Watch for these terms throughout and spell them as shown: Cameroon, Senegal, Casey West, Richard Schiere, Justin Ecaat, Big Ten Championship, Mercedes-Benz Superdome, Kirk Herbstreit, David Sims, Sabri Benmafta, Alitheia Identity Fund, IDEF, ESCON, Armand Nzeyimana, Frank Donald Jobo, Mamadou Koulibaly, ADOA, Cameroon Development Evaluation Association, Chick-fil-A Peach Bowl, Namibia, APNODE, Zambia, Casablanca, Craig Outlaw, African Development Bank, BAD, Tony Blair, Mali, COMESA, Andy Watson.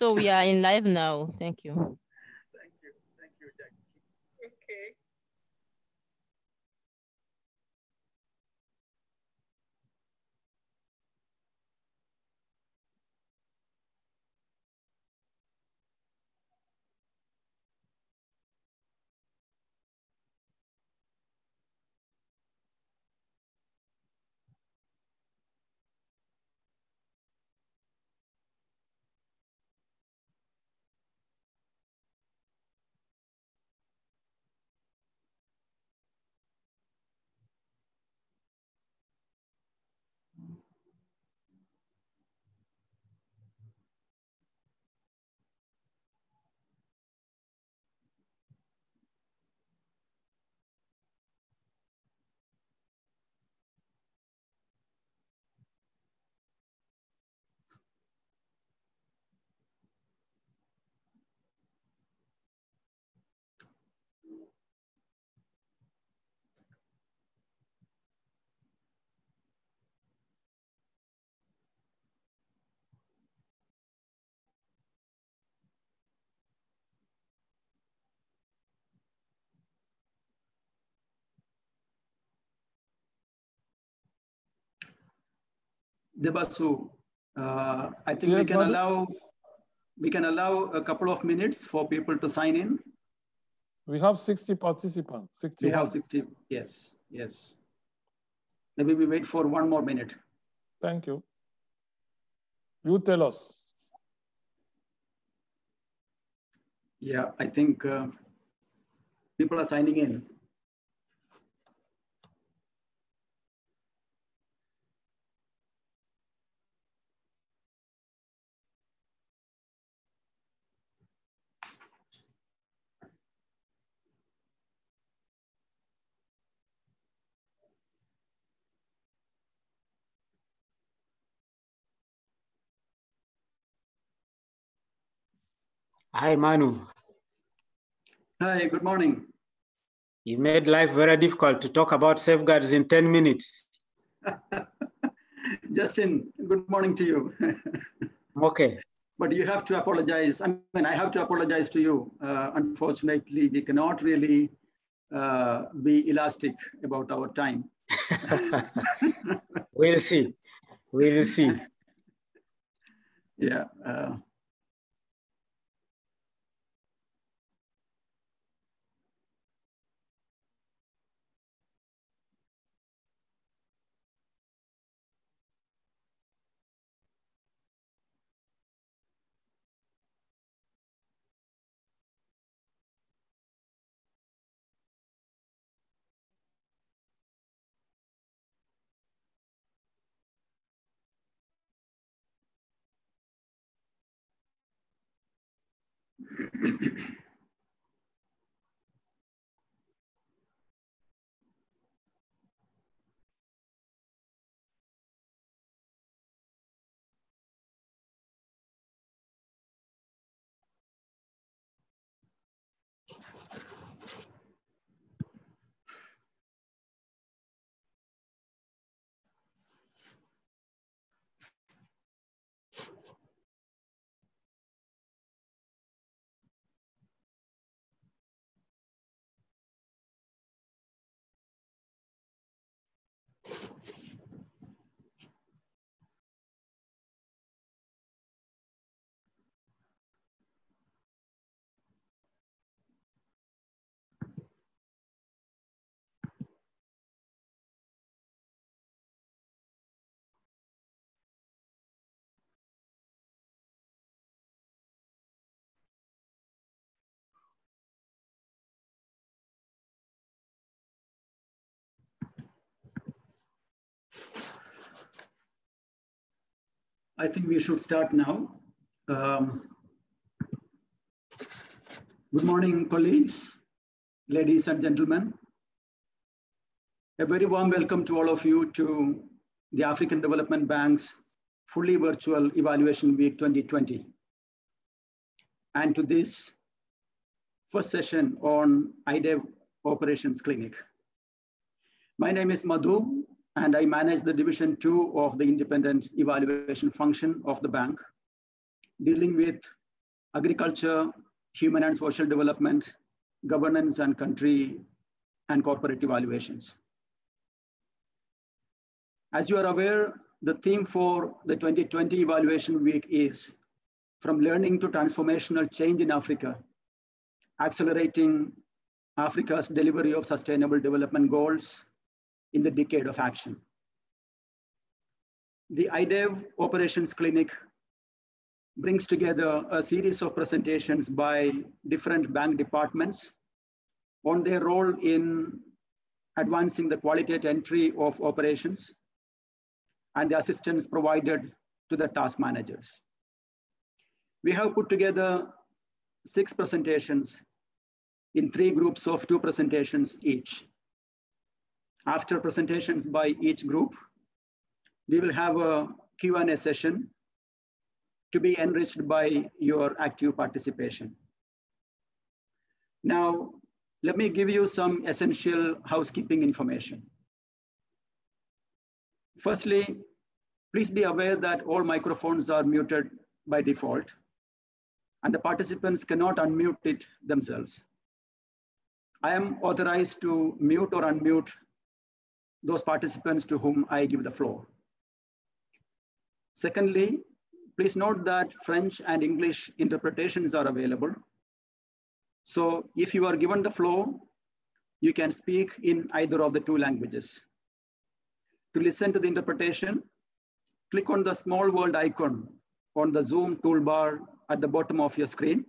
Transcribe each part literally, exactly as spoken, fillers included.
So we are in live now. Thank you. Thank you. Thank you, Jackie. Okay. Debazou, uh, I think yes, we can Bobby? allow we can allow a couple of minutes for people to sign in. We have sixty participants. sixty we have sixty. Yes, yes. Maybe we wait for one more minute. Thank you. You tell us. Yeah, I think uh, people are signing in. Hi, Manu. Hi, good morning. You made life very difficult to talk about safeguards in ten minutes. Justin, good morning to you. Okay. But you have to apologize. I mean, I have to apologize to you. Uh, unfortunately, we cannot really uh, be elastic about our time. We'll see. We'll see. Yeah. Uh, I think we should start now. Um, good morning, colleagues, ladies and gentlemen. A very warm welcome to all of you to the African Development Bank's fully virtual Evaluation Week twenty twenty. And to this first session on I D E V Operations Clinic. My name is Madhu, and I manage the Division two of the Independent Evaluation Function of the bank, dealing with agriculture, human and social development, governance and country, and corporate evaluations. As you are aware, the theme for the twenty twenty Evaluation Week is From Learning to Transformational Change in Africa, Accelerating Africa's Delivery of Sustainable Development Goals in the Decade of Action. The I D E V Operations Clinic brings together a series of presentations by different bank departments on their role in advancing the qualitative entry of operations and the assistance provided to the task managers. We have put together six presentations in three groups of two presentations each. After presentations by each group, we will have a Q and A session to be enriched by your active participation. Now, let me give you some essential housekeeping information. Firstly, please be aware that all microphones are muted by default, and the participants cannot unmute it themselves. I am authorized to mute or unmute those participants to whom I give the floor. Secondly, please note that French and English interpretations are available. So if you are given the floor, you can speak in either of the two languages. To listen to the interpretation, click on the small world icon on the Zoom toolbar at the bottom of your screen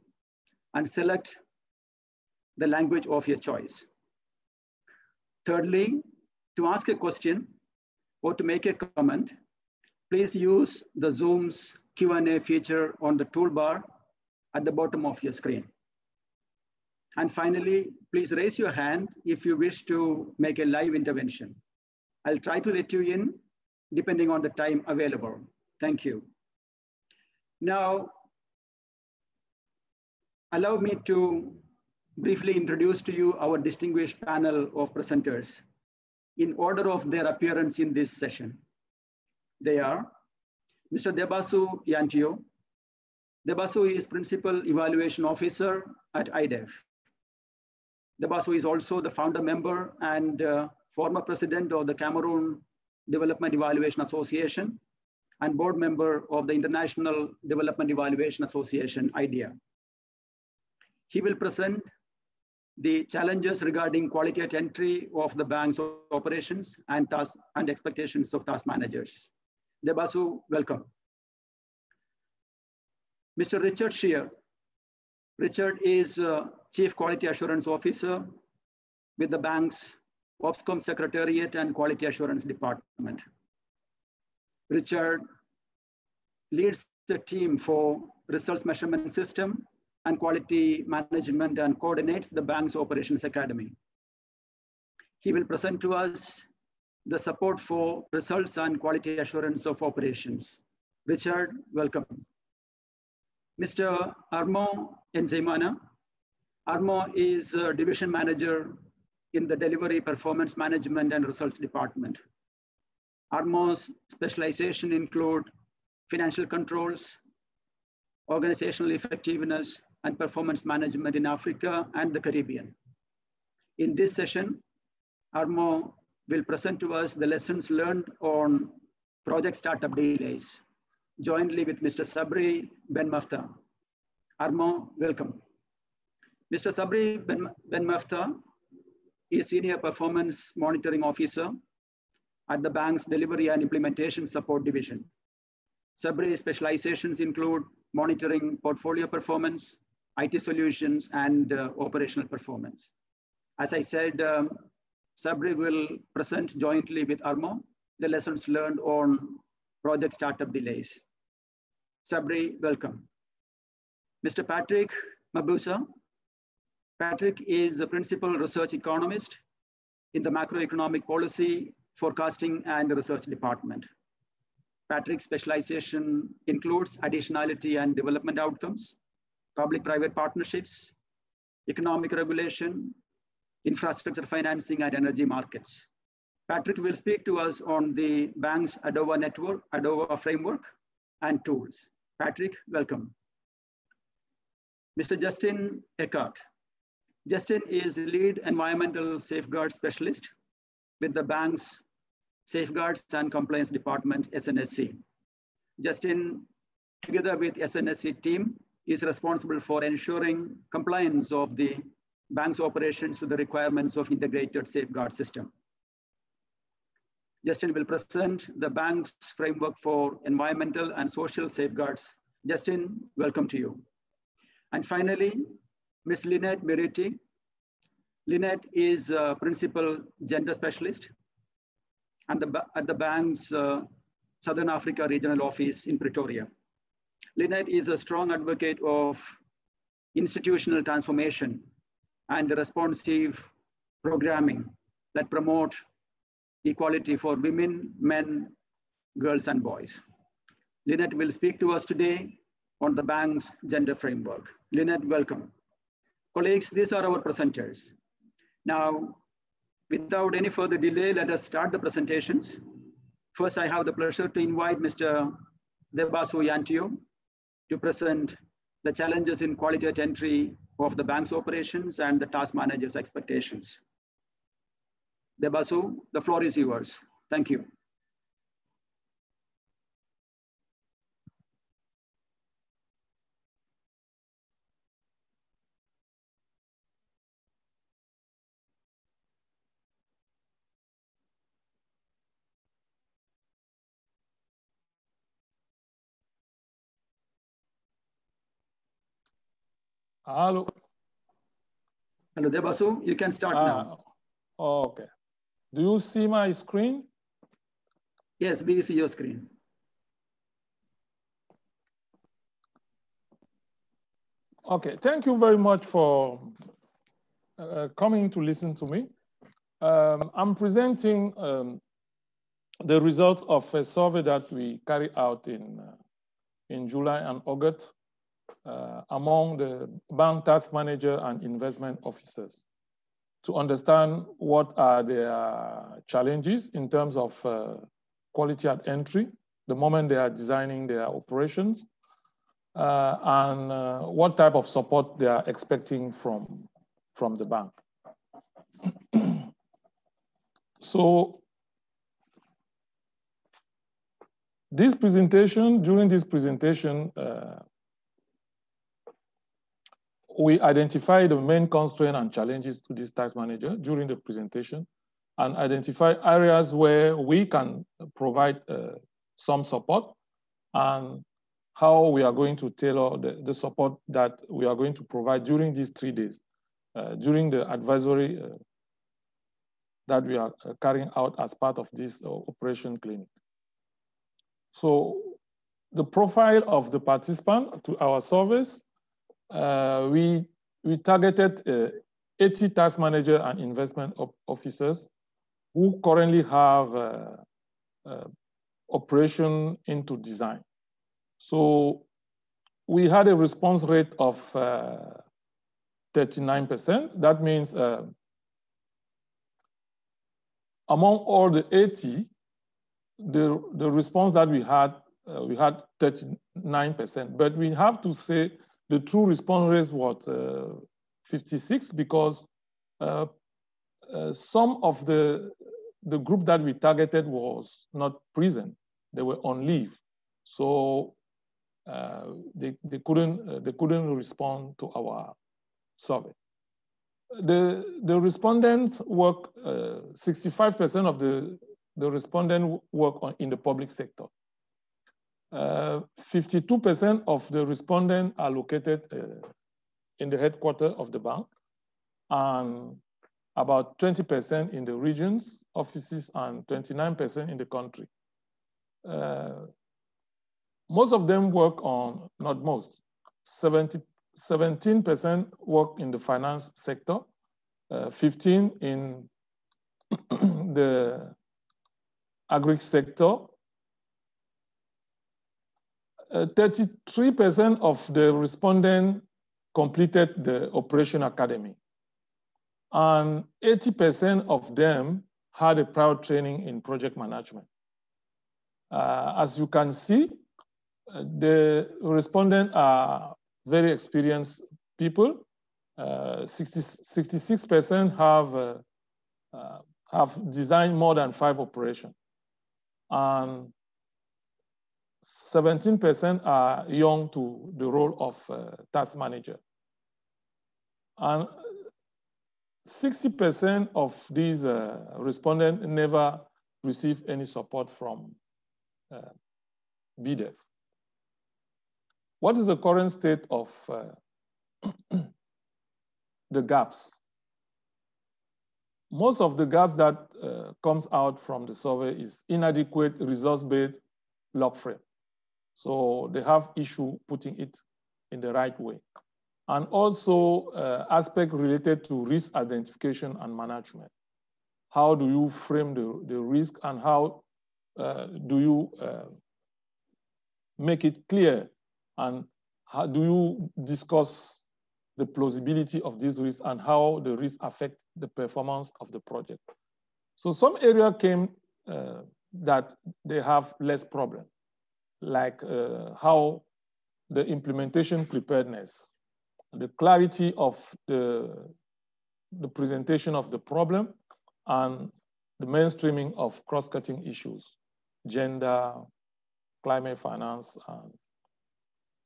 and select the language of your choice. Thirdly, to ask a question or to make a comment, please use the Zoom's Q and A feature on the toolbar at the bottom of your screen. And finally, please raise your hand if you wish to make a live intervention. I'll try to let you in depending on the time available. Thank you. Now, allow me to briefly introduce to you our distinguished panel of presenters in order of their appearance in this session. They are Mister Debazou Yantio. Debazou is Principal Evaluation Officer at I D E F. Debazou is also the founder member and uh, former president of the Cameroon Development Evaluation Association and board member of the International Development Evaluation Association, IDEA. He will present the challenges regarding qualitative entry of the bank's operations and, task, and expectations of task managers. Debazou, welcome. Mister Richard Schiere. Richard is uh, Chief Quality Assurance Officer with the bank's Opscom Secretariat and Quality Assurance Department. Richard leads the team for results measurement system and quality management and coordinates the bank's operations academy. He will present to us the support for results and quality assurance of operations. Richard, welcome. Mister Armand Nzeyimana. Armand is a division manager in the delivery performance management and results department. Armand's specialization include financial controls, organizational effectiveness, and performance management in Africa and the Caribbean. In this session, Armand will present to us the lessons learned on project startup delays, jointly with Mister Sabri Benmafta. Armand, welcome. Mister Sabri Benmafta is Senior Performance Monitoring Officer at the bank's Delivery and Implementation Support Division. Sabri's specializations include monitoring portfolio performance, I T solutions, and uh, operational performance. As I said, um, Sabri will present jointly with Armand the lessons learned on project startup delays. Sabri, welcome. Mister Patrick Mabusa. Patrick is a principal research economist in the macroeconomic policy forecasting and research department. Patrick's specialization includes additionality and development outcomes, public-private partnerships, economic regulation, infrastructure financing, and energy markets. Patrick will speak to us on the bank's ADOA network, ADOA framework, and tools. Patrick, welcome. Mister Justin Ecaat. Justin is lead environmental safeguard specialist with the bank's Safeguards and Compliance Department, S N S C. Justin, together with S N S C team, is responsible for ensuring compliance of the bank's operations to the requirements of integrated safeguard system. Justin will present the bank's framework for environmental and social safeguards. Justin, welcome to you. And finally, Miz Lynette Miriti. Lynette is a principal gender specialist and the, at the bank's uh, Southern Africa regional office in Pretoria. Lynette is a strong advocate of institutional transformation and responsive programming that promote equality for women, men, girls, and boys. Lynette will speak to us today on the bank's gender framework. Lynette, welcome. Colleagues, these are our presenters. Now, without any further delay, let us start the presentations. First, I have the pleasure to invite Mister Debazou Yantio to present the challenges in qualitative entry of the bank's operations and the task manager's expectations. Debazou, the floor is yours. Thank you. Hello. Hello, Debazou. You can start ah, now. Okay. Do you see my screen? Yes, we see your screen. Okay, thank you very much for uh, coming to listen to me. Um, I'm presenting um, the results of a survey that we carried out in, uh, in July and August uh, among the bank task manager and investment officers, to understand what are their challenges in terms of uh, quality at entry, the moment they are designing their operations, uh, and uh, what type of support they are expecting from, from the bank. So this presentation, during this presentation, uh, we identify the main constraints and challenges to this task manager during the presentation and identify areas where we can provide uh, some support and how we are going to tailor the, the support that we are going to provide during these three days, uh, during the advisory uh, that we are carrying out as part of this uh, operation clinic. So the profile of the participant to our service, Uh, we, we targeted uh, eighty task managers and investment op officers who currently have uh, uh, operation into design. So we had a response rate of thirty-nine percent. Uh, that means uh, among all the eighty, the, the response that we had, uh, we had thirty-nine percent, but we have to say the true response rate was uh, fifty-six, because uh, uh, some of the, the group that we targeted was not present. They were on leave. So uh, they, they, couldn't, uh, they couldn't respond to our survey. The, the respondents work, sixty-five percent uh, of the, the respondents work on, in the public sector. fifty-two percent uh, of the respondents are located uh, in the headquarters of the bank, and about twenty percent in the regions offices and twenty-nine percent in the country. Uh, most of them work on, not most, seventeen percent work in the finance sector, uh, fifteen in the agri sector, thirty-three percent uh, of the respondents completed the operation academy, and eighty percent of them had a prior training in project management. Uh, as you can see, uh, the respondents are very experienced people. Uh, sixty-six percent have uh, uh, have designed more than five operations, and seventeen percent are young to the role of uh, task manager. And sixty percent of these uh, respondents never received any support from uh, B D E F. What is the current state of uh, the gaps? Most of the gaps that uh, comes out from the survey is inadequate resource-based log frame. So they have issue putting it in the right way. And also uh, aspect related to risk identification and management. How do you frame the, the risk, and how uh, do you uh, make it clear, and how do you discuss the plausibility of these risks and how the risks affect the performance of the project? So some area came uh, that they have less problem, like uh, how the implementation preparedness, the clarity of the, the presentation of the problem, and the mainstreaming of cross-cutting issues, gender, climate finance, and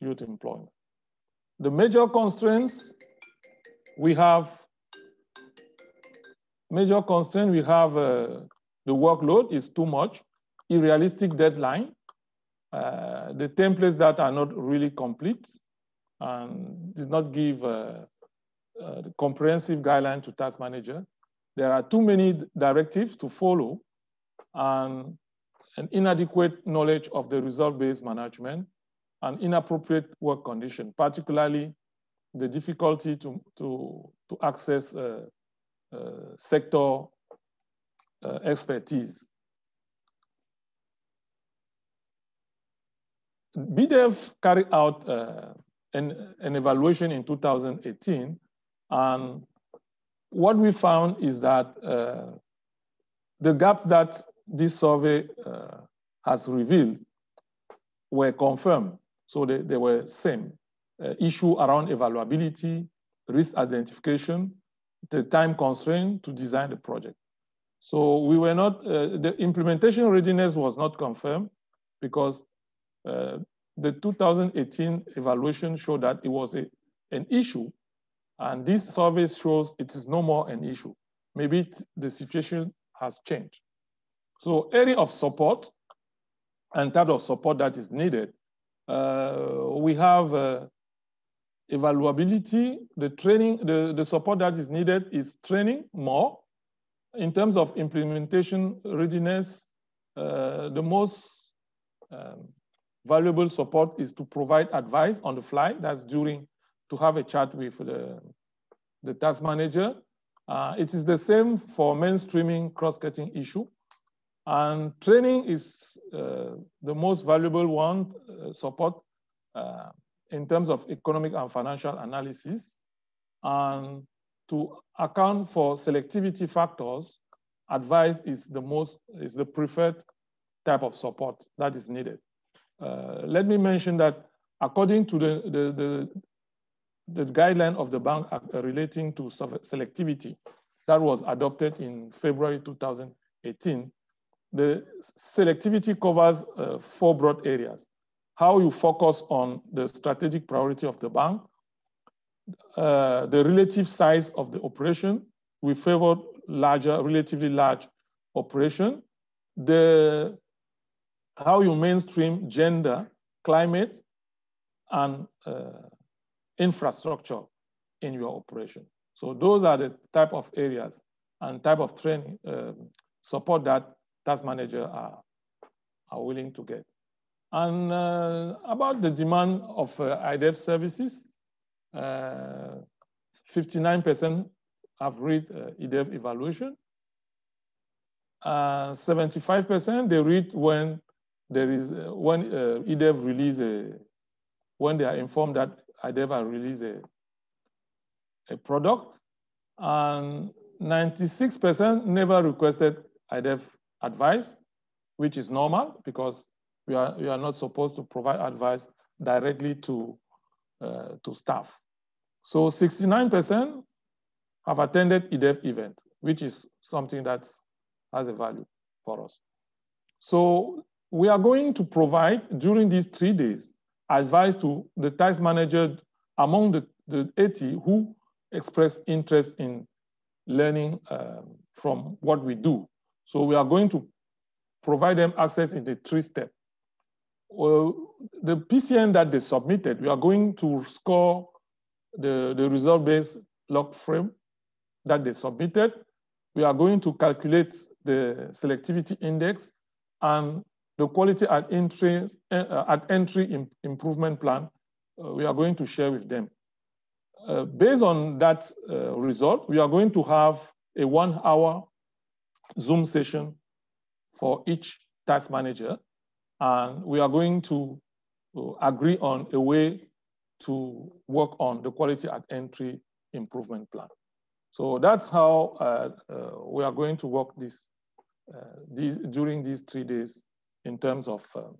youth employment. The major constraints we have, major constraint we have uh, the workload is too much, unrealistic deadline, uh, the templates that are not really complete, and does not give a, a comprehensive guideline to task manager. There are too many directives to follow, and an inadequate knowledge of the result-based management, and inappropriate work condition, particularly the difficulty to, to, to access uh, uh, sector uh, expertise. B D E F carried out uh, an, an evaluation in two thousand eighteen, and what we found is that uh, the gaps that this survey uh, has revealed were confirmed. So they, they were same. Uh, issue around evaluability, risk identification, the time constraint to design the project. So we were not, uh, the implementation readiness was not confirmed because uh, the two thousand eighteen evaluation showed that it was a, an issue, and this survey shows it is no more an issue. Maybe it, the situation has changed. So area of support and type of support that is needed. Uh, we have uh, evaluability, the training, the, the support that is needed is training more. In terms of implementation readiness, uh, the most um, valuable support is to provide advice on the fly. That's during, to have a chat with the, the task manager. Uh, it is the same for mainstreaming cross-cutting issue. And training is uh, the most valuable one, uh, support uh, in terms of economic and financial analysis, and to account for selectivity factors, advice is the most, is the preferred type of support that is needed. Uh, let me mention that according to the, the, the, the guideline of the bank relating to selectivity that was adopted in February two thousand eighteen, the selectivity covers uh, four broad areas. How you focus on the strategic priority of the bank, uh, the relative size of the operation. We favor larger, relatively large operation. The, how you mainstream gender, climate, and uh, infrastructure in your operation. So those are the type of areas and type of training uh, support that task manager are, are willing to get. And uh, about the demand of uh, I D E F services, fifty-nine percent uh, have read uh, I D E F evaluation. seventy-five percent uh, they read when there is uh, when uh, I D E F release a, when they are informed that I D E F are release a, a product. And ninety-six percent never requested I D E F advice, which is normal because we are, we are not supposed to provide advice directly to, uh, to staff. So sixty-nine percent have attended I D E F event, which is something that has a value for us. So we are going to provide during these three days advice to the tax manager among the, the eighty who express interest in learning uh, from what we do. So we are going to provide them access in the three step. Well, the P C N that they submitted, we are going to score the, the result-based log frame that they submitted. We are going to calculate the selectivity index and the quality at entry, uh, at entry improvement plan. Uh, we are going to share with them. Uh, based on that uh, result, we are going to have a one hour Zoom session for each task manager. And we are going to uh, agree on a way to work on the quality at entry improvement plan. So that's how uh, uh, we are going to work this, uh, these, during these three days in terms of um,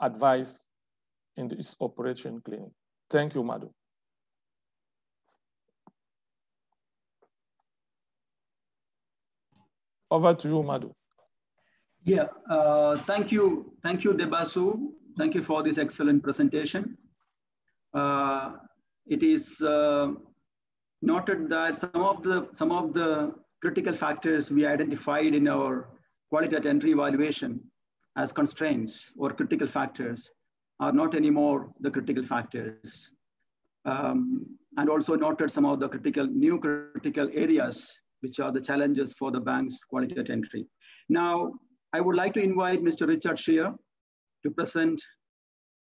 advice in this operation clinic. Thank you, Madhu. Over to you, Madhu. Yeah, uh, thank you. Thank you, Debazou. Thank you for this excellent presentation. Uh, it is uh, noted that some of, the, some of the critical factors we identified in our quality at entry evaluation as constraints or critical factors are not anymore the critical factors. Um, and also noted some of the critical, new critical areas, which are the challenges for the bank's quality at entry. Now, I would like to invite Mister Richard Schiere to present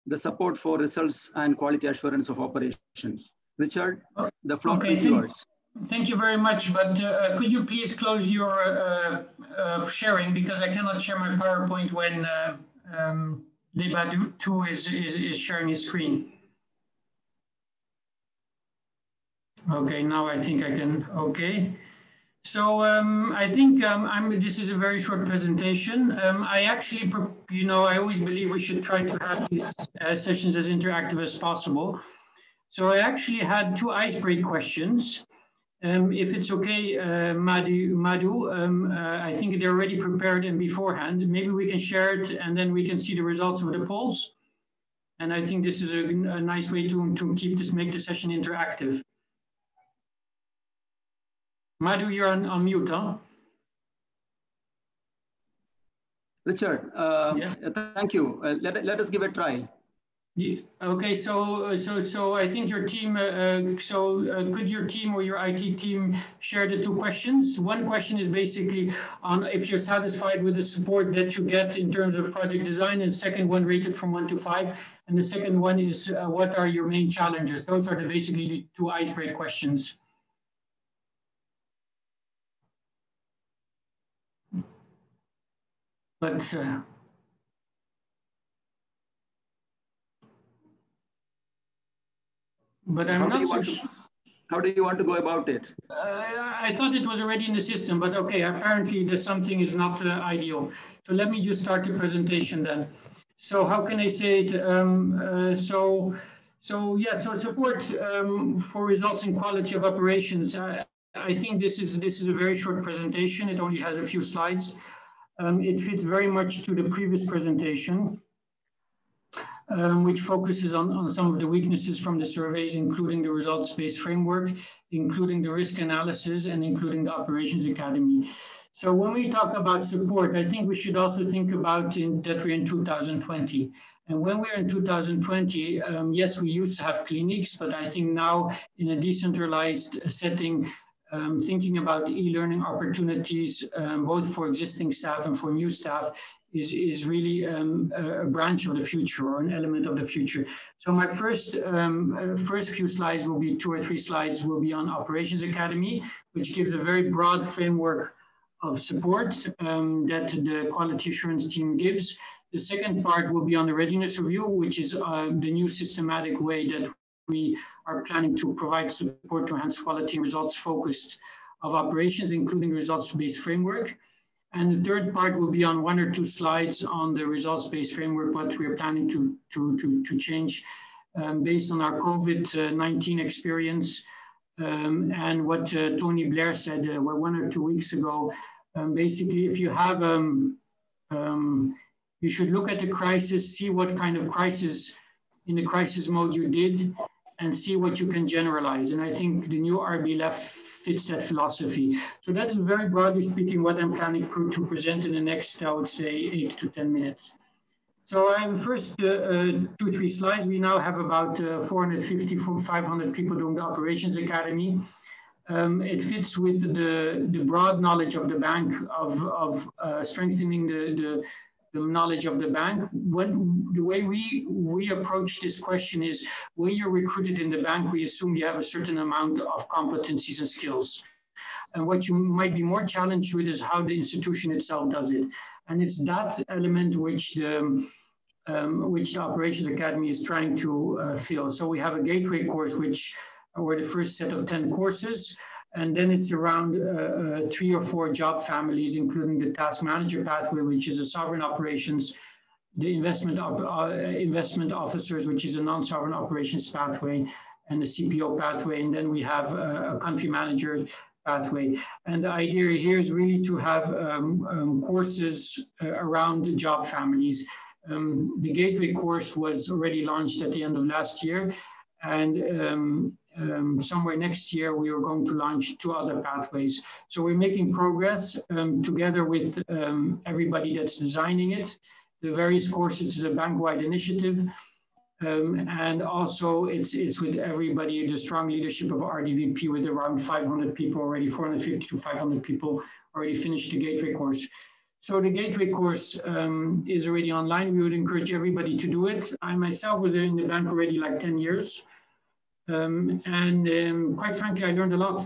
the support for results and quality assurance of operations. Richard, the floor okay, is thank, yours. Thank you very much, but uh, could you please close your uh, uh, sharing, because I cannot share my PowerPoint when uh, um, Debazou is, is, is sharing his screen. Okay, now I think I can, okay. So um, I think um, I'm, this is a very short presentation. Um, I actually, you know, I always believe we should try to have these uh, sessions as interactive as possible. So I actually had two icebreak questions. Um, if it's okay, uh, Madhu, Madhu um, uh, I think they're already prepared and beforehand. Maybe we can share it and then we can see the results of the polls. And I think this is a, a nice way to, to keep this, make the session interactive. Madhu, you're on, on mute, huh? Richard, uh, yeah. Thank you. Uh, let, let us give it a try. Yeah. Okay, so so so I think your team, uh, so uh, could your team or your I T team share the two questions? One question is basically on if you're satisfied with the support that you get in terms of project design, and second one rated from one to five. And the second one is uh, what are your main challenges? Those are the basically the two icebreaker questions. But uh, but I'm not so sure. How do you want to go about it? Uh, I thought it was already in the system, but okay, apparently that something is not uh, ideal. So let me just start the presentation then. So how can I say it? Um, uh, so so yeah, so support um, for results and quality of operations. I, I think this is this is a very short presentation. It only has a few slides. Um, it fits very much to the previous presentation, um, which focuses on, on some of the weaknesses from the surveys, including the results-based framework, including the risk analysis, and including the operations academy. So when we talk about support, I think we should also think about in, that we're in two thousand twenty. And when we're in two thousand twenty, um, yes, we used to have clinics, but I think now in a decentralized setting, Um, thinking about e-learning opportunities, um, both for existing staff and for new staff, is, is really um, a branch of the future or an element of the future. So my first, um, uh, first few slides will be two or three slides will be on Operations Academy, which gives a very broad framework of support um, that the quality assurance team gives. The second part will be on the readiness review, which is uh, the new systematic way that we are planning to provide support to enhance quality and results focused of operations, including results-based framework. And the third part will be on one or two slides on the results-based framework, what we are planning to, to, to, to change um, based on our COVID nineteen experience um, and what uh, Tony Blair said uh, one or two weeks ago. Um, basically, if you have, um, um, you should look at the crisis, see what kind of crisis, in the crisis mode you did, and see what you can generalize. And I think the new R B L E F fits that philosophy. So that's very broadly speaking what I'm planning to present in the next, I would say, eight to ten minutes. So um, first uh, uh, two, three slides. We now have about uh, four hundred fifty, five hundred people doing the Operations Academy. Um, it fits with the, the broad knowledge of the bank, of, of uh, strengthening the, the the knowledge of the bank. What, the way we, we approach this question is, when you're recruited in the bank, we assume you have a certain amount of competencies and skills. And what you might be more challenged with is how the institution itself does it. And it's that element which, um, um, which the Operations Academy is trying to uh, fill. So we have a gateway course, which were the first set of ten courses. And then it's around uh, uh, three or four job families, including the task manager pathway, which is a sovereign operations, the investment, op uh, investment officers, which is a non-sovereign operations pathway, and the C P O pathway. And then we have uh, a country manager pathway. And the idea here is really to have um, um, courses uh, around job families. Um, the gateway course was already launched at the end of last year. And um, Um, somewhere next year, we are going to launch two other pathways. So we're making progress um, together with um, everybody that's designing it. The various courses is a bank-wide initiative. Um, and also it's, it's with everybody, the strong leadership of R D V P, with around five hundred people already, four hundred fifty to five hundred people already finished the gateway course. So the gateway course um, is already online. We would encourage everybody to do it. I myself was in the bank already like ten years. Um, and um, quite frankly, I learned a lot.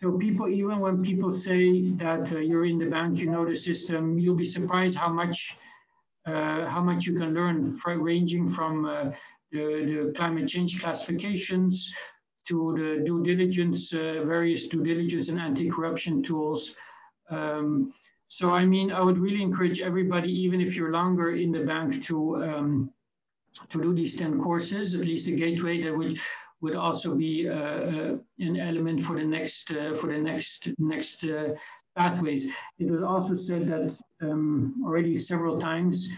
So people, even when people say that uh, you're in the bank, you know the system, you'll be surprised how much, uh, how much you can learn, for, ranging from uh, the, the climate change classifications to the due diligence, uh, various due diligence and anti-corruption tools. Um, so, I mean, I would really encourage everybody, even if you're longer in the bank, to, um, to do these ten courses, at least a gateway that would, would also be uh, an element for the next uh, for the next next uh, pathways. It was also said that um, already several times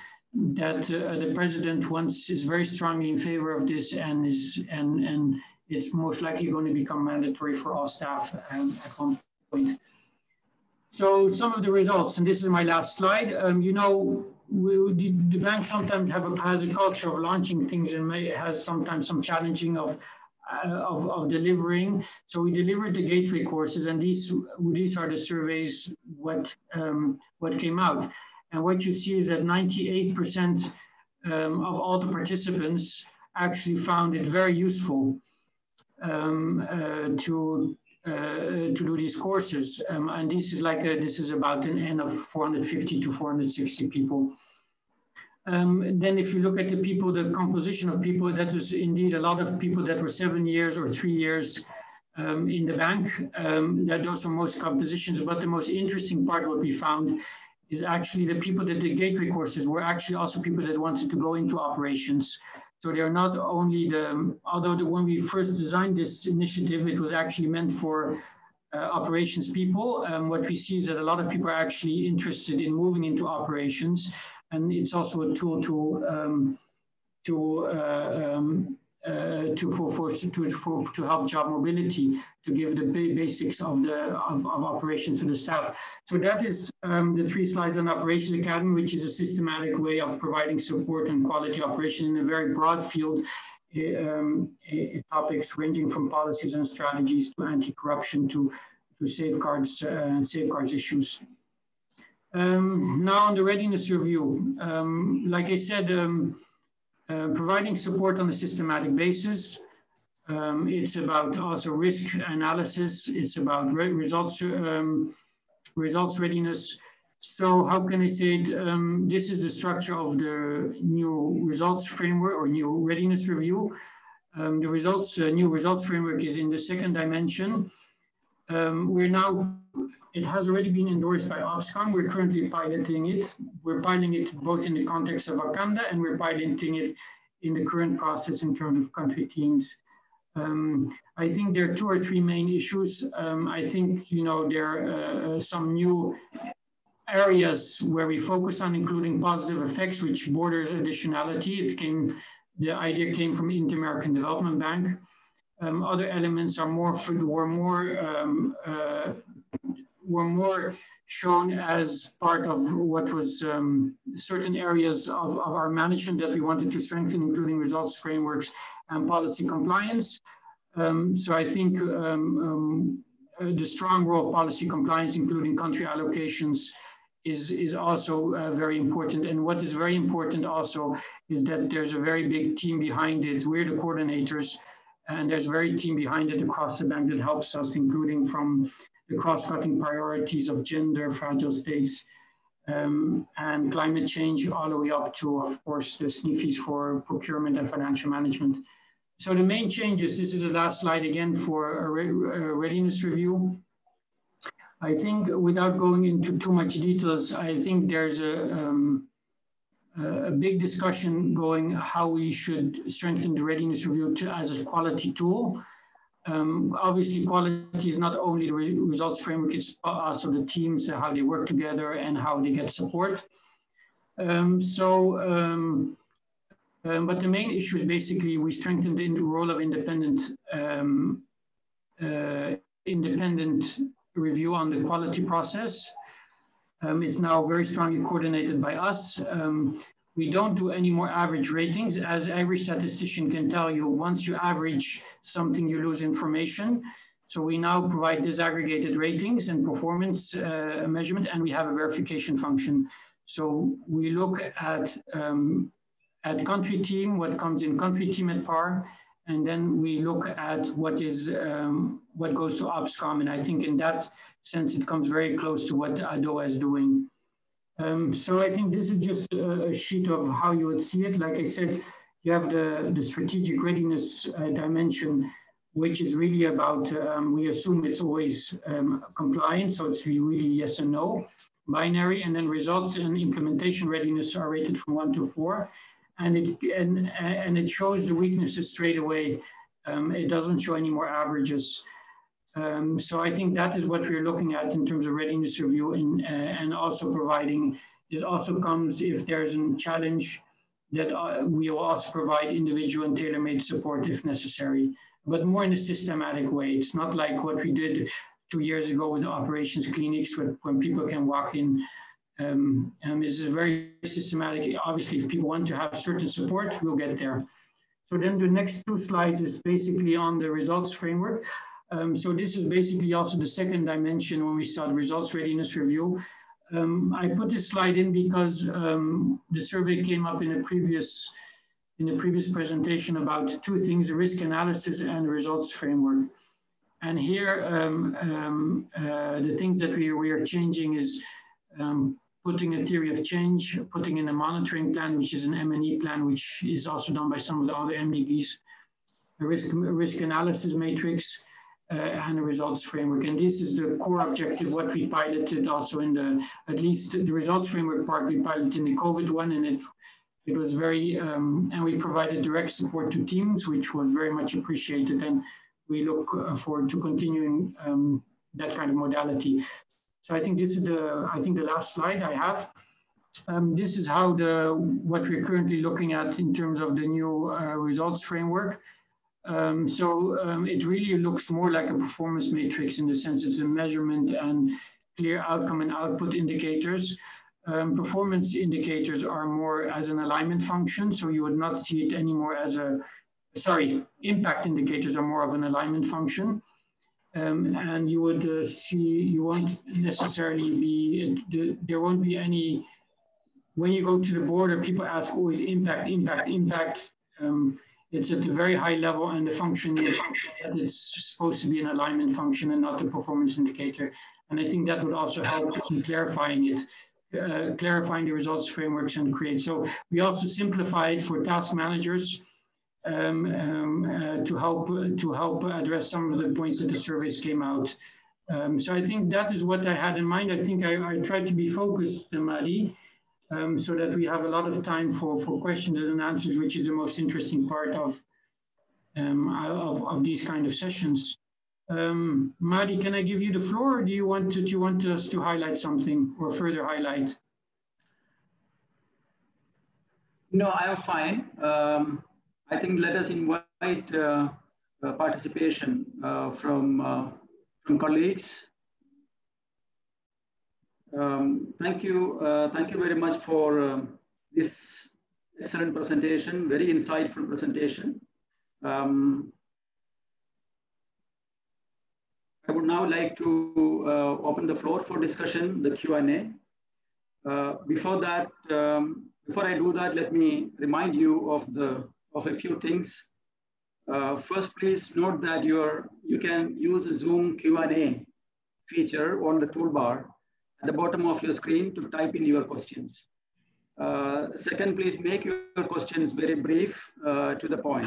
that uh, the president once is very strongly in favor of this, and is and and it's most likely going to become mandatory for all staff um, at one point. So some of the results, and this is my last slide. Um, you know. We, the, the bank sometimes have a, has a culture of launching things, and may, has sometimes some challenging of, uh, of of delivering. So we delivered the gateway courses, and these these are the surveys what um, what came out, and what you see is that ninety-eight percent um, of all the participants actually found it very useful um, uh, to. Uh, to do these courses, um, and this is like a, this is about an N of four hundred fifty to four hundred sixty people. Um, then, if you look at the people, the composition of people, that is indeed a lot of people that were seven years or three years um, in the bank. Um, that those are most compositions, but the most interesting part what we found is actually the people that did gateway courses were actually also people that wanted to go into operations. So they are not only the, although the, when we first designed this initiative, it was actually meant for uh, operations people. Um, what we see is that a lot of people are actually interested in moving into operations. And it's also a tool to, um, to, uh, um, uh, to, for, for, to, for, to help job mobility, to give the basics of, the, of, of operations to the staff. So that is um, the three slides on Operations Academy, which is a systematic way of providing support and quality operation in a very broad field, um, topics ranging from policies and strategies to anti-corruption to, to safeguards uh, safeguards issues. Um, now on the readiness review, um, like I said, um, uh, providing support on a systematic basis. Um, it's about also risk analysis. It's about re results, um, results readiness. So how can I say it? Um, this is the structure of the new results framework or new readiness review. Um, the results, uh, new results framework is in the second dimension. Um, we're now, it has already been endorsed by Opscom. We're currently piloting it. We're piloting it both in the context of Wakanda, and we're piloting it in the current process in terms of country teams. Um, I think there are two or three main issues. Um, I think, you know, there are uh, some new areas where we focus on, including positive effects, which borders additionality. It came, the idea came from the Inter-American Development Bank. Um, other elements are more, were more, um, uh, were more shown as part of what was um, certain areas of, of our management that we wanted to strengthen, including results frameworks and policy compliance. Um, so I think um, um, uh, the strong role of policy compliance, including country allocations, is, is also uh, very important. And what is very important also is that there's a very big team behind it. We're the coordinators, and there's a very team behind it across the bank that helps us, including from the cross-cutting priorities of gender, fragile states, um, and climate change, all the way up to, of course, the S N F Is for procurement and financial management. So the main changes, this is the last slide again for a, re a readiness review. I think without going into too much details, I think there's a, um, a big discussion going how we should strengthen the readiness review to, as a quality tool. Um, obviously, quality is not only the re results framework, it's also the teams, how they work together and how they get support. Um, so, um, um, but the main issue is basically we strengthened in the role of independent, um, uh, independent review on the quality process. Um, it's now very strongly coordinated by us. Um, We don't do any more average ratings. As every statistician can tell you, once you average something, you lose information. So we now provide disaggregated ratings and performance uh, measurement, and we have a verification function. So we look at, um, at country team, what comes in country team at par, and then we look at what is um, what goes to Opscom. And I think in that sense, it comes very close to what A D O A is doing. Um, so I think this is just a, a sheet of how you would see it. Like I said, you have the, the strategic readiness uh, dimension, which is really about, um, we assume it's always um, compliant, so it's really yes and no, binary, and then results and implementation readiness are rated from one to four. And it, and, and it shows the weaknesses straight away. Um, it doesn't show any more averages. Um, so I think that is what we're looking at in terms of readiness review, and, uh, and also providing, this also comes if there's a challenge that uh, we will also provide individual and tailor-made support if necessary, but more in a systematic way. It's not like what we did two years ago with the operations clinics when, when people can walk in. Um, and this is very systematic. Obviously, if people want to have certain support, we'll get there. So then the next two slides is basically on the results framework. Um, so this is basically also the second dimension when we start results readiness review. Um, I put this slide in because um, the survey came up in a previous in a previous presentation about two things: risk analysis and results framework. And here, um, um, uh, the things that we we are changing is um, putting a theory of change, putting in a monitoring plan, which is an M and E plan, which is also done by some of the other M D Bs, a risk risk analysis matrix. Uh, and a results framework. And this is the core objective, what we piloted also in the, at least the results framework part, we piloted in the COVID one, and it, it was very, um, and we provided direct support to teams, which was very much appreciated. And we look forward to continuing um, that kind of modality. So I think this is the, I think the last slide I have. Um, this is how the, what we're currently looking at in terms of the new uh, results framework. Um, so um, it really looks more like a performance matrix in the sense it's a measurement and clear outcome and output indicators. Um, performance indicators are more as an alignment function, so you would not see it anymore as a, sorry, impact indicators are more of an alignment function. Um, and you would uh, see, you won't necessarily be, it, there won't be any, when you go to the border, people ask always impact, impact, impact. Um, It's at a very high level, and the function is that it's supposed to be an alignment function and not a performance indicator. And I think that would also help in clarifying it, uh, clarifying the results frameworks and create. So we also simplified for task managers um, um, uh, to help uh, to help address some of the points that the surveys came out. Um, so I think that is what I had in mind. I think I, I tried to be focused, Mali. um, so that we have a lot of time for, for questions and answers, which is the most interesting part of, um, of, of these kind of sessions. Um, Madi, can I give you the floor, or do you want to, do you want us to highlight something or further highlight? No, I'm fine. Um, I think let us invite uh, uh, participation uh, from uh, from colleagues. Um, thank you, uh, thank you very much for uh, this excellent presentation, very insightful presentation. Um, I would now like to uh, open the floor for discussion, the Q and A. Uh, before that, um, before I do that, let me remind you of the of a few things. Uh, first, please note that you're you can use the Zoom Q and A feature on the toolbar at the bottom of your screen to type in your questions. Uh, second, please make your questions very brief, uh, to the point.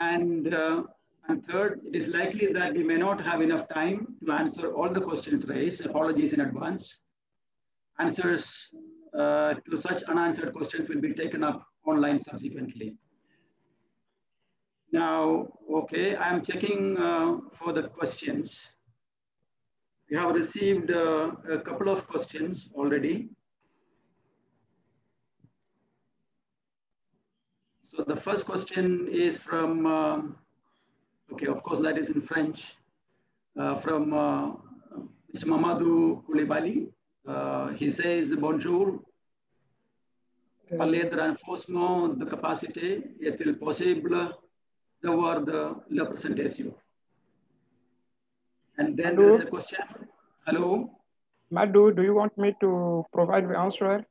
And uh, And third, it is likely that we may not have enough time to answer all the questions raised. Apologies in advance. Answers uh, to such unanswered questions will be taken up online subsequently. Now, okay, I'm checking uh, for the questions. We have received uh, a couple of questions already. So the first question is from, uh, okay, of course, that is in French, uh, from uh, Mister Mamadou Koulibaly. Uh, he says, bonjour. Parler de renforcement de capacité, est-il possible d'avoir de la présentation? And then Madou, there is a question. Hello? Madou, do you want me to provide the answer?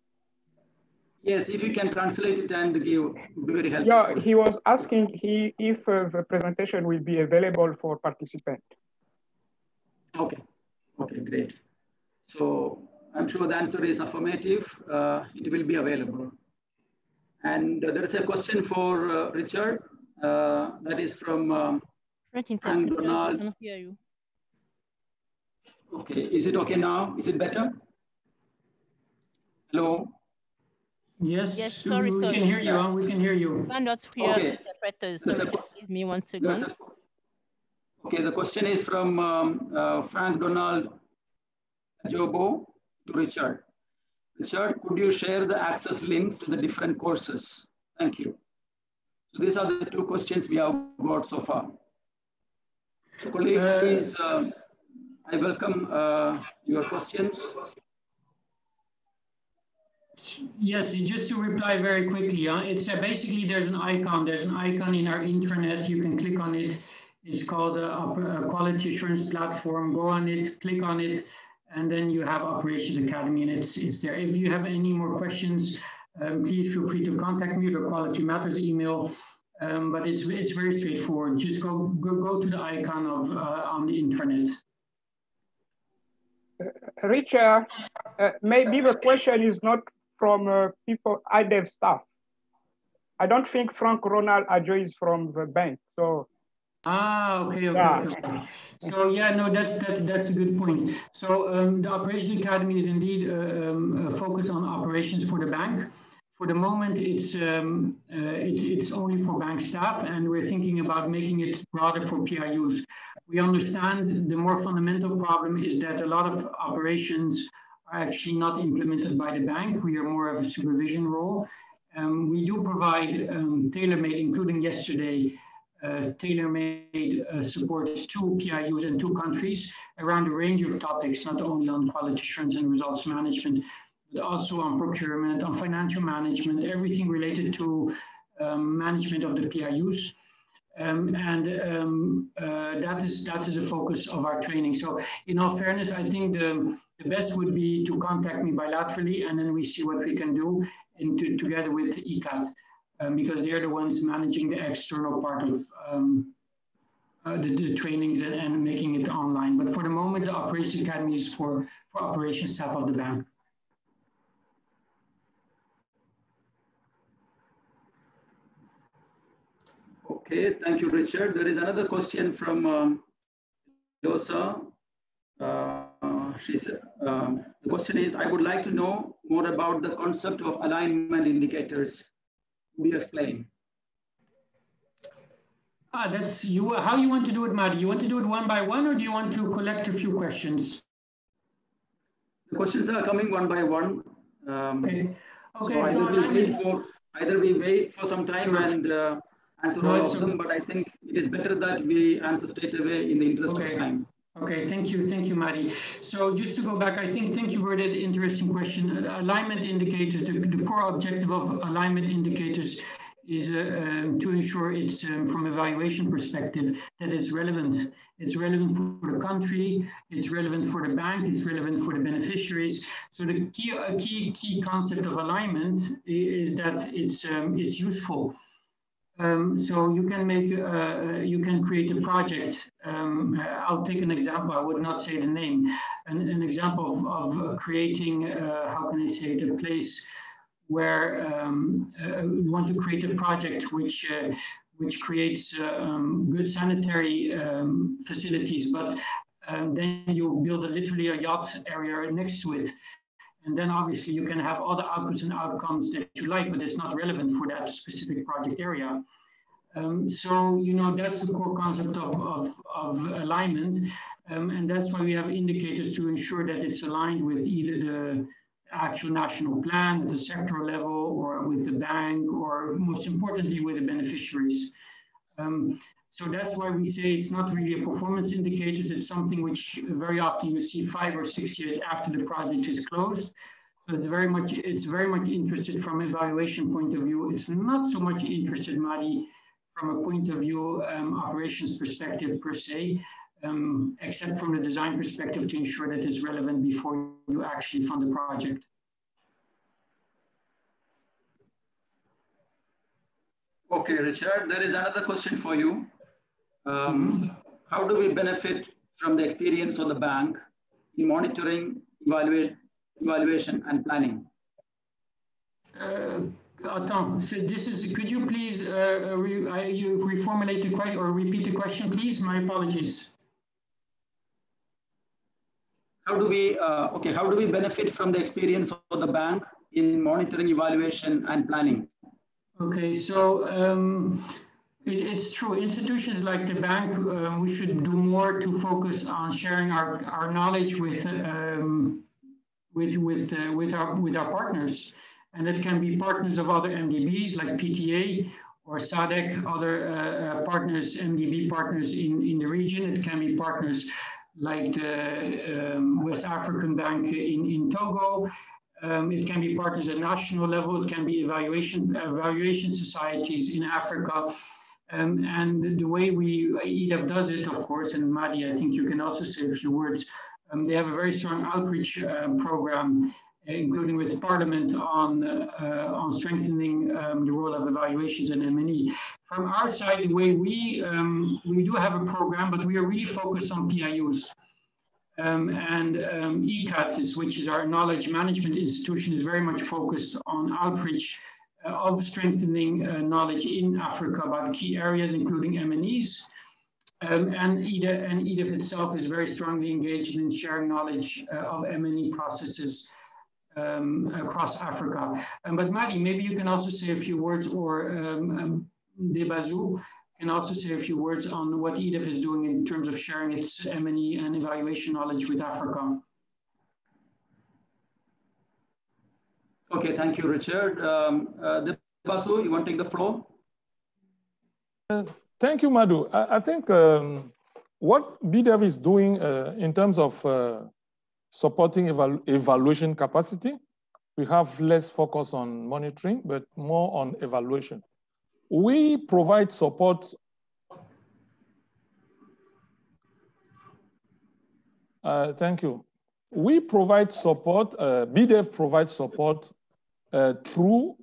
Yes, if you can translate it and give, be very helpful. Yeah, he was asking he, if uh, the presentation will be available for participants. Okay, okay, great. So I'm sure the answer is affirmative. Uh, it will be available. And uh, there is a question for uh, Richard. Uh, that is from um, Frank Donald. I cannot hear you. Okay, is it okay now? Is it better? Hello? Yes, yes, sorry, we sorry. can hear you. We can hear you. I'm not here, okay. Interpreters, so a, give me one second. A, okay, the question is from um, uh, Frank Donald Jobo to Richard. Richard, could you share the access links to the different courses? Thank you. So these are the two questions we have got so far. So colleagues, uh, please, uh, I welcome uh, your questions. Yes, just to reply very quickly, uh, it's uh, basically there's an icon, there's an icon in our intranet, you can click on it, it's called a, a quality assurance platform, go on it, click on it, and then you have Operations Academy and it's, it's there. If you have any more questions, um, please feel free to contact me or Quality Matters email, um, but it's, it's very straightforward, just go, go, go to the icon of uh, on the intranet. Uh, Richard, uh, maybe the question is not from uh, people, I D E V staff. I don't think Frank Ronald Ajoy is from the bank, so. Ah, okay, okay, yeah. okay. So yeah, no, that's, that's, that's a good point. So um, the Operations Academy is indeed uh, um, uh, focused on operations for the bank. For the moment, it's, um, uh, it, it's only for bank staff, and we're thinking about making it broader for P I Us. We understand the more fundamental problem is that a lot of operations are actually not implemented by the bank. We are more of a supervision role. Um, we do provide um, tailor-made, including yesterday, uh, tailor-made uh, supports to P I Us and to countries around a range of topics, not only on quality assurance and results management, but also on procurement, on financial management, everything related to um, management of the P I Us. Um, and um, uh, that is that is the focus of our training. So in all fairness, I think the, the best would be to contact me bilaterally and then we see what we can do and to, together with ECAT, um, because they're the ones managing the external part of um, uh, the, the trainings and, and making it online. But for the moment, the Operations Academy is for, for operations staff of the bank. Okay, thank you, Richard. There is another question from um, Losa. Uh, please. Um, the question is, I would like to know more about the concept of alignment indicators. Could you explain? Ah, that's you. How you want to do it, Madi? You want to do it one by one, or do you want to collect a few questions? The questions are coming one by one. Um, okay. Okay. So either, so we wait for, either we wait for some time sure. and uh, answer all of them, but I think it is better that we answer straight away in the interest okay. of time. Okay, thank you, thank you, Mari. So just to go back, I think, thank you for that interesting question. Alignment indicators, the, the core objective of alignment indicators is uh, um, to ensure it's, um, from evaluation perspective, that it's relevant. It's relevant for the country, it's relevant for the bank, it's relevant for the beneficiaries. So the key, uh, key, key concept of alignment is that it's, um, it's useful. Um, so you can make, uh, you can create a project. Um, I'll take an example. I would not say the name. An, an example of, of creating, uh, how can I say it, a place where um, uh, you want to create a project which uh, which creates uh, um, good sanitary um, facilities, but um, then you build a, literally a yacht area next to it. And then obviously you can have other outputs and outcomes that you like, but it's not relevant for that specific project area. Um, so, you know, that's the core concept of, of, of alignment. Um, and that's why we have indicators to ensure that it's aligned with either the actual national plan at the sectoral level or with the bank, or most importantly, with the beneficiaries. Um, so that's why we say it's not really a performance indicator, it's something which very often you see five or six years after the project is closed. So it's very much, it's very much interested from an evaluation point of view. It's not so much interested, Madi, from a point of view um, operations perspective per se, um, except from the design perspective to ensure that it's relevant before you actually fund the project. Okay, Richard, there is another question for you. Um, how do we benefit from the experience of the bank in monitoring, evaluate, evaluation, and planning? Uh, Attends, so this is, could you please uh, re, I, you reformulate the question or repeat the question, please? My apologies. How do we, uh, okay, how do we benefit from the experience of the bank in monitoring, evaluation, and planning? Okay, so um, it, it's true. Institutions like the bank, uh, we should do more to focus on sharing our, our knowledge with um, with with uh, with our with our partners, and that can be partners of other M D Bs like P T A or SADC, other uh, partners, M D B partners in in the region. It can be partners like the um, West African Bank in in Togo. Um, it can be partners at national level, it can be evaluation, evaluation societies in Africa. Um, and the way we, I D E F does it, of course, and Madi, I think you can also say a few words, um, they have a very strong outreach uh, program, including with Parliament on, uh, on strengthening um, the role of evaluations and M and E. From our side, the way we, um, we do have a program, but we are really focused on P I Us. Um, and um, ECAT, which is our knowledge management institution, is very much focused on outreach uh, of strengthening uh, knowledge in Africa about key areas, including M and Es. Um, and I D E F itself is very strongly engaged in sharing knowledge uh, of M and E processes um, across Africa. Um, but Madi, maybe you can also say a few words, or um, um, Debazou can also say a few words on what I D E F is doing in terms of sharing its M and E and evaluation knowledge with Africa. Okay, thank you, Richard. Um, uh, Debazou, you want to take the floor? Uh, thank you, Madhu. I, I think um, what I D E F is doing uh, in terms of uh, supporting evalu evaluation capacity, we have less focus on monitoring, but more on evaluation. We provide support. Uh, thank you. We provide support, uh, I D E F provides support uh, through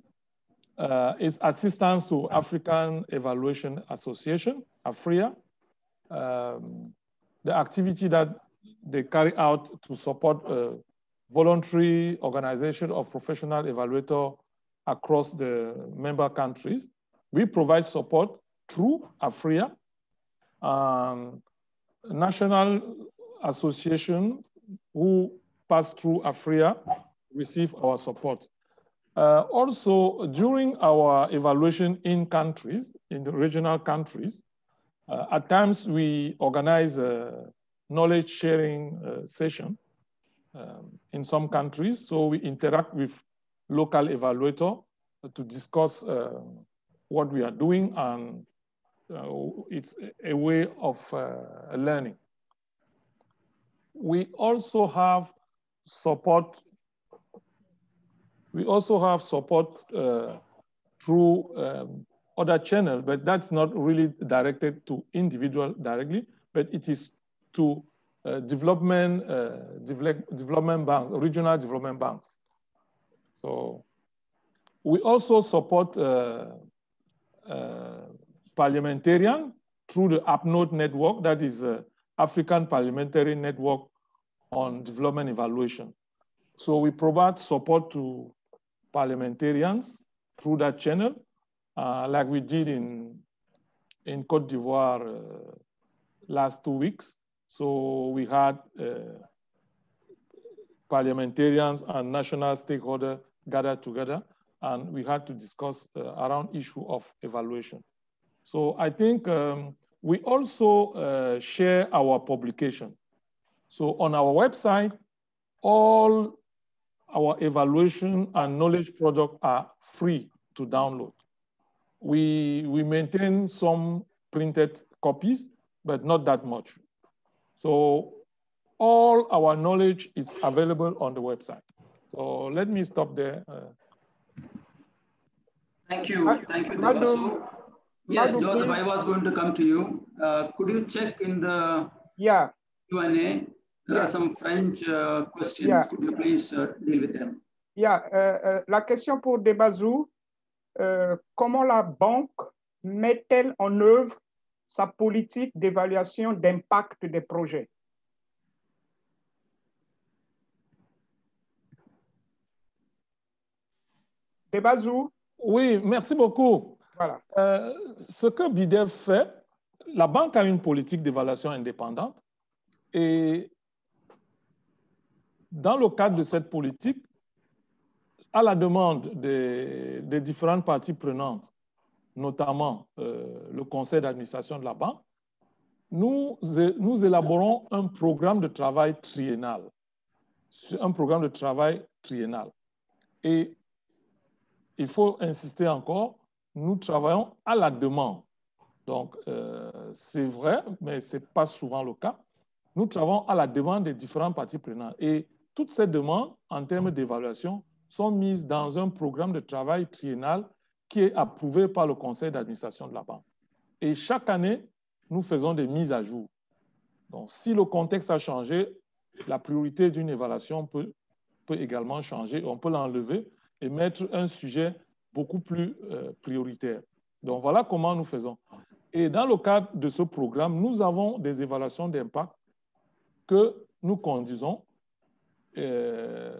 uh, its assistance to African Evaluation Association, AfrEA. Um, the activity that they carry out to support uh, voluntary organization of professional evaluators across the member countries. We provide support through AfrEA, um, National Association who pass through AfrEA receive our support. Uh, also, during our evaluation in countries, in the regional countries, uh, at times we organize a knowledge sharing uh, session um, in some countries. So we interact with local evaluator to discuss uh, what we are doing, and uh, it's a way of uh, learning. We also have support We also have support uh, through um, other channels, but that's not really directed to individual directly, but it is to uh, development, uh, develop, development banks, regional development banks. So we also support uh, uh, parliamentarians through the APNODE network, that is uh, African Parliamentary Network on Development Evaluation. So we provide support to parliamentarians through that channel, uh, like we did in, in Cote d'Ivoire uh, last two weeks. So we had uh, parliamentarians and national stakeholders gathered together, and we had to discuss uh, around issue of evaluation. So I think um, we also uh, share our publication. So on our website, all our evaluation and knowledge products are free to download. We, we maintain some printed copies, but not that much. So all our knowledge is available on the website. So let me stop there. Thank you. Thank you, Debazou. Yes, Joseph, I was going to come to you. Uh, could you check in the yeah. Q and A? There are some French uh, questions. Yeah. Could you please uh, deal with them? Yeah. Uh, uh, la question pour Debazou, euh, comment la banque met-elle en œuvre sa politique d'évaluation d'impact des projets? Debazou? Oui, merci beaucoup. Voilà. Euh, ce que B I D E V fait, la banque a une politique d'évaluation indépendante, et dans le cadre de cette politique, à la demande des, des différentes parties prenantes, notamment euh, le conseil d'administration de la banque, nous, nous élaborons un programme de travail triennal. Un programme de travail triennal. Et il faut insister encore, nous travaillons à la demande. Donc, euh, c'est vrai, mais ce n'est pas souvent le cas. Nous travaillons à la demande des différentes parties prenantes. Et toutes ces demandes en termes d'évaluation sont mises dans un programme de travail triennal qui est approuvé par le conseil d'administration de la banque. Et chaque année, nous faisons des mises à jour. Donc, si le contexte a changé, la priorité d'une évaluation peut, peut également changer. On peut l'enlever et mettre un sujet beaucoup plus euh, prioritaire. Donc, voilà comment nous faisons. Et dans le cadre de ce programme, nous avons des évaluations d'impact que nous conduisons. Euh,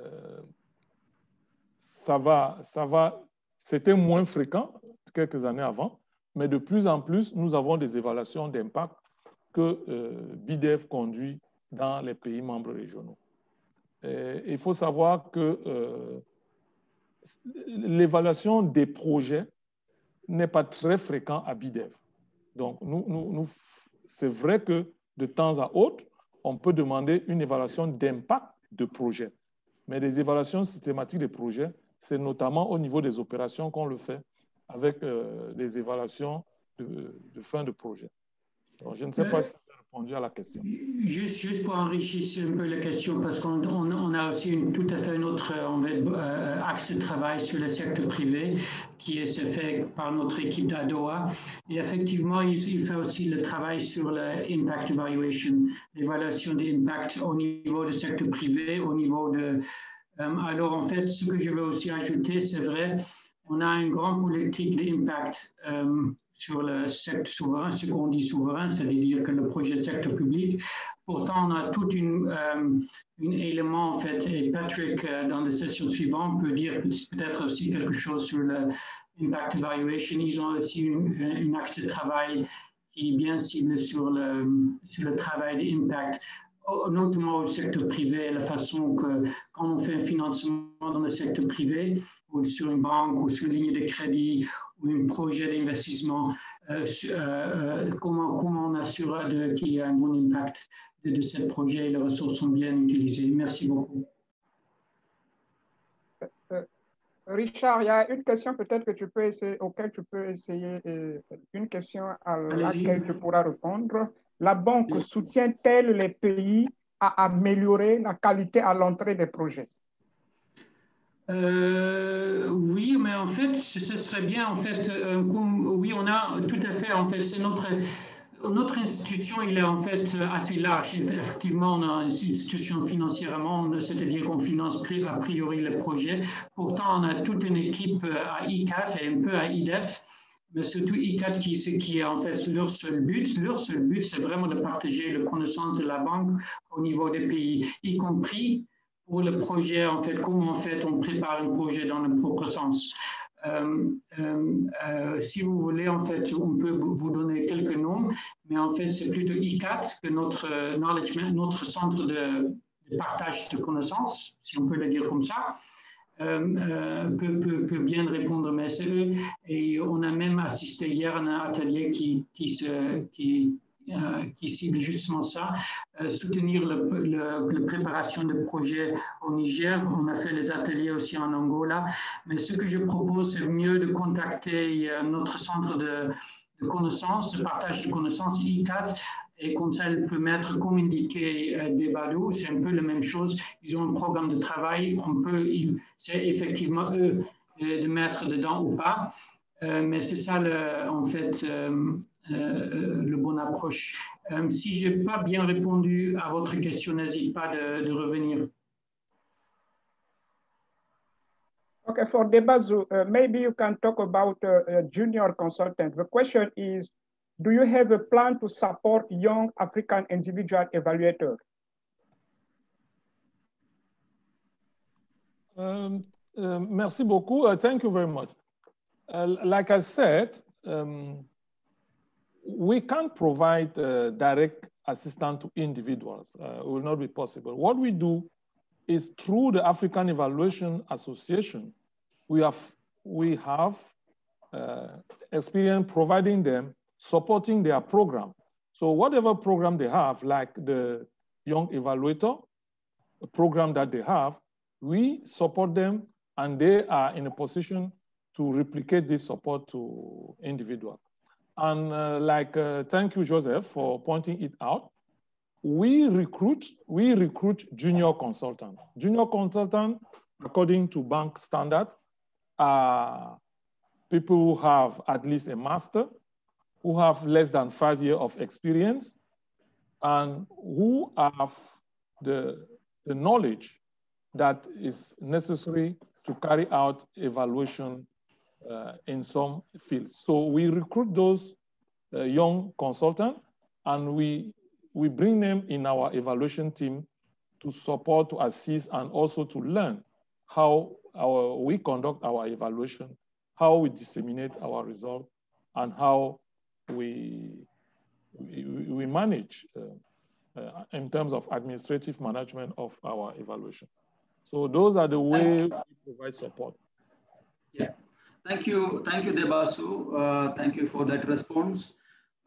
ça va, ça va, c'était moins fréquent quelques années avant, mais de plus en plus, nous avons des évaluations d'impact que euh, B I D E V conduit dans les pays membres régionaux. Et il faut savoir que euh, l'évaluation des projets n'est pas très fréquente à B I D E V. Donc, nous, nous, nous, c'est vrai que de temps à autre, on peut demander une évaluation d'impact de projets. Mais les évaluations systématiques des projets, c'est notamment au niveau des opérations qu'on le fait avec euh, les évaluations de, de fin de projet. Alors, je ne sais euh, pas si j'ai répondu à la question. Juste, juste pour enrichir un peu la question, parce qu'on on, on a aussi une, tout à fait un autre on va, euh, axe de travail sur le secteur privé qui est, se fait par notre équipe d'A D O A. Et effectivement, il, il fait aussi le travail sur l'impact evaluation, l'évaluation des impacts au niveau du secteur privé, au niveau de... Euh, alors, en fait, ce que je veux aussi ajouter, c'est vrai, on a une grande politique d'impact euh, sur le secteur souverain, ce qu'on dit souverain, c'est-à-dire que le projet de secteur public. Pourtant, on a tout un euh, élément, en fait, et Patrick, euh, dans les sessions suivantes, peut dire peut-être aussi quelque chose sur l'impact evaluation. Ils ont aussi un axe de travail qui est bien ciblé sur le, sur le travail d'impact notamment au secteur privé, la façon que quand on fait un financement dans le secteur privé, ou sur une banque, ou sur une ligne de crédit, ou un projet d'investissement, euh, euh, comment, comment on assure qu'il y a un bon impact de, de ce projet et les ressources sont bien utilisées. Merci beaucoup. Richard, il y a une question peut-être que tu peux essayer, auquel tu peux essayer, une question à laquelle tu pourras répondre. La banque soutient-elle les pays à améliorer la qualité à l'entrée des projets? Euh, oui, mais en fait, ce serait bien, en fait, euh, comme, oui, on a tout à fait, en fait, c'est notre... Notre institution, il est en fait assez large. Effectivement, on a une institution financièrement, c'est-à-dire qu'on finance a priori le projet. Pourtant, on a toute une équipe à I C A T et un peu à I D E F, mais surtout I C A T qui, qui est en fait leur seul but. Leur seul but, c'est vraiment de partager le connaissance de la banque au niveau des pays, y compris pour le projet, en fait, comment en fait on prépare un projet dans le propre sens. Euh, euh, euh, si vous voulez, en fait, on peut vous donner quelques noms, mais en fait, c'est plutôt I C A T que notre knowledge, notre centre de, de partage de connaissances, si on peut le dire comme ça, euh, euh, peut, peut, peut bien répondre, mais c'est eux. Et on a même assisté hier à un atelier qui, qui, se, qui, euh, qui cible justement ça, euh, soutenir le, le, la préparation de projets au Niger. On a fait les ateliers aussi en Angola. Mais ce que je propose, c'est mieux de contacter euh, notre centre de, de connaissances, de partage de connaissances, I C A T, et comme ça, il peut mettre, comme indiqué euh, Debazou, c'est un peu la même chose. Ils ont un programme de travail, on peut, c'est effectivement eux euh, de mettre dedans ou pas. Euh, mais c'est ça, le, en fait... Euh, Euh, le bon approche. Euh, si je n'ai pas bien répondu à votre question, n'hésite pas de, de revenir. Okay, for Debazou, uh, maybe you can talk about uh, junior consultant. The question is, do you have a plan to support young African individual evaluators? Um, uh, merci beaucoup. Uh, thank you very much. Uh, like I said, um, we can't provide uh, direct assistance to individuals. Uh, it will not be possible. What we do is through the African Evaluation Association, we have, we have uh, experience providing them, supporting their program. So whatever program they have, like the Young Evaluator program that they have, we support them and they are in a position to replicate this support to individuals. And uh, like, uh, thank you, Joseph, for pointing it out. We recruit, we recruit junior consultants. Junior consultants, according to bank standards, are people who have at least a master, who have less than five years of experience, and who have the, the knowledge that is necessary to carry out evaluation Uh, in some fields. So we recruit those uh, young consultants and we, we bring them in our evaluation team to support, to assist, and also to learn how our, we conduct our evaluation, how we disseminate our results, and how we, we, we manage uh, uh, in terms of administrative management of our evaluation. So those are the way we provide support. Yeah. Thank you, thank you, Debazou. Uh, thank you for that response.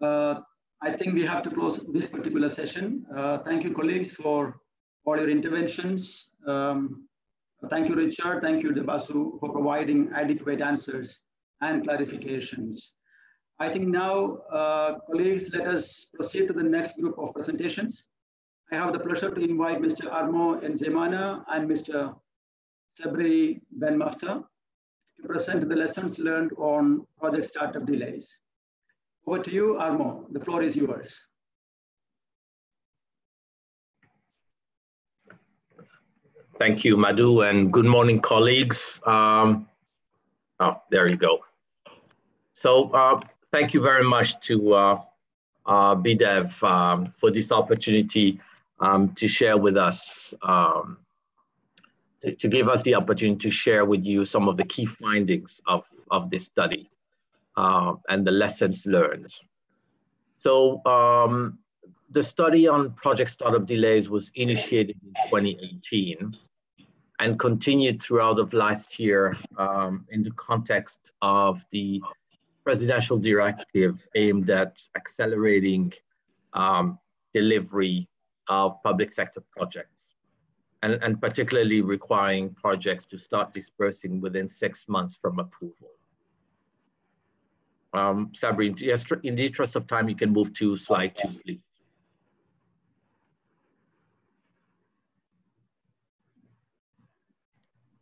Uh, I think we have to close this particular session. Uh, thank you, colleagues, for all your interventions. Um, thank you, Richard. Thank you, Debazou, for providing adequate answers and clarifications. I think now, uh, colleagues, let us proceed to the next group of presentations. I have the pleasure to invite Mister Armand Nzeyimana and Mister Sabri Benmafta to present the lessons learned on project startup delays. Over to you, Armand. The floor is yours. Thank you, Madhu, and good morning, colleagues. Um, oh, there you go. So uh, thank you very much to uh, uh, B D E V um, for this opportunity um, to share with us um, to give us the opportunity to share with you some of the key findings of, of this study uh, and the lessons learned. So um, the study on project startup delays was initiated in twenty eighteen and continued throughout of last year um, in the context of the presidential directive aimed at accelerating um, delivery of public sector projects, and, and particularly requiring projects to start dispersing within six months from approval. Um, Sabri, in the interest of time, you can move to slide two, please.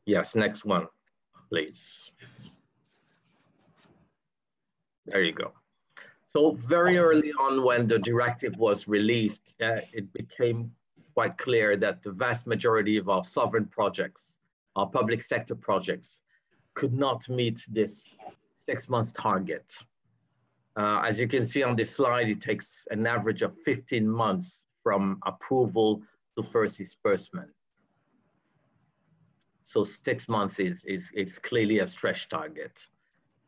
Yes, next one, please. There you go. So very early on when the directive was released, uh, it became quite clear that the vast majority of our sovereign projects, our public sector projects, could not meet this six months target. Uh, as you can see on this slide, it takes an average of fifteen months from approval to first disbursement. So six months is, is, is clearly a stretch target.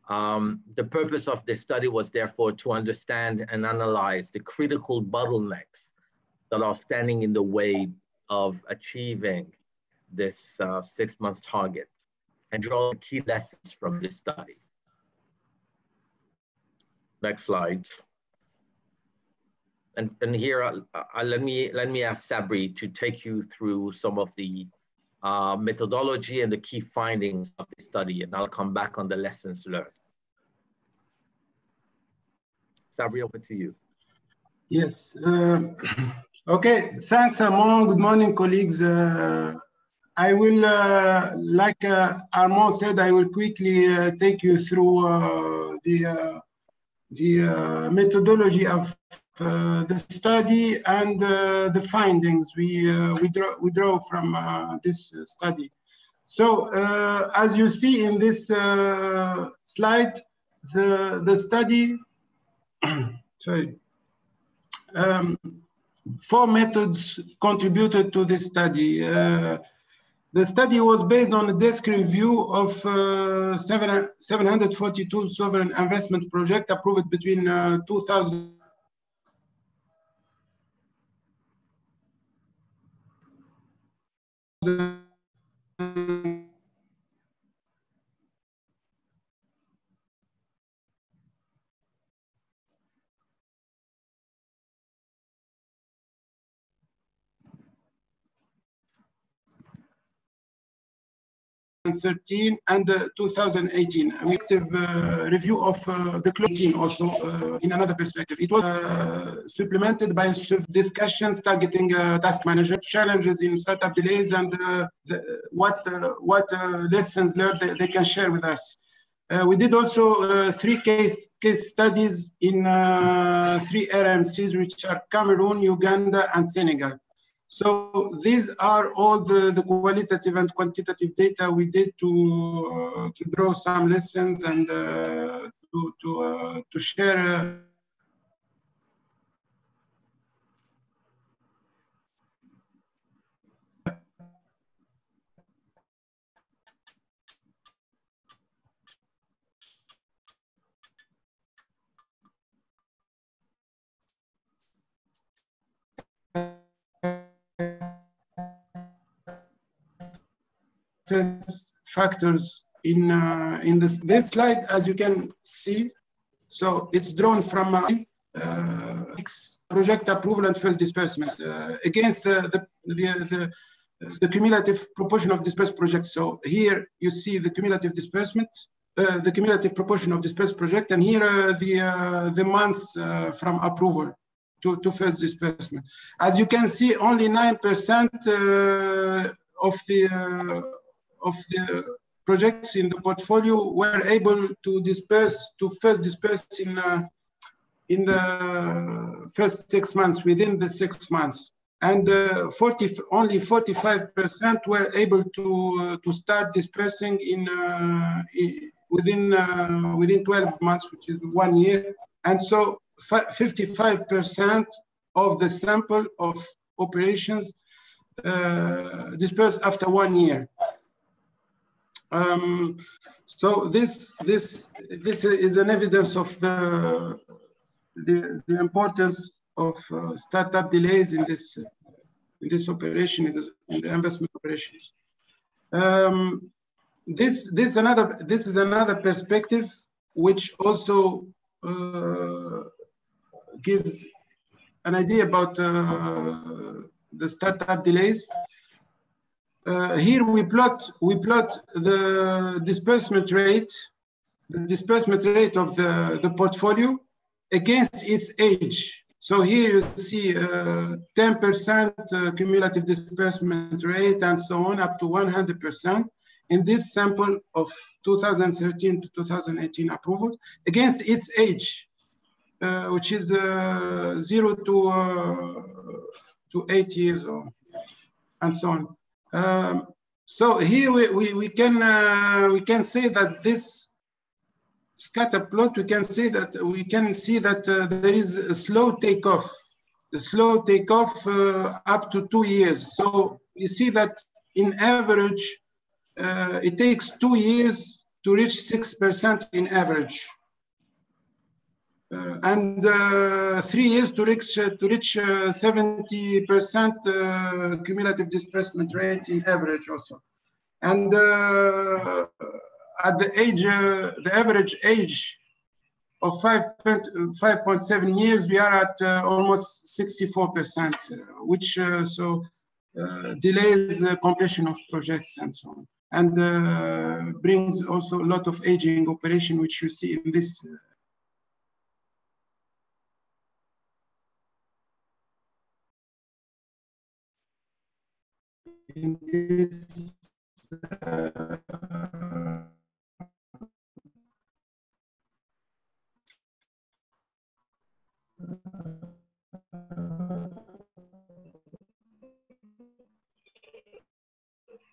Um, the purpose of this study was therefore to understand and analyze the critical bottlenecks that are standing in the way of achieving this uh, six months target and draw key lessons from this study. Next slide. And, and here, uh, uh, let me, let me ask Sabri to take you through some of the uh, methodology and the key findings of the study, and I'll come back on the lessons learned. Sabri, over to you. Yes. Uh, okay. Thanks, Armand. Good morning, colleagues. Uh, I will, uh, like uh, Armand said, I will quickly uh, take you through uh, the uh, the uh, methodology of uh, the study and uh, the findings we uh, we draw we draw from uh, this study. So, uh, as you see in this uh, slide, the the study. Sorry. Um, four methods contributed to this study. Uh, the study was based on a desk review of uh, seven hundred forty-two sovereign investment projects approved between uh, two thousand. twenty thirteen and uh, two thousand eighteen. We active uh, review of uh, the closing also uh, in another perspective. It was uh, supplemented by discussions targeting uh, task management challenges in startup delays and uh, the, what uh, what uh, lessons learned they, they can share with us. Uh, we did also uh, three case, case studies in uh, three R M Cs, which are Cameroon, Uganda, and Senegal. So these are all the, the qualitative and quantitative data we did to, uh, to draw some lessons and uh, to, to, uh, to share uh, factors in uh, in this this slide, as you can see. So it's drawn from uh, uh, project approval and first disbursement uh, against the the, the the cumulative proportion of dispersed projects. So here you see the cumulative disbursement, uh, the cumulative proportion of dispersed project, and here uh, the uh, the months uh, from approval to to first disbursement. As you can see, only nine percent uh, of the uh, of the projects in the portfolio were able to disperse, to first disperse in, uh, in the first six months, within the six months. And uh, forty, only forty-five percent were able to, uh, to start dispersing in, uh, in, within, uh, within twelve months, which is one year. And so fifty-five percent of the sample of operations uh, dispersed after one year. Um, so this this this is an evidence of the the, the importance of uh, startup delays in this uh, in this operation, in, this, in the investment operations. Um, this this another this is another perspective which also uh, gives an idea about uh, the startup delays. Uh, here we plot we plot the disbursement rate, the disbursement rate of the, the portfolio against its age. So here you see ten percent uh, cumulative disbursement rate and so on up to one hundred percent in this sample of two thousand thirteen to two thousand eighteen approvals against its age, uh, which is uh, zero to uh, to eight years old, and so on. Um, so here we, we, we can uh, we can say that this scatter plot, we can see that we can see that uh, there is a slow takeoff, a slow takeoff uh, up to two years. So you see that in average, uh, it takes two years to reach six percent in average, uh, and uh, three years to reach uh, to reach seventy percent uh, cumulative disbursement rate in average also, and. Uh, At the age, uh, the average age of five point seven years, we are at uh, almost sixty-four percent, uh, which uh, so uh, delays the completion of projects and so on, and uh, brings also a lot of aging operation, which you see in this. Uh, in this uh,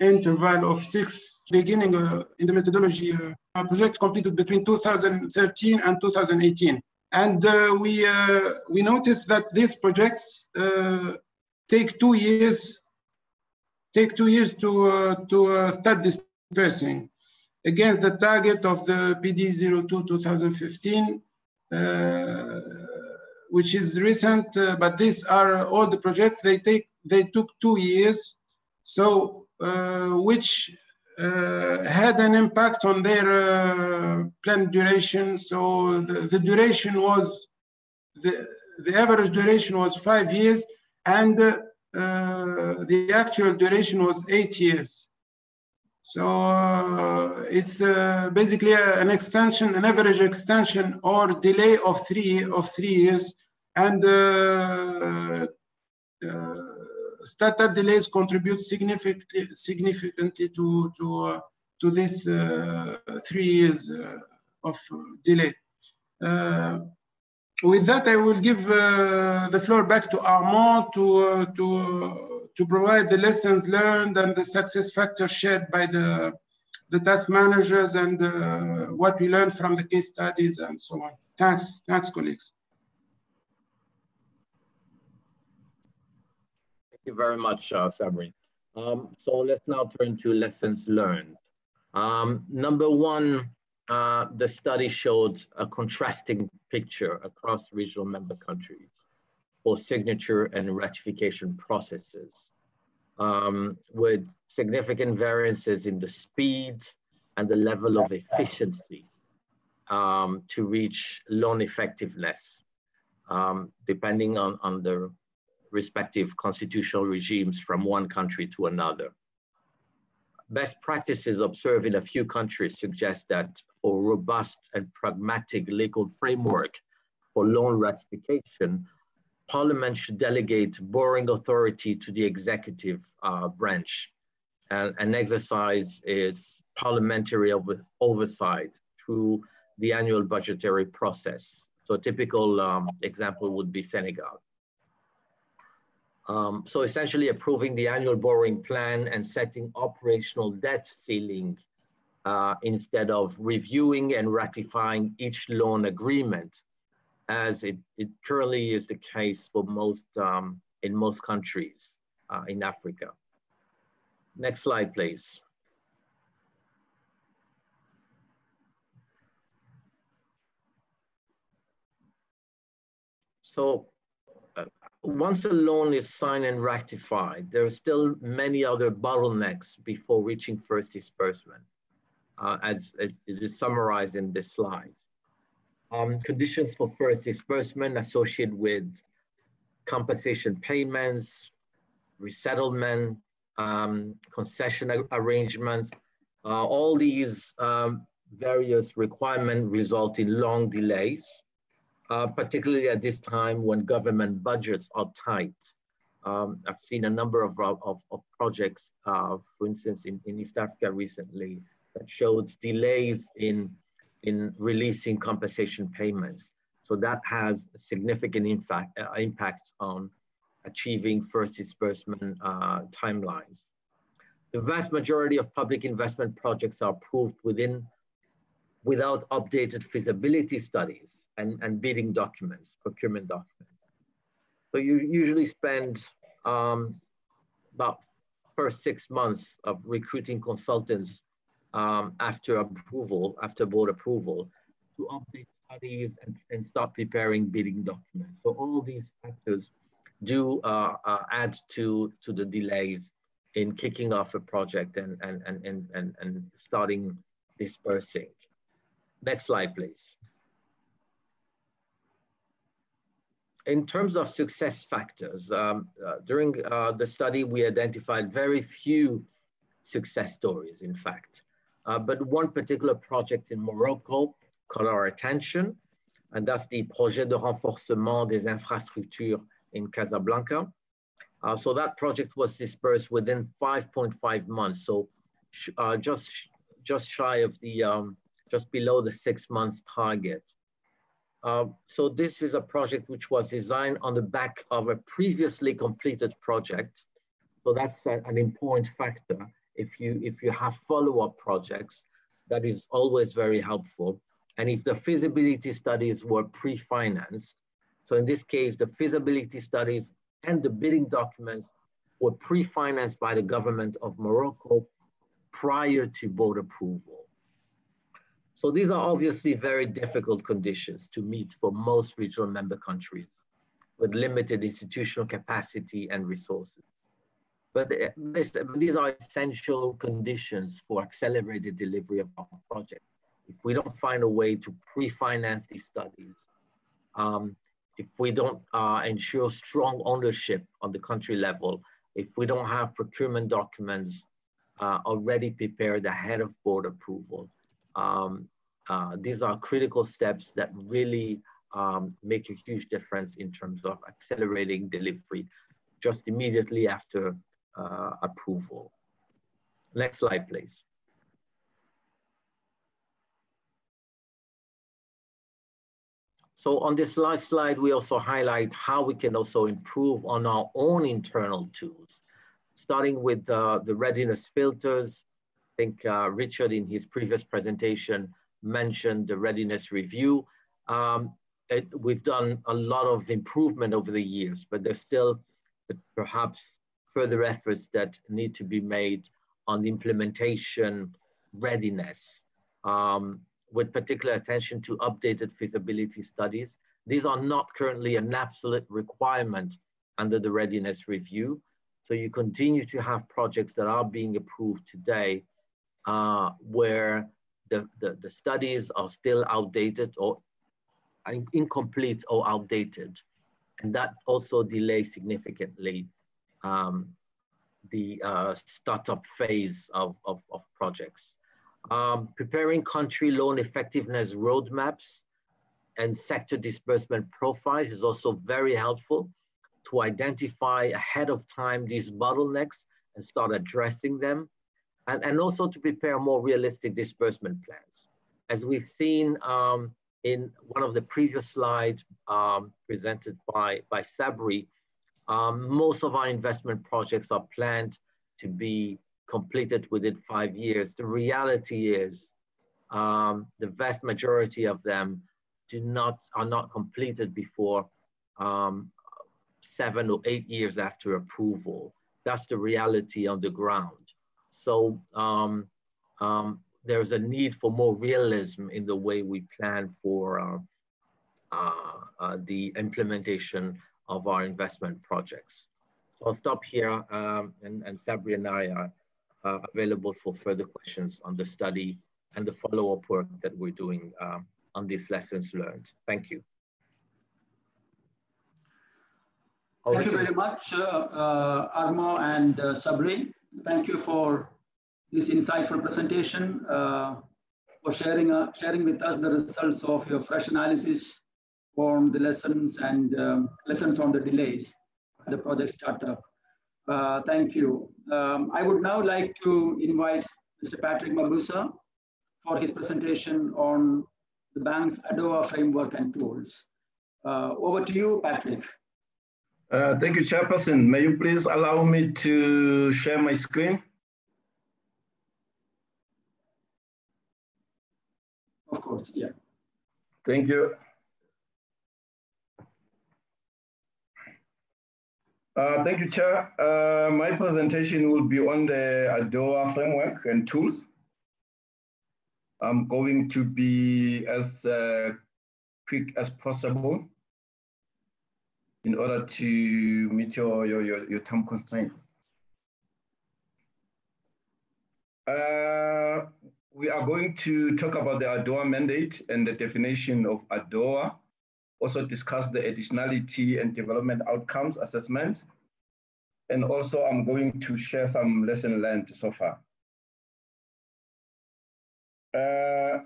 interval of six, beginning uh, in the methodology, uh, project completed between two thousand thirteen and two thousand eighteen, and uh, we uh, we noticed that these projects uh, take two years, take two years to uh, to uh, start dispersing, against the target of the P D zero two two thousand fifteen. Uh, which is recent, uh, but these are all the projects, they take, they took two years, so uh, which uh, had an impact on their uh, planned duration. So the, the duration was, the, the average duration was five years, and uh, uh, the actual duration was eight years. So uh, it's uh, basically a, an extension, an average extension or delay of three of three years, and uh, uh, startup delays contribute significantly significantly to to uh, to this uh, three years uh, of delay. Uh, with that, I will give uh, the floor back to Armand to uh, to. Uh, to provide the lessons learned and the success factors shared by the, the task managers, and uh, what we learned from the case studies and so on. Thanks, thanks colleagues. Thank you very much, uh, Sabri. Um, so let's now turn to lessons learned. Um, number one, uh, the study showed a contrasting picture across regional member countries for signature and ratification processes, um, with significant variances in the speed and the level of efficiency um, to reach loan effectiveness, um, depending on, on the respective constitutional regimes from one country to another. Best practices observed in a few countries suggest that for robust and pragmatic legal framework for loan ratification, Parliament should delegate borrowing authority to the executive uh, branch and, and exercise its parliamentary over, oversight through the annual budgetary process. So a typical um, example would be Senegal. Um, so essentially approving the annual borrowing plan and setting operational debt ceiling uh, instead of reviewing and ratifying each loan agreement, as it, it currently is the case for most, um, in most countries uh, in Africa. Next slide, please. So once a loan is signed and ratified, there are still many other bottlenecks before reaching first disbursement, uh, as it is summarized in this slide. Um, conditions for first disbursement associated with compensation payments, resettlement, um, concession arrangements, uh, all these um, various requirements result in long delays, uh, particularly at this time when government budgets are tight. Um, I've seen a number of, of, of projects, uh, for instance, in, in East Africa recently, that showed delays in, in releasing compensation payments. So that has a significant impact, uh, impact on achieving first disbursement uh, timelines. The vast majority of public investment projects are approved within, without updated feasibility studies and, and bidding documents, procurement documents. So you usually spend um, about first six months of recruiting consultants um, after approval, after board approval, to update studies and, and start preparing bidding documents. So all these factors do uh, uh, add to, to the delays in kicking off a project and, and, and, and, and, and starting dispersing. Next slide, please. In terms of success factors, um, uh, during uh, the study, we identified very few success stories, in fact, uh, but one particular project in Morocco caught our attention, and that's the Projet de Renforcement des Infrastructures in Casablanca. Uh, so that project was dispersed within five point five months, so sh uh, just, sh just shy of the, um, just below the six months target. Uh, so this is a project which was designed on the back of a previously completed project. So that's a, an important factor. If you, if you have follow-up projects, that is always very helpful. And if the feasibility studies were pre-financed, so in this case, the feasibility studies and the bidding documents were pre-financed by the government of Morocco prior to board approval. So these are obviously very difficult conditions to meet for most regional member countries with limited institutional capacity and resources. But these are essential conditions for accelerated delivery of our project. If we don't find a way to pre-finance these studies, um, if we don't uh, ensure strong ownership on the country level, if we don't have procurement documents uh, already prepared ahead of board approval, um, uh, these are critical steps that really um, make a huge difference in terms of accelerating delivery just immediately after uh, approval. Next slide, please. So on this last slide, we also highlight how we can also improve on our own internal tools, starting with uh, the readiness filters. I think uh, Richard in his previous presentation mentioned the readiness review. Um, it, we've done a lot of improvement over the years, but there's still perhaps further efforts that need to be made on the implementation readiness. Um, with particular attention to updated feasibility studies. These are not currently an absolute requirement under the readiness review. So you continue to have projects that are being approved today uh, where the, the, the studies are still outdated or in, incomplete or outdated. And that also delays significantly um, the uh, startup phase of, of, of projects. Um, preparing country loan effectiveness roadmaps and sector disbursement profiles is also very helpful to identify ahead of time these bottlenecks and start addressing them, and, and also to prepare more realistic disbursement plans. As we've seen um, in one of the previous slides um, presented by, by Sabri, um, most of our investment projects are planned to be completed within five years. The reality is um, the vast majority of them do not, are not completed before um, seven or eight years after approval. That's the reality on the ground. So um, um, there's a need for more realism in the way we plan for uh, uh, uh, the implementation of our investment projects. So I'll stop here, um, and, and Sabri and I are uh, available for further questions on the study and the follow-up work that we're doing um, on these lessons learned. Thank you. Over Thank you very much, uh, uh, Armand and uh, Sabri. Thank you for this insightful presentation, uh, for sharing, uh, sharing with us the results of your fresh analysis from the lessons and um, lessons on the delays at the project startup. Uh, thank you. Um, I would now like to invite Mister Patrick Mabusa for his presentation on the bank's A D O A framework and tools. Uh, over to you, Patrick. Uh, thank you, Chairperson. May you please allow me to share my screen? Of course, yeah. Thank you. Uh, thank you, Chair. Uh, my presentation will be on the A D O A framework and tools. I'm going to be as uh, quick as possible in order to meet your, your, your, your time constraints. Uh, we are going to talk about the A D O A mandate and the definition of A D O A, also discuss the additionality and development outcomes assessment. And also I'm going to share some lessons learned so far. Uh,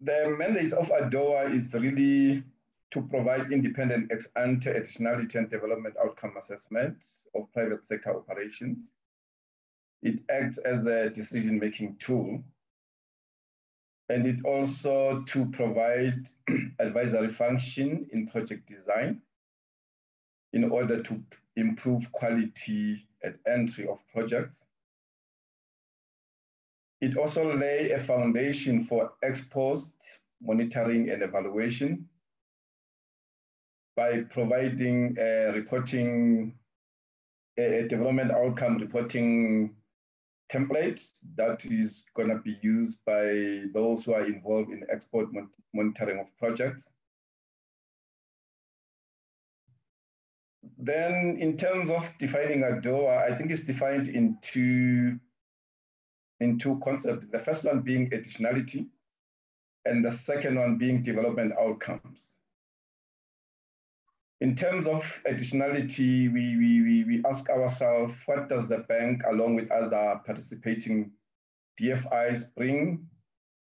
the mandate of A D O A is really to provide independent ex-ante additionality and development outcome assessment of private sector operations. It acts as a decision-making tool, and it also to provide advisory function in project design in order to improve quality at entry of projects. It also lay a foundation for ex-post monitoring and evaluation by providing a reporting, a development outcome reporting template that is going to be used by those who are involved in export monitoring of projects. Then in terms of defining A D O A, I think it's defined in two, in two concepts. The first one being additionality, and the second one being development outcomes. In terms of additionality, we, we, we, we ask ourselves, what does the bank, along with other participating D F Is, bring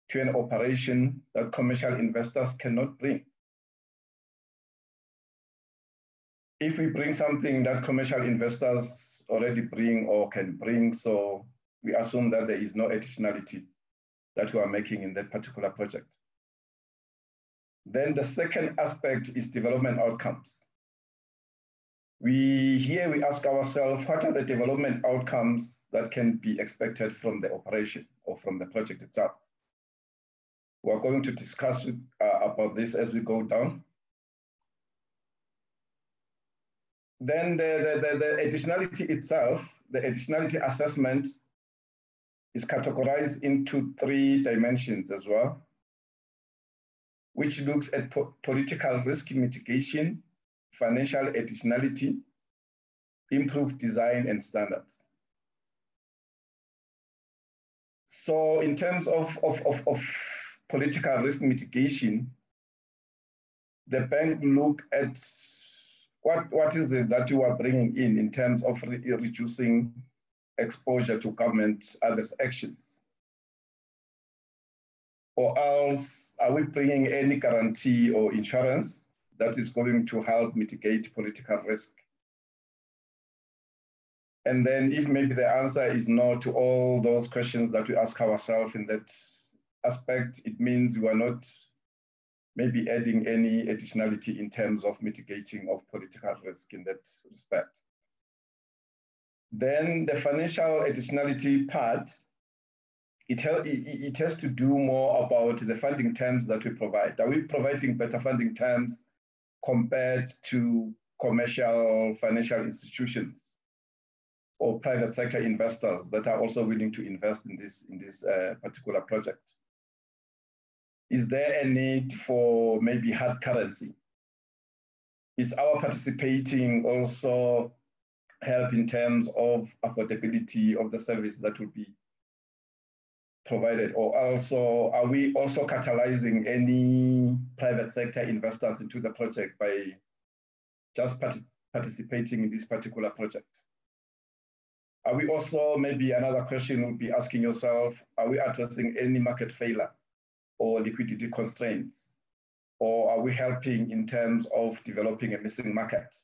to an operation that commercial investors cannot bring? If we bring something that commercial investors already bring or can bring, so we assume that there is no additionality that we are making in that particular project. Then the second aspect is development outcomes. We here we ask ourselves, what are the development outcomes that can be expected from the operation or from the project itself? We are going to discuss uh, about this as we go down. Then the, the, the, the additionality itself, the additionality assessment is categorized into three dimensions as well, which looks at po political risk mitigation, financial additionality, improved design and standards. So in terms of, of, of, of political risk mitigation, the bank look at what, what is it that you are bringing in in terms of re reducing exposure to government others' actions. Or else, are we bringing any guarantee or insurance that is going to help mitigate political risk? And then if maybe the answer is no to all those questions that we ask ourselves in that aspect, it means we are not maybe adding any additionality in terms of mitigating of political risk in that respect. Then the financial additionality part, It, it has to do more about the funding terms that we provide. Are we providing better funding terms compared to commercial financial institutions or private sector investors that are also willing to invest in this, in this uh, particular project? Is there a need for maybe hard currency Is our participating also help in terms of affordability of the service that would be provided? Or also, are we also catalyzing any private sector investors into the project by just part participating in this particular project? Are we also, maybe another question would be asking yourself, are we addressing any market failure or liquidity constraints? Or are we helping in terms of developing a missing market?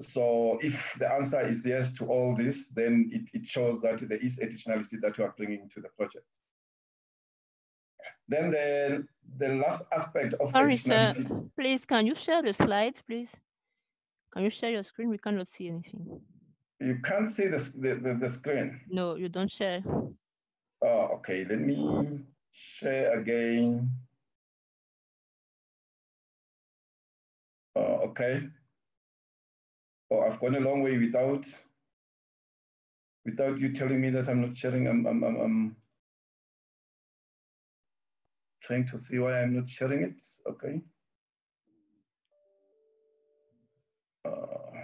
So if the answer is yes to all this, then it, it shows that there is additionality that we are bringing to the project. Then the, the last aspect of Sorry, additionality. Sir, please, can you share the slides, please? Can you share your screen? We cannot see anything. You can't see the, the, the, the screen? No, you don't share. Oh, okay, let me share again. Uh, okay. Oh, I've gone a long way without without you telling me that I'm not sharing. I'm, I'm, I'm, I'm trying to see why I'm not sharing it. Okay. Uh,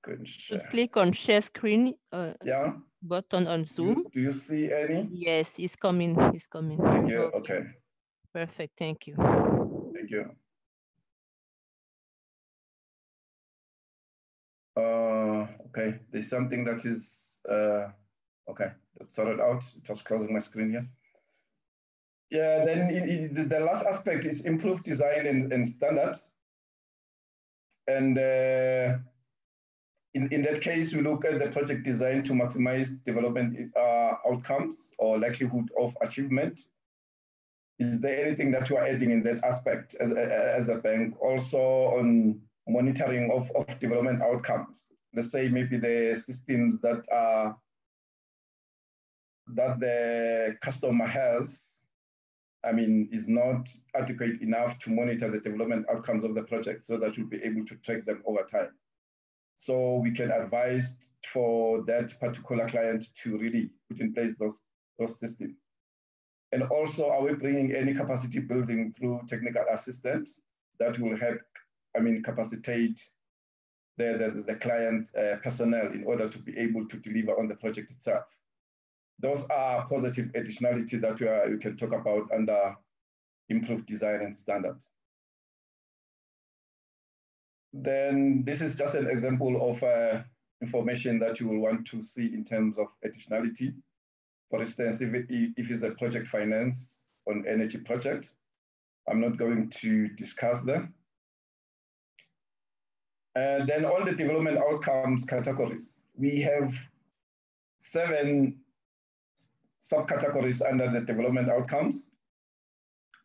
screen share. Just click on share screen uh, yeah. button on Zoom. Do, do you see any? Yes, it's coming. It's coming. Thank you. Okay. Okay. Perfect. Thank you. Thank you. Uh, okay, there's something that is, uh, okay, that sorted out, just closing my screen here. Yeah, then it, it, the last aspect is improved design and, and standards. And uh, in, in that case, we look at the project design to maximize development uh, outcomes or likelihood of achievement. Is there anything that you are adding in that aspect as a, as a bank? Also on monitoring of, of development outcomes. Let's say maybe the systems that are that the customer has, I mean, is not adequate enough to monitor the development outcomes of the project so that you'll be able to track them over time. So we can advise for that particular client to really put in place those, those systems. And also, are we bringing any capacity building through technical assistance that will help I mean, capacitate the, the, the client's uh, personnel in order to be able to deliver on the project itself. Those are positive additionality that we, are, we can talk about under improved design and standard. Then this is just an example of uh, information that you will want to see in terms of additionality. For instance, if, it, if it's a project finance on energy project, I'm not going to discuss them. And then all the development outcomes categories. We have seven subcategories under the development outcomes,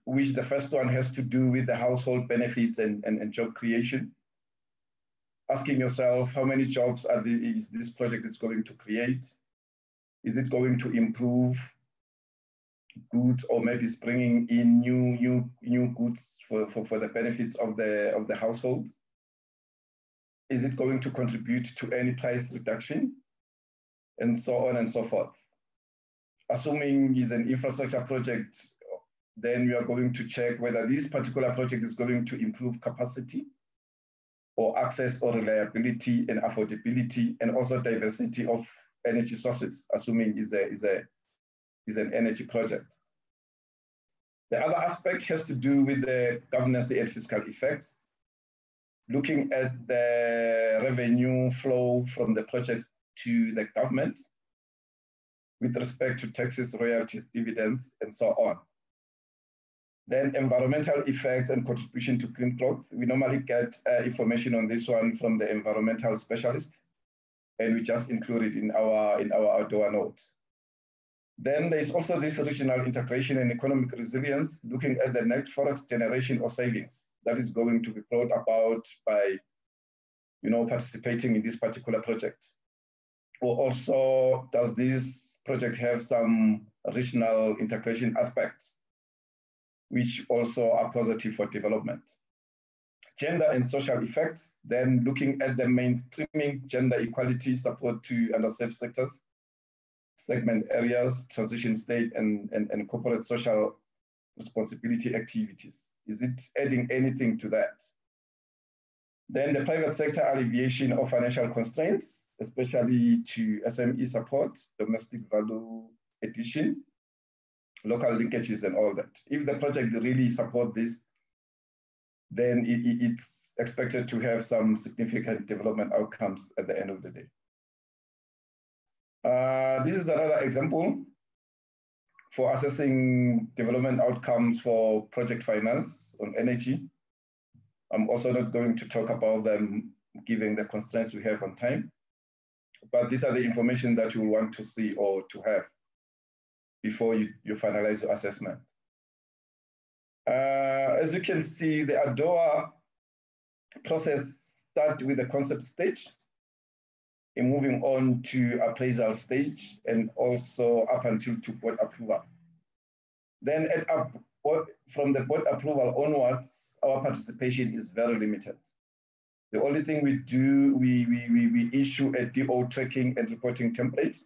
which the first one has to do with the household benefits and, and, and job creation. Asking yourself, how many jobs are the, is this project is going to create? Is it going to improve goods, or maybe it's bringing in new, new, new goods for, for, for the benefits of the, of the household? Is it going to contribute to any price reduction? And so on and so forth. Assuming it's an infrastructure project, then we are going to check whether this particular project is going to improve capacity or access or reliability and affordability, and also diversity of energy sources, assuming it's, a, it's, a, it's an energy project. The other aspect has to do with the governance and fiscal effects. Looking at the revenue flow from the projects to the government with respect to taxes, royalties, dividends, and so on. Then environmental effects and contribution to green growth. We normally get uh, information on this one from the environmental specialist, and we just include it in our, in our ADOA notes. Then there's also this regional integration and economic resilience, looking at the net forex generation or savings that is going to be brought about by, you know, participating in this particular project. Or also, does this project have some regional integration aspects, which also are positive for development? Gender and social effects, then looking at the mainstreaming gender equality support to underserved sectors, segment areas, transition state, and, and, and corporate social responsibility activities. Is it adding anything to that? Then the private sector alleviation of financial constraints, especially to S M E support, domestic value addition, local linkages and all that. If the project really supports this, then it, it, it's expected to have some significant development outcomes at the end of the day. Uh, this is another example for assessing development outcomes for project finance on energy. I'm also not going to talk about them given the constraints we have on time, but these are the information that you want to see or to have before you, you finalize your assessment. Uh, as you can see, the A D O A process starts with the concept stage and moving on to appraisal stage and also up until to board approval. Then at up, from the board approval onwards, our participation is very limited. The only thing we do, we, we, we, we issue a D O tracking and reporting template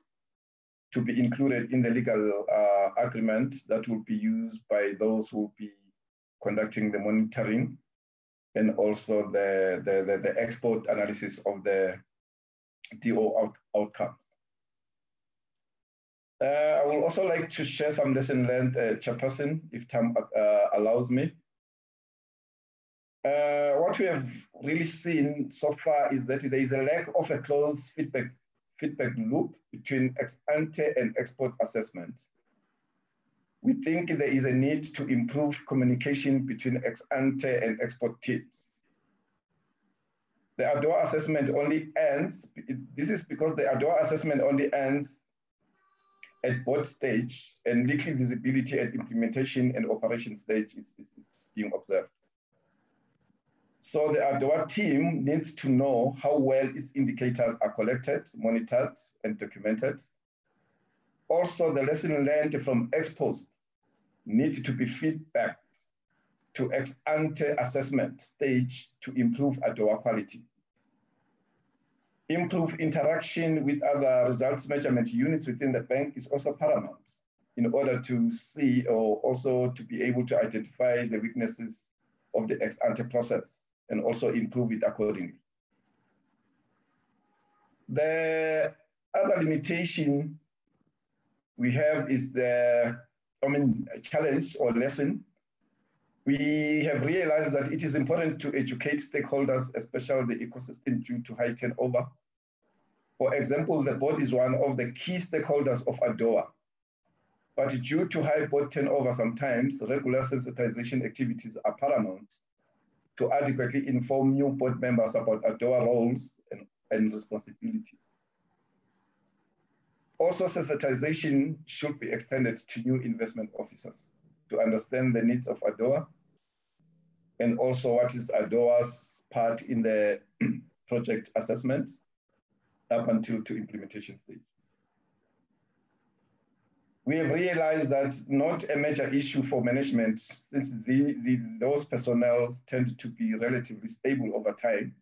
to be included in the legal uh, agreement that will be used by those who will be conducting the monitoring and also the, the, the, the export analysis of the D O out, outcomes. Uh, I would also like to share some lesson learned, uh, Chairperson, if time uh, allows me. Uh, what we have really seen so far is that there is a lack of a close feedback, feedback loop between ex-ante and export assessment. We think there is a need to improve communication between ex-ante and export teams. The A D O A assessment only ends, this is because the A D O A assessment only ends at board stage and legal visibility at implementation and operation stage is, is, is being observed. So the A D O A team needs to know how well its indicators are collected, monitored, and documented. Also, the lesson learned from ex post need to be feedback to ex-ante assessment stage to improve A D O A quality. Improve interaction with other results measurement units within the bank is also paramount in order to see or also to be able to identify the weaknesses of the ex-ante process and also improve it accordingly. The other limitation we have is the, I mean, challenge or lesson. We have realized that it is important to educate stakeholders, especially the ecosystem, due to high turnover. For example, the board is one of the key stakeholders of A D O A. But due to high board turnover, sometimes regular sensitization activities are paramount to adequately inform new board members about A D O A roles and, and responsibilities. Also, sensitization should be extended to new investment officers to understand the needs of A D O A and also what is A D O A's part in the project assessment up until to implementation stage. We have realized that not a major issue for management since the, the, those personnel tend to be relatively stable over time,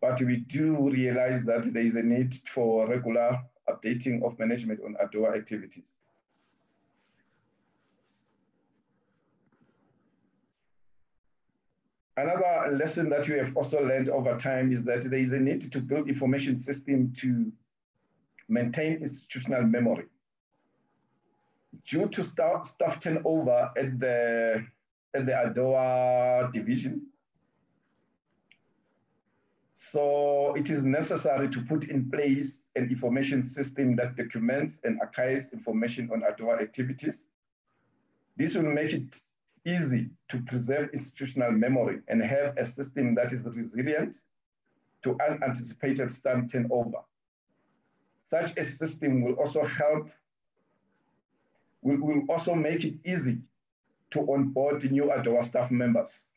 but we do realize that there is a need for regular updating of management on A D O A activities. Another lesson that we have also learned over time is that there is a need to build information system to maintain institutional memory. Due to staff, staff turnover at the, at the A D O A division, so it is necessary to put in place an information system that documents and archives information on A D O A activities. This will make it easy to preserve institutional memory and have a system that is resilient to unanticipated staff turnover. Such a system will also help, will, will also make it easy to onboard new A D O A staff members.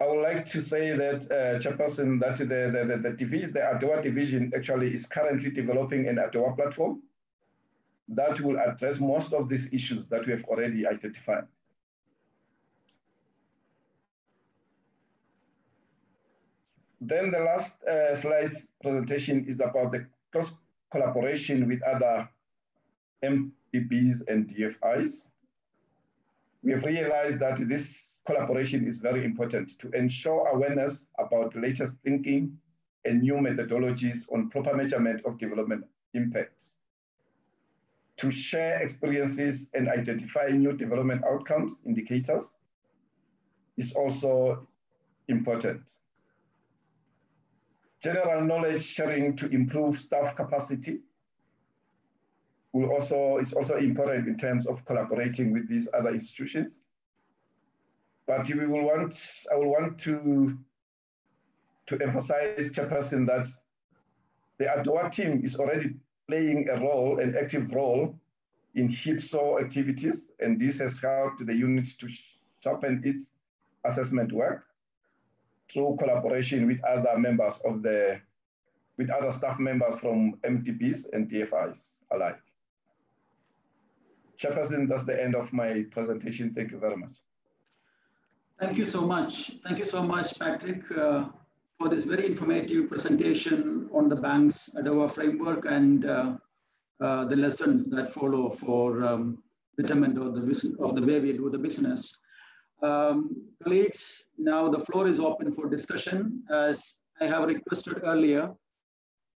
I would like to say that, uh, Chairperson, that the, the, the, the, the A D O A division actually is currently developing an A D O A platform that will address most of these issues that we have already identified. Then the last uh, slide's presentation is about the close collaboration with other M E Bs and D F Is. we've realized that this collaboration is very important to ensure awareness about latest thinking and new methodologies on proper measurement of development impact, to share experiences and identify new development outcomes, indicators, is also important. General knowledge sharing to improve staff capacity will also, is also important in terms of collaborating with these other institutions. But we will want, I will want to, to emphasize, Chairperson, that the A D O A team is already playing a role, an active role in HIPSO activities, and this has helped the unit to sharpen its assessment work through collaboration with other members of the, with other staff members from M D Bs and D F Is alike. Chairperson, that's the end of my presentation. Thank you very much. Thank you so much. Thank you so much, Patrick, uh, for this very informative presentation on the bank's A D O A framework and uh, uh, the lessons that follow for um, betterment of the, of the way we do the business. Um, colleagues, now the floor is open for discussion. As I have requested earlier,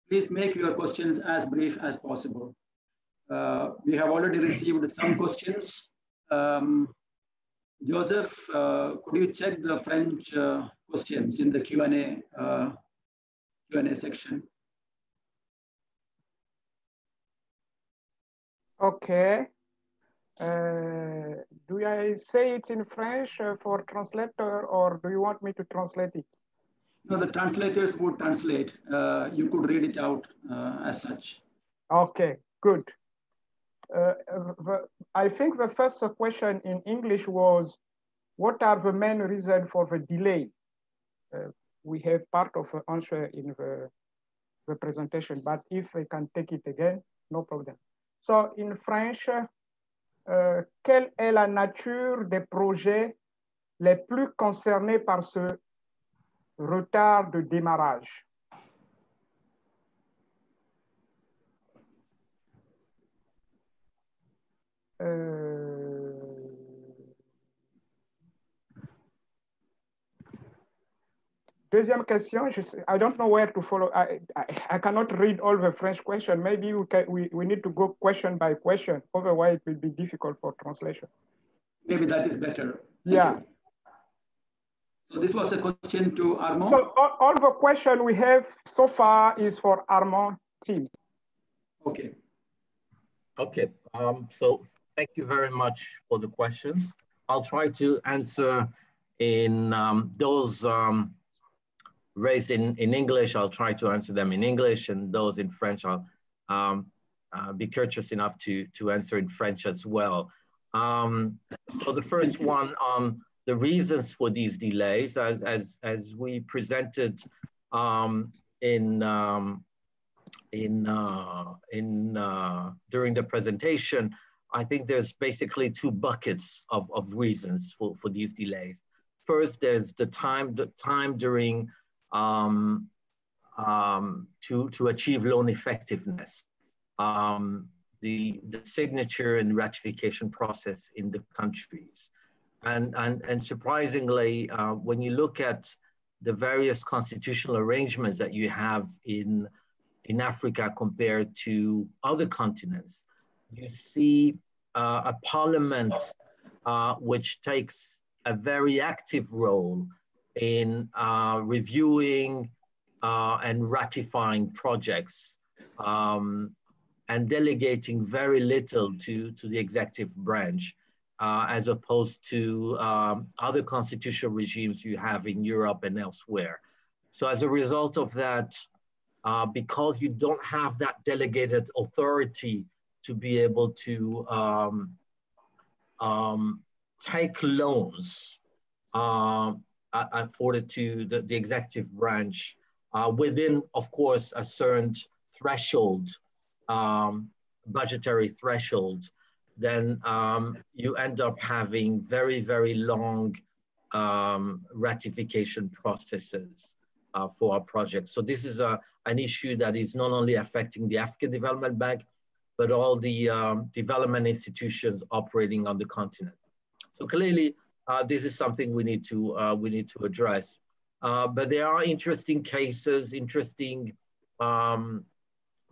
please make your questions as brief as possible. Uh, we have already received some questions. Um, Joseph, uh, could you check the French uh, questions in the Q and A uh, Q and A section? Okay. Uh, do I say it in French for translator, or do you want me to translate it? No, the translators would translate. Uh, you could read it out uh, as such. Okay, good. Uh, the, I think the first question in English was, what are the main reasons for the delay? Uh, we have part of the answer in the, the presentation, but if we can take it again, no problem. So in French, uh, quelle est la nature des projets les plus concernés par ce retard de démarrage? Euh... Deuxième question. Je sais, I don't know where to follow. I, I, I cannot read all the French questions. Maybe we, can, we, we need to go question by question. Otherwise, it will be difficult for translation. Maybe that is better. Yeah. So this was a question to Armand. So all, all the question we have so far is for Armand team. Okay. Okay. Um, so thank you very much for the questions. I'll try to answer in um, those um, raised in, in English. I'll try to answer them in English, and those in French, I'll um, uh, be courteous enough to, to answer in French as well. Um, so the first one on um, the reasons for these delays, as, as, as we presented um, in, um, in, uh, in, uh, during the presentation, I think there's basically two buckets of, of reasons for, for these delays. First, there's the time, the time during um, um, to, to achieve loan effectiveness, um, the, the signature and ratification process in the countries. And, and, and surprisingly, uh, when you look at the various constitutional arrangements that you have in, in Africa compared to other continents, you see uh, a parliament uh, which takes a very active role in uh, reviewing uh, and ratifying projects um, and delegating very little to, to the executive branch. Uh, as opposed to um, other constitutional regimes you have in Europe and elsewhere. So as a result of that, uh, because you don't have that delegated authority to be able to um, um, take loans uh, afforded to the, the executive branch uh, within, of course, a certain threshold, um, budgetary threshold, then um, you end up having very, very long um, ratification processes uh, for our projects. So this is a, an issue that is not only affecting the African Development Bank, but all the um, development institutions operating on the continent. So clearly, uh, this is something we need to uh, we need to address. Uh, but there are interesting cases, interesting um,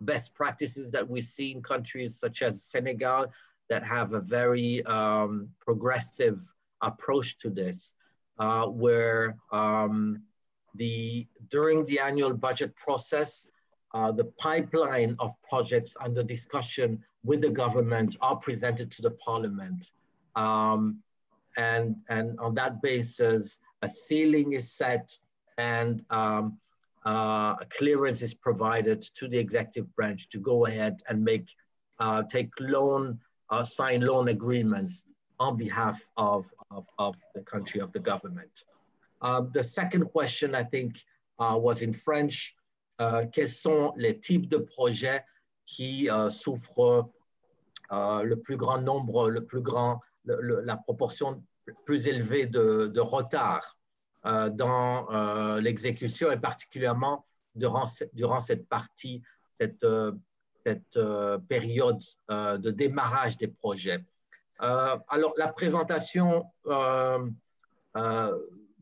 best practices that we see in countries such as Senegal that have a very um, progressive approach to this, uh, where um, the during the annual budget process, uh, the pipeline of projects under discussion with the government are presented to the parliament. Um, and, and on that basis, a ceiling is set and um, uh, a clearance is provided to the executive branch to go ahead and make, uh, take loan, uh, sign loan agreements on behalf of, of, of the country, of the government. Uh, the second question, I think, uh, was in French. Uh, quels sont les types de projets qui uh, souffrent uh, le plus grand nombre, le plus grand, le, le, la proportion plus élevée de, de retard uh, dans uh, l'exécution et particulièrement durant, durant cette partie, cette, uh, cette uh, période uh, de démarrage des projets. Uh, alors, la présentation uh, uh,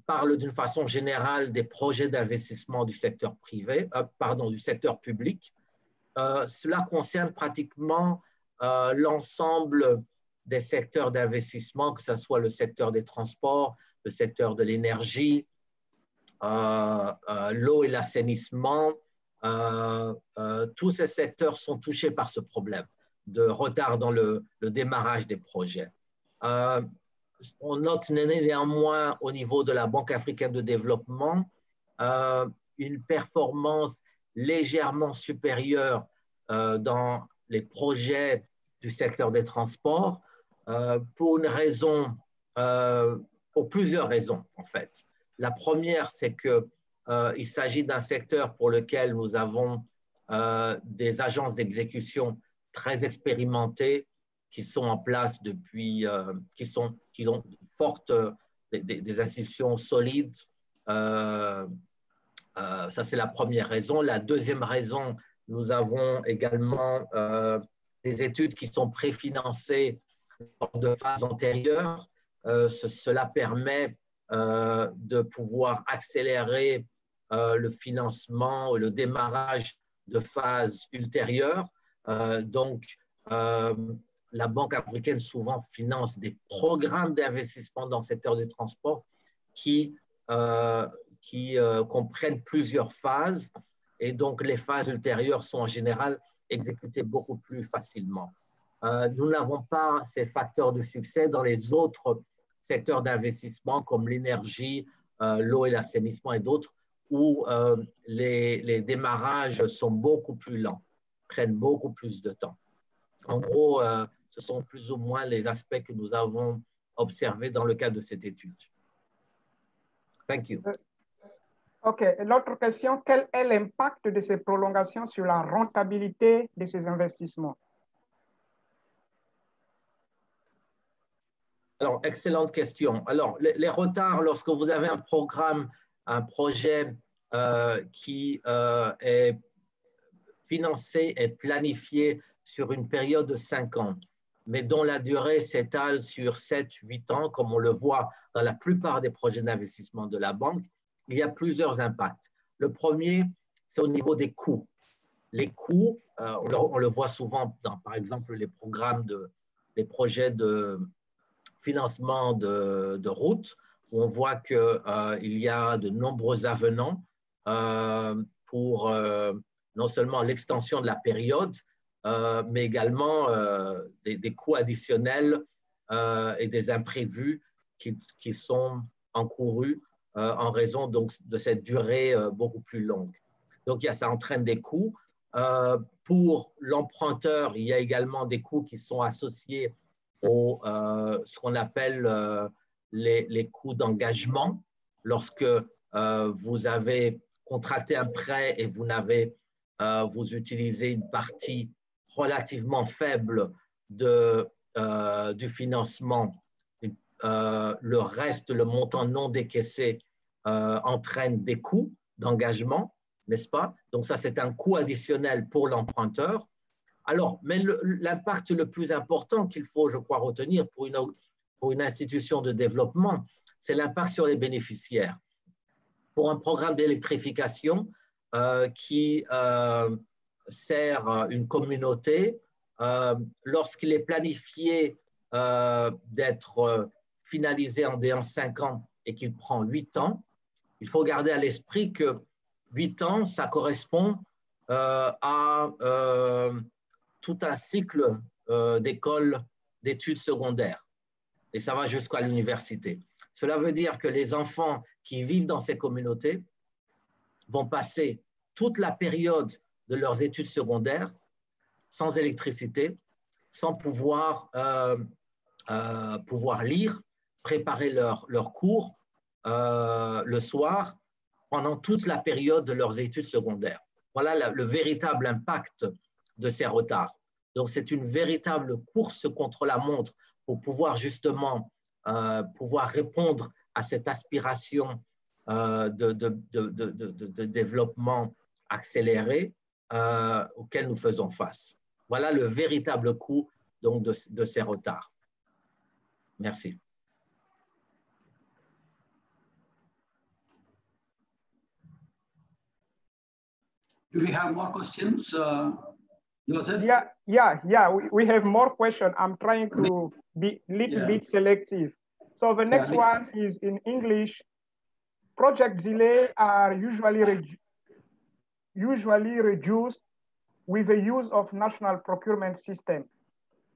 parle d'une façon générale des projets d'investissement du secteur privé, euh, pardon, du secteur public. Euh, cela concerne pratiquement euh, l'ensemble des secteurs d'investissement, que ce soit le secteur des transports, le secteur de l'énergie, euh, euh, l'eau et l'assainissement. Euh, euh, tous ces secteurs sont touchés par ce problème de retard dans le, le démarrage des projets. Euh, On note néanmoins au niveau de la Banque africaine de développement euh, une performance légèrement supérieure euh, dans les projets du secteur des transports euh, pour une raison, euh, pour plusieurs raisons en fait. La première, c'est qu'il euh, s'agit d'un secteur pour lequel nous avons euh, des agences d'exécution très expérimentées qui sont en place depuis, euh, qui, sont, qui ont fortes, euh, des, des institutions solides. Euh, euh, ça, c'est la première raison. La deuxième raison, nous avons également euh, des études qui sont préfinancées de phases antérieures. Euh, ce, cela permet euh, de pouvoir accélérer euh, le financement et le démarrage de phases ultérieures. Euh, donc, euh, La Banque africaine souvent finance des programmes d'investissement dans le secteur des transports qui, euh, qui euh, comprennent plusieurs phases et donc les phases ultérieures sont en général exécutées beaucoup plus facilement. Euh, nous n'avons pas ces facteurs de succès dans les autres secteurs d'investissement comme l'énergie, euh, l'eau et l'assainissement et d'autres où euh, les, les démarrages sont beaucoup plus lents, prennent beaucoup plus de temps. En gros, euh, ce sont plus ou moins les aspects que nous avons observés dans le cadre de cette étude. Thank you. OK. L'autre question, quel est l'impact de ces prolongations sur la rentabilité de ces investissements? Alors, excellente question. Alors, les, les retards, lorsque vous avez un programme, un projet euh, qui euh, est financé et planifié sur une période de cinq ans, mais dont la durée s'étale sur sept, huit ans, comme on le voit dans la plupart des projets d'investissement de la banque, il y a plusieurs impacts. Le premier, c'est au niveau des coûts. Les coûts, euh, on, le, on le voit souvent dans, par exemple, les programmes, de, les projets de financement de, de routes, où on voit qu'il euh, y a de nombreux avenants euh, pour euh, non seulement l'extension de la période, Euh, mais également euh, des, des coûts additionnels euh, et des imprévus qui, qui sont encourus euh, en raison donc, de cette durée euh, beaucoup plus longue. Donc, il y a, ça entraîne des coûts. Euh, pour l'emprunteur, il y a également des coûts qui sont associés à euh, ce qu'on appelle euh, les, les coûts d'engagement. Lorsque euh, vous avez contracté un prêt et vous, n'avez, euh, vous utilisez une partie relativement faible de, euh, du financement, euh, le reste, le montant non décaissé euh, entraîne des coûts d'engagement, n'est-ce pas? Donc ça, c'est un coût additionnel pour l'emprunteur. Alors, mais l'impact le, le plus important qu'il faut, je crois, retenir pour une, pour une institution de développement, c'est l'impact sur les bénéficiaires. Pour un programme d'électrification euh, qui euh, sert une communauté, euh, lorsqu'il est planifié euh, d'être euh, finalisé en cinq ans et qu'il prend huit ans, il faut garder à l'esprit que huit ans, ça correspond euh, à euh, tout un cycle euh, d'écoles d'études secondaires. Et ça va jusqu'à l'université. Cela veut dire que les enfants qui vivent dans ces communautés vont passer toute la période de leurs études secondaires sans électricité, sans pouvoir, euh, euh, pouvoir lire, préparer leurs leur cours euh, le soir pendant toute la période de leurs études secondaires. Voilà la, le véritable impact de ces retards. Donc, c'est une véritable course contre la montre pour pouvoir justement euh, pouvoir répondre à cette aspiration euh, de, de, de, de, de, de développement accéléré euh, auquel nous faisons face. Voilà le véritable coût donc, de, de ces retards. Merci. Do we have more questions? Uh, Joseph? Yeah, yeah, yeah. We, we have more questions. I'm trying to be a little yeah. bit selective. So the next yeah. one is in English. Project delays are usually, re usually reduced with the use of national procurement system.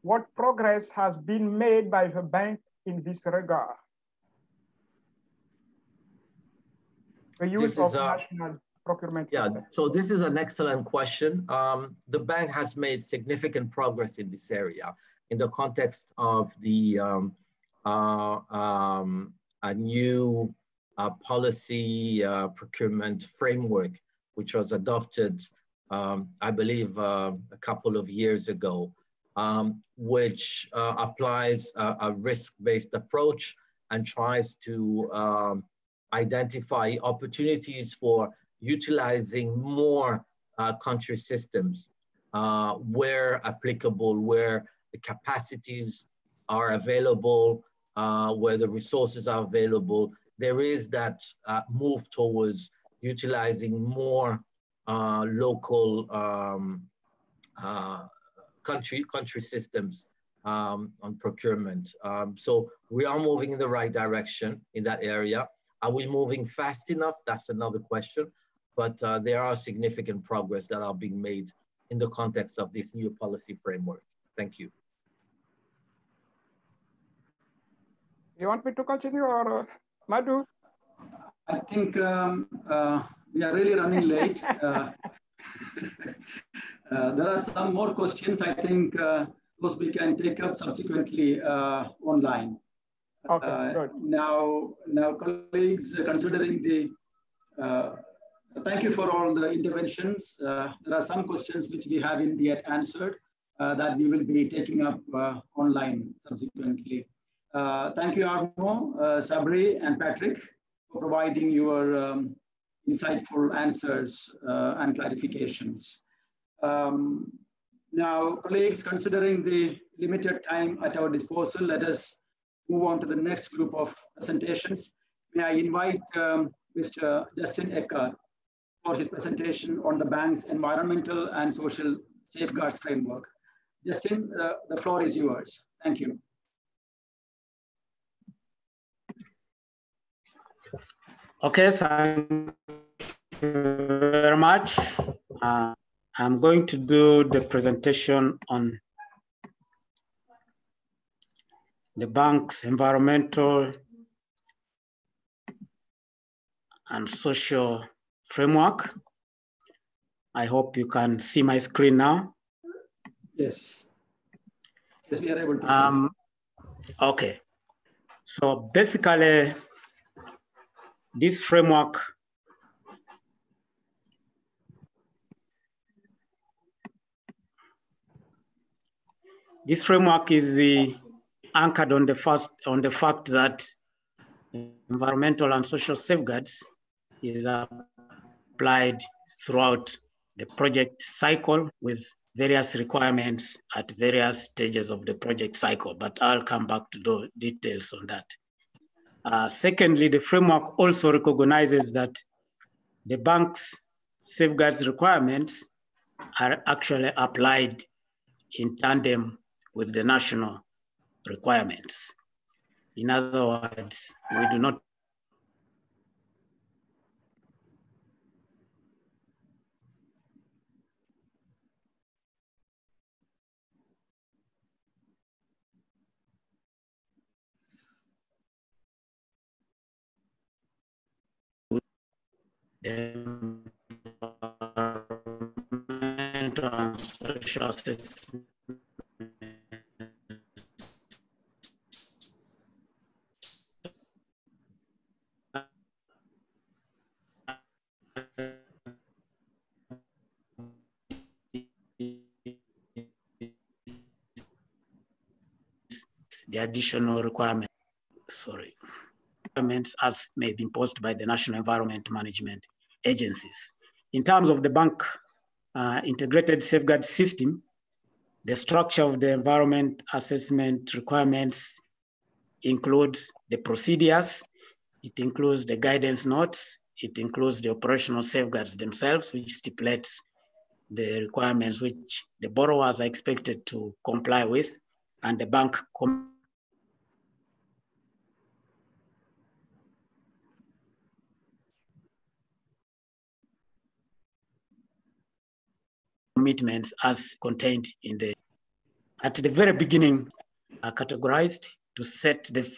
What progress has been made by the bank in this regard? The use of national procurement yeah, system. So this is an excellent question. Um, the bank has made significant progress in this area in the context of the um, uh, um, a new uh, policy uh, procurement framework, which was adopted, um, I believe, uh, a couple of years ago, um, which uh, applies a, a risk-based approach and tries to um, identify opportunities for utilizing more uh, country systems uh, where applicable, where the capacities are available, uh, where the resources are available. There is that uh, move towards utilizing more uh, local um, uh, country, country systems um, on procurement. Um, so we are moving in the right direction in that area. Are we moving fast enough? That's another question. But uh, there are significant progress that are being made in the context of this new policy framework. Thank you. You want me to continue or uh, Madhu? I think um, uh, we are really running late. uh, uh, there are some more questions. I think uh, those we can take up subsequently uh, online. Okay, uh, good. Now, now colleagues, uh, considering the uh, thank you for all the interventions. Uh, there are some questions which we haven't yet answered uh, that we will be taking up uh, online subsequently. Uh, thank you, Armand, uh, Sabri, and Patrick for providing your um, insightful answers uh, and clarifications. Um, now, colleagues, considering the limited time at our disposal, let us move on to the next group of presentations. May I invite um, Mister Justin Ecaat for his presentation on the bank's environmental and social safeguards framework. Justin, uh, the floor is yours. Thank you. Okay, thank you very much. Uh, I'm going to do the presentation on the bank's environmental and social framework. I hope you can see my screen now. Yes. Yes, we are able to um, see. Okay. So basically, this framework this framework is the anchored on the first on the fact that environmental and social safeguards is applied throughout the project cycle with various requirements at various stages of the project cycle, but I'll come back to the details on that. Uh, secondly, the framework also recognizes that the bank's safeguards requirements are actually applied in tandem with the national requirements. In other words, we do not environmental social assessment the additional requirement, sorry, requirements as may be imposed by the National Environment Management Agencies. In terms of the bank uh, integrated safeguard system, the structure of the environment assessment requirements includes the procedures, it includes the guidance notes, it includes the operational safeguards themselves, which stipulates the requirements which the borrowers are expected to comply with, and the bank com commitments as contained in the, at the very beginning, are categorized to set the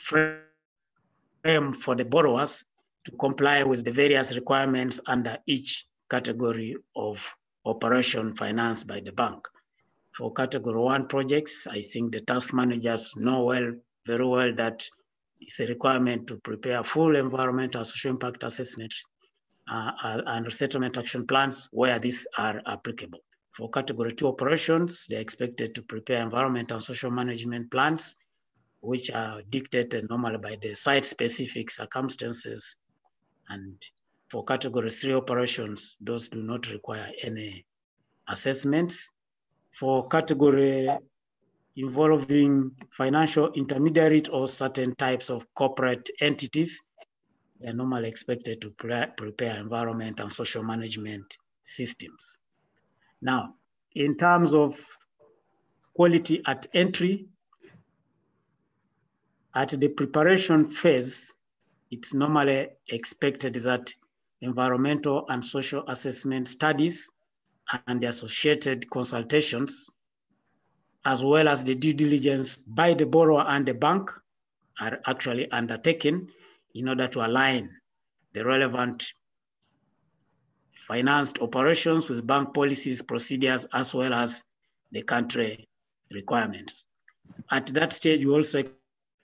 frame for the borrowers to comply with the various requirements under each category of operation financed by the bank. For category one projects, I think the task managers know well, very well that it's a requirement to prepare full environmental social impact assessment uh, and resettlement action plans where these are applicable. For category two operations, they're expected to prepare environmental and social management plans, which are dictated normally by the site-specific circumstances. And for category three operations, those do not require any assessments. For category involving financial intermediaries or certain types of corporate entities, they are normally expected to pre prepare environment and social management systems. Now, in terms of quality at entry, at the preparation phase, it's normally expected that environmental and social assessment studies and the associated consultations, as well as the due diligence by the borrower and the bank, are actually undertaken in order to align the relevant financed operations with bank policies, procedures, as well as the country requirements. At that stage, we also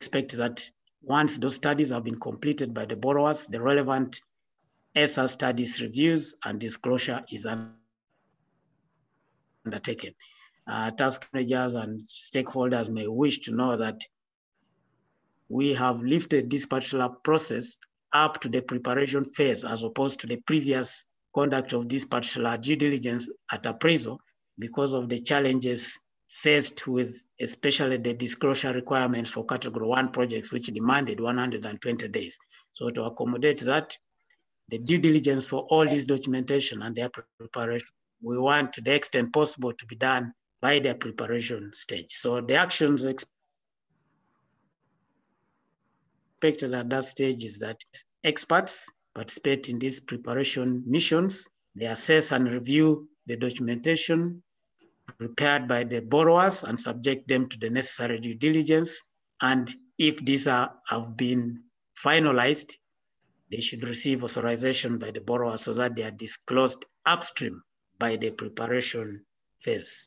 expect that once those studies have been completed by the borrowers, the relevant S R studies reviews and disclosure is undertaken. Uh, task managers and stakeholders may wish to know that we have lifted this particular process up to the preparation phase as opposed to the previous conduct of this particular due diligence at appraisal because of the challenges faced with especially the disclosure requirements for category one projects, which demanded one hundred twenty days. So to accommodate that, the due diligence for all this documentation and their preparation, we want to the extent possible to be done by the preparation stage. So the actions expected at that stage is that experts participate in these preparation missions. They assess and review the documentation prepared by the borrowers and subject them to the necessary due diligence. And if these are, have been finalized, they should receive authorization by the borrower so that they are disclosed upstream by the preparation phase.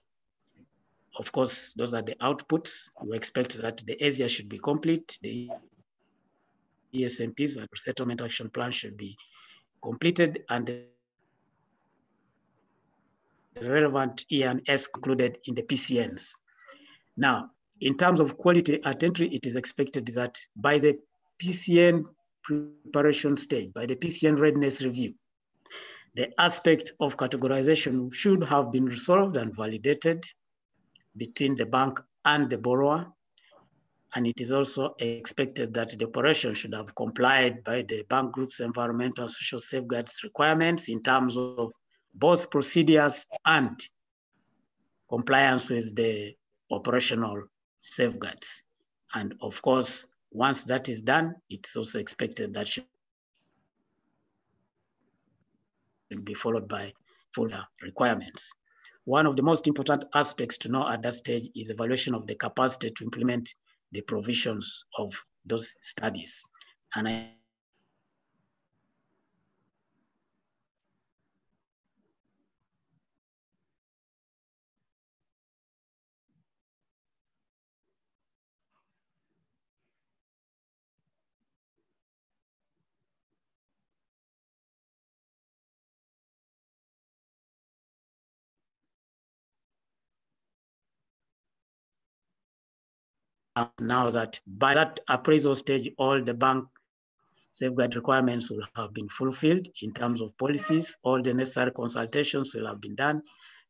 Of course, those are the outputs. We expect that the A S I A should be complete, the E S M Ps and resettlement action plan should be completed, and the relevant E and S included in the P C Ns. Now, in terms of quality at entry, it is expected that by the P C N preparation stage, by the P C N readiness review, the aspect of categorization should have been resolved and validated between the bank and the borrower. And it is also expected that the operation should have complied by the bank group's environmental and social safeguards requirements in terms of both procedures and compliance with the operational safeguards. And of course, once that is done, it's also expected that should be followed by further requirements. One of the most important aspects to know at that stage is evaluation of the capacity to implement the provisions of those studies. And I now that by that appraisal stage, all the bank safeguard requirements will have been fulfilled in terms of policies, all the necessary consultations will have been done,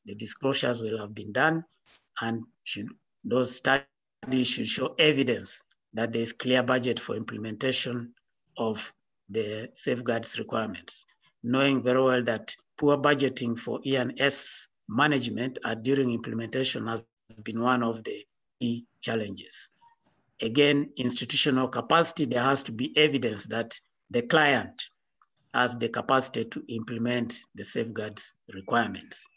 the disclosures will have been done, and should, those studies should show evidence that there is clear budget for implementation of the safeguards requirements. Knowing very well that poor budgeting for E and S management during implementation has been one of the key challenges. Again, institutional capacity, there has to be evidence that the client has the capacity to implement the safeguards requirements.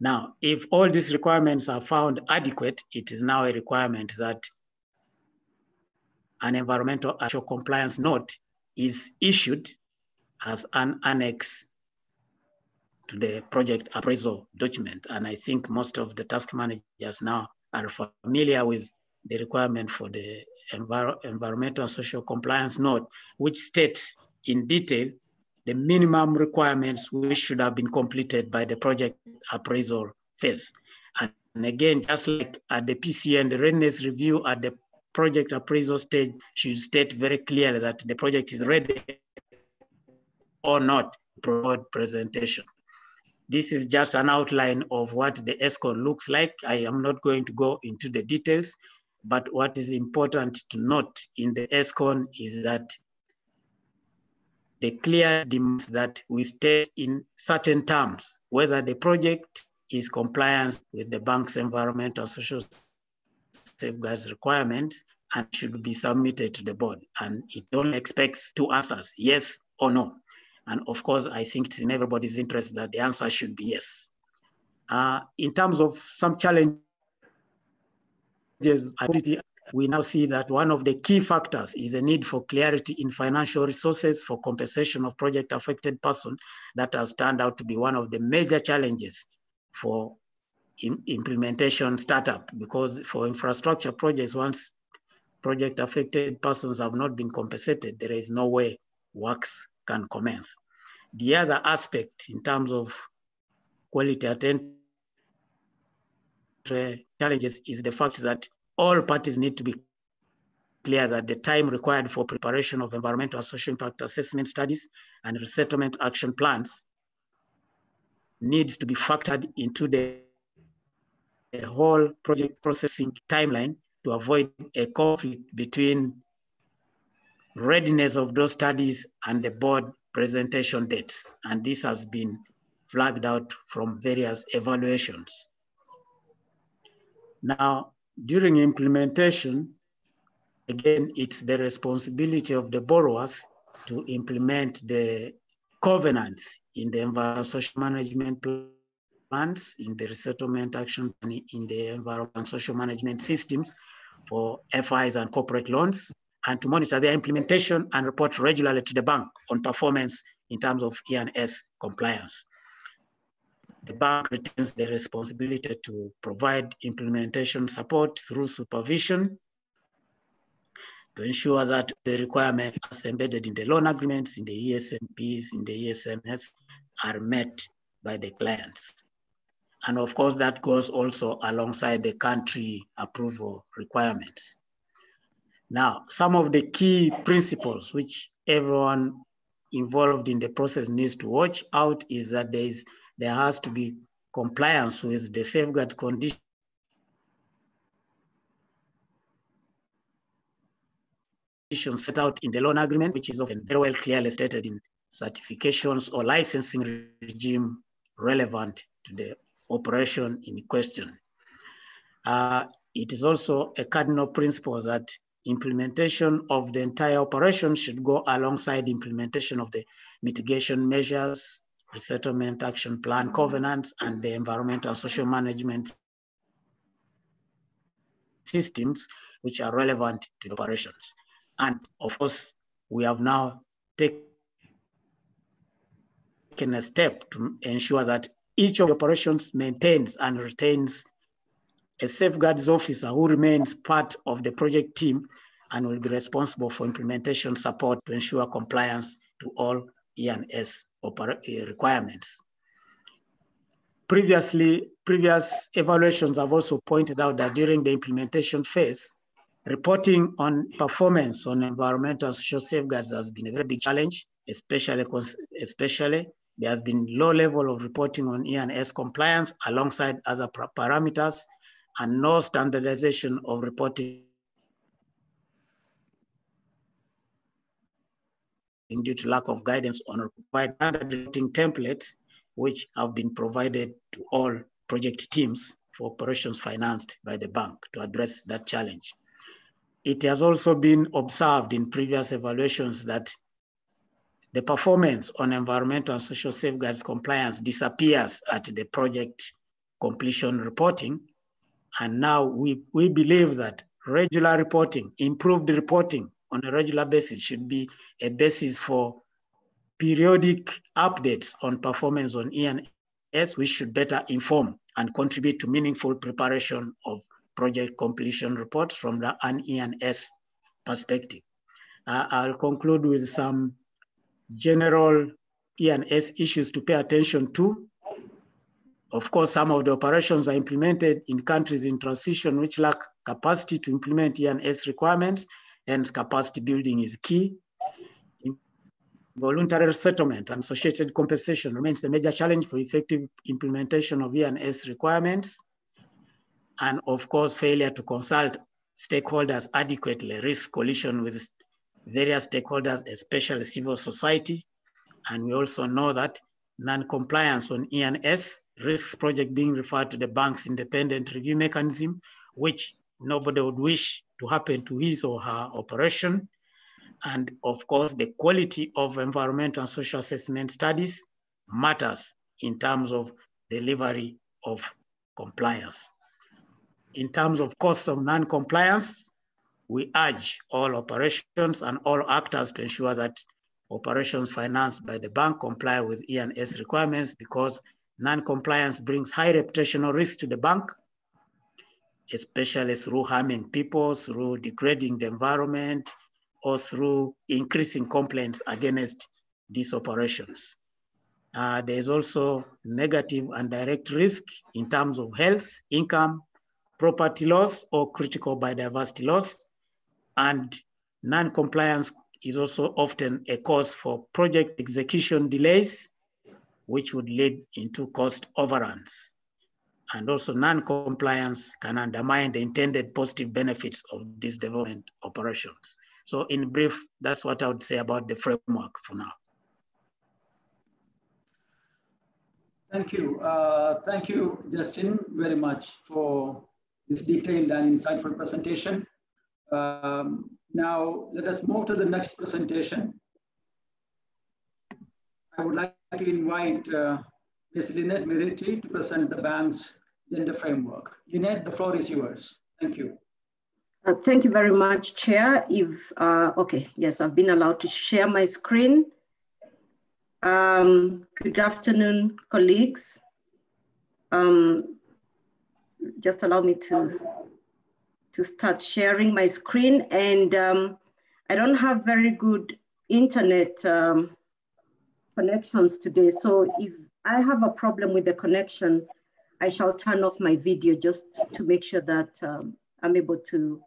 Now, if all these requirements are found adequate, it is now a requirement that an environmental actual compliance note is issued as an annex to the project appraisal document. And I think most of the task managers now are familiar with the requirement for the envir environmental and social compliance note, which states in detail the minimum requirements which should have been completed by the project appraisal phase. And, and again, just like at the P C N, the readiness review at the project appraisal stage should state very clearly that the project is ready or not to provide presentation. This is just an outline of what the ESCON looks like. I am not going to go into the details, but what is important to note in the ESCON is that the clear demands that we state in certain terms, whether the project is compliance with the bank's environmental social safeguards requirements and should be submitted to the board. And it only expects two answers, yes or no. And of course, I think it's in everybody's interest that the answer should be yes. Uh, in terms of some challenges, we now see that one of the key factors is a need for clarity in financial resources for compensation of project affected person. That has turned out to be one of the major challenges for in implementation startup, because for infrastructure projects, once project affected persons have not been compensated, there is no way works can commence. The other aspect in terms of quality at entry challenges is the fact that all parties need to be clear that the time required for preparation of environmental and social impact assessment studies and resettlement action plans needs to be factored into the, the whole project processing timeline to avoid a conflict between readiness of those studies and the board presentation dates. And this has been flagged out from various evaluations. Now, during implementation, again, it's the responsibility of the borrowers to implement the covenants in the environmental social management plans, in the resettlement action, in the environmental social management systems for F Is and corporate loans, and to monitor their implementation and report regularly to the bank on performance in terms of E and S compliance. The bank retains the responsibility to provide implementation support through supervision to ensure that the requirements embedded in the loan agreements, in the E S M Ps, in the E S M S are met by the clients. And of course, that goes also alongside the country approval requirements. Now, some of the key principles which everyone involved in the process needs to watch out is that there is there has to be compliance with the safeguard condition. Set out in the loan agreement, which is often very well clearly stated in certifications or licensing regime relevant to the operation in question. Uh, it is also a cardinal principle that implementation of the entire operation should go alongside implementation of the mitigation measures, resettlement action plan covenants, and the environmental social management systems, which are relevant to the operations. And of course, we have now taken a step to ensure that each of the operations maintains and retains a safeguards officer who remains part of the project team and will be responsible for implementation support to ensure compliance to all E and S requirements. Previously, previous evaluations have also pointed out that during the implementation phase, reporting on performance on environmental social safeguards has been a very big challenge, especially, especially there has been low level of reporting on E and S compliance alongside other parameters and no standardization of reporting due to lack of guidance on required reporting templates, which have been provided to all project teams for operations financed by the bank to address that challenge. It has also been observed in previous evaluations that the performance on environmental and social safeguards compliance disappears at the project completion reporting. And now we, we believe that regular reporting, improved reporting on a regular basis should be a basis for periodic updates on performance on E and S, which should better inform and contribute to meaningful preparation of project completion reports from the E and S perspective. Uh, I'll conclude with some general E and S issues to pay attention to. Of course, some of the operations are implemented in countries in transition which lack capacity to implement E and S requirements, and capacity building is key. Voluntary resettlement and associated compensation remains a major challenge for effective implementation of E and S requirements. And of course, failure to consult stakeholders adequately risks collision with various stakeholders, especially civil society. And we also know that non-compliance on E and S risks project being referred to the bank's independent review mechanism, which nobody would wish to happen to his or her operation. And of course, the quality of environmental and social assessment studies matters in terms of delivery of compliance. In terms of costs of non-compliance, we urge all operations and all actors to ensure that operations financed by the bank comply with E and S requirements, because non-compliance brings high reputational risk to the bank, especially through harming people, through degrading the environment, or through increasing complaints against these operations. Uh, there is also negative and direct risk in terms of health, income, property loss, or critical biodiversity loss. And non-compliance is also often a cause for project execution delays, which would lead into cost overruns. And also non-compliance can undermine the intended positive benefits of these development operations. So in brief, that's what I would say about the framework for now. Thank you. Uh, thank you, Justin, very much for this detailed and insightful presentation. Um, now, let us move to the next presentation. I would like to invite uh, Miz Lynette Miriti to present the bank's gender framework. Lynette, the floor is yours. Thank you. Uh, thank you very much, Chair. If uh, okay, yes, I've been allowed to share my screen. Um, good afternoon, colleagues. Um, just allow me to to start sharing my screen, and um, I don't have very good internet Um, connections today. So if I have a problem with the connection, I shall turn off my video just to make sure that um, I'm able to,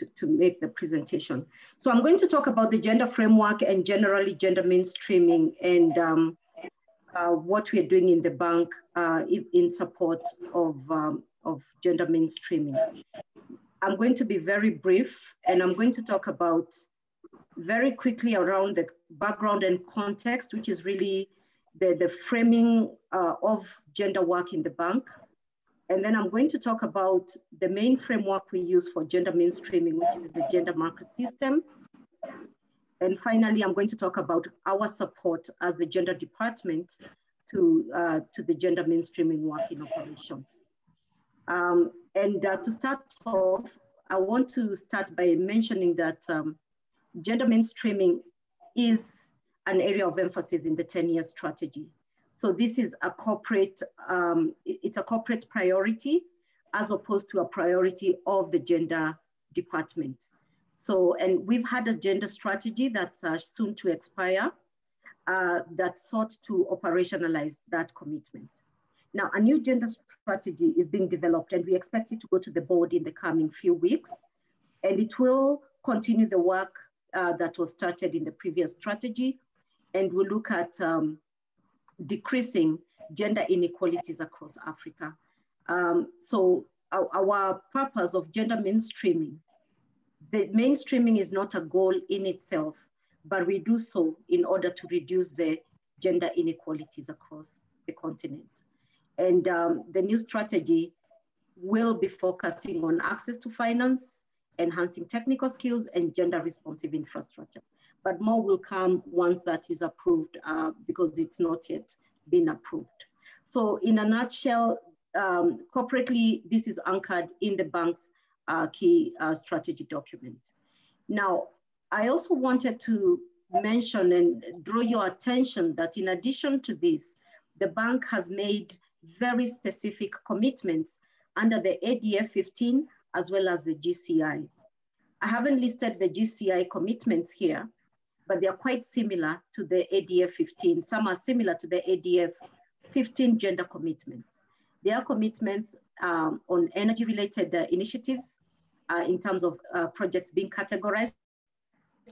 to, to make the presentation. So I'm going to talk about the gender framework and generally gender mainstreaming and um, uh, what we are doing in the bank uh, in support of, um, of gender mainstreaming. I'm going to be very brief, and I'm going to talk about very quickly around the background and context, which is really the, the framing uh, of gender work in the bank. And then I'm going to talk about the main framework we use for gender mainstreaming, which is the gender marker system. And finally, I'm going to talk about our support as the gender department to, uh, to the gender mainstreaming work in operations. Um, and uh, to start off, I want to start by mentioning that um, gender mainstreaming is an area of emphasis in the ten-year strategy. So this is a corporate, um, it's a corporate priority as opposed to a priority of the gender department. So, and we've had a gender strategy that's uh, soon to expire uh, that sought to operationalize that commitment. Now, a new gender strategy is being developed, and we expect it to go to the board in the coming few weeks. And it will continue the work uh, that was started in the previous strategy, and we'll look at um, decreasing gender inequalities across Africa. Um, so our, our purpose of gender mainstreaming, the mainstreaming is not a goal in itself, but we do so in order to reduce the gender inequalities across the continent. And um, the new strategy will be focusing on access to finance, enhancing technical skills, and gender responsive infrastructure. But more will come once that is approved uh, because it's not yet been approved. So in a nutshell, um, corporately, this is anchored in the bank's uh, key uh, strategy document. Now, I also wanted to mention and draw your attention that in addition to this, the bank has made very specific commitments under the A D F fifteen as well as the G C I. I haven't listed the G C I commitments here, but they are quite similar to the A D F fifteen. Some are similar to the A D F fifteen gender commitments. There are commitments um, on energy-related uh, initiatives uh, in terms of uh, projects being categorized,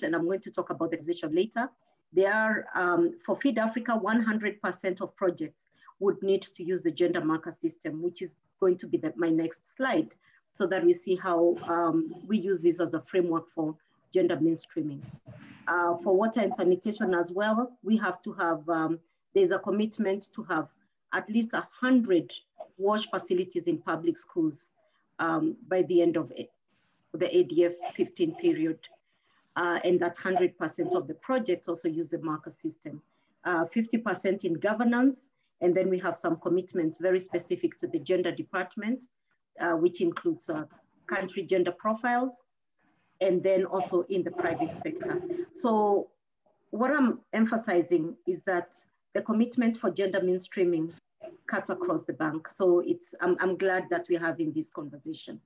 and I'm going to talk about the decision later. There are, um, for Feed Africa, one hundred percent of projects would need to use the gender marker system, which is going to be the, my next slide, so that we see how um, we use this as a framework for gender mainstreaming. Uh, for water and sanitation as well, we have to have, um, there's a commitment to have at least one hundred wash facilities in public schools um, by the end of it, the A D F fifteen period. Uh, and that one hundred percent of the projects also use the marker system. fifty percent uh, in governance, and then we have some commitments very specific to the gender department, uh, which includes uh, country gender profiles, and then also in the private sector. So what I'm emphasizing is that the commitment for gender mainstreaming cuts across the bank. So it's, I'm, I'm glad that we're having this conversation.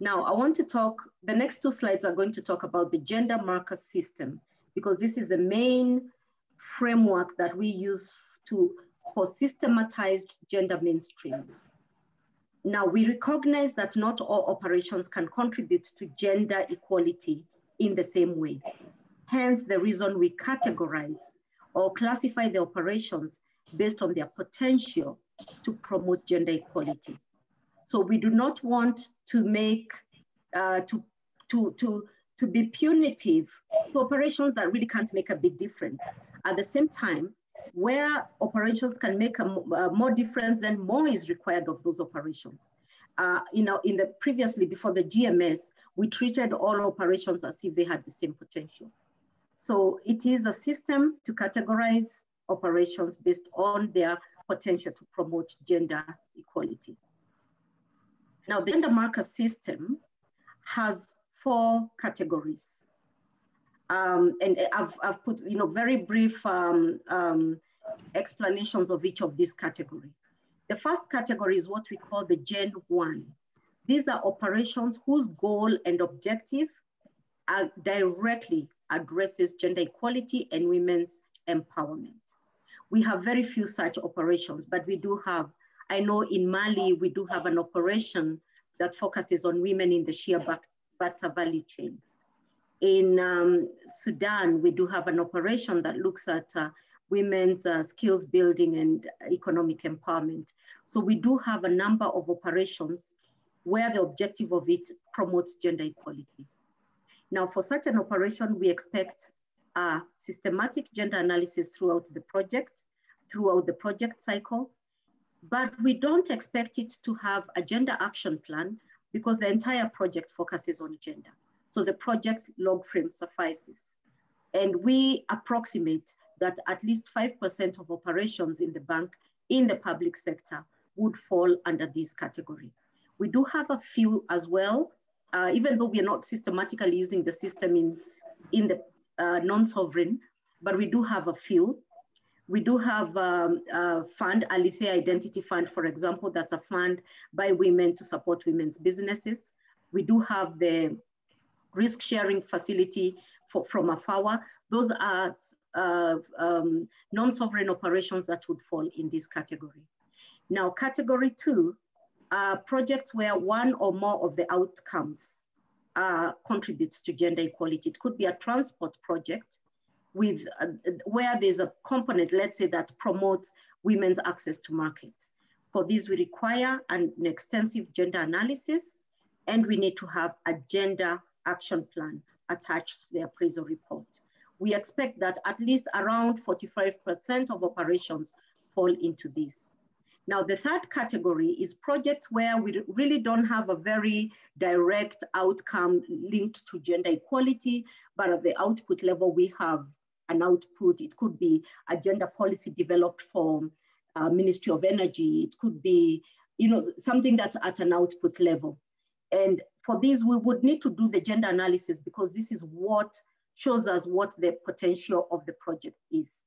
Now I want to talk, the next two slides are going to talk about the gender marker system, because this is the main framework that we use to, for systematized gender mainstreaming. Now, we recognize that not all operations can contribute to gender equality in the same way. Hence, the reason we categorize or classify the operations based on their potential to promote gender equality. So we do not want to make, uh, to, to, to, to be punitive to operations that really can't make a big difference. At the same time, where operations can make a, a more difference, then more is required of those operations. Uh, you know, in the previously before the G M S, we treated all operations as if they had the same potential. So it is a system to categorize operations based on their potential to promote gender equality. Now, the gender marker system has four categories. Um, and I've, I've put, you know, very brief um, um, explanations of each of these categories. The first category is what we call the Gen one. These are operations whose goal and objective are directly addresses gender equality and women's empowerment. We have very few such operations, but we do have, I know in Mali, we do have an operation that focuses on women in the Shia Bata value chain. In um, Sudan, we do have an operation that looks at uh, women's uh, skills building and economic empowerment. So we do have a number of operations where the objective of it promotes gender equality. Now, for such an operation, we expect uh, systematic gender analysis throughout the project, throughout the project cycle, but we don't expect it to have a gender action plan because the entire project focuses on gender. So the project log frame suffices. And we approximate that at least five percent of operations in the bank in the public sector would fall under this category. We do have a few as well, uh, even though we are not systematically using the system in, in the uh, non-sovereign, but we do have a few. We do have um, a fund, Alitheia Identity Fund, for example, that's a fund by women to support women's businesses. We do have the risk sharing facility for, from Afawa. Those are uh, um, non-sovereign operations that would fall in this category. Now, category two are projects where one or more of the outcomes uh, contributes to gender equality. It could be a transport project with uh, where there's a component, let's say, that promotes women's access to market. For this, we require an, an extensive gender analysis, and we need to have a gender action plan attached to the appraisal report. We expect that at least around forty-five percent of operations fall into this. Now, the third category is projects where we really don't have a very direct outcome linked to gender equality, but at the output level, we have an output. It could be a gender policy developed from uh, Ministry of Energy. It could be, you know, something that's at an output level. And for these, we would need to do the gender analysis because this is what shows us what the potential of the project is.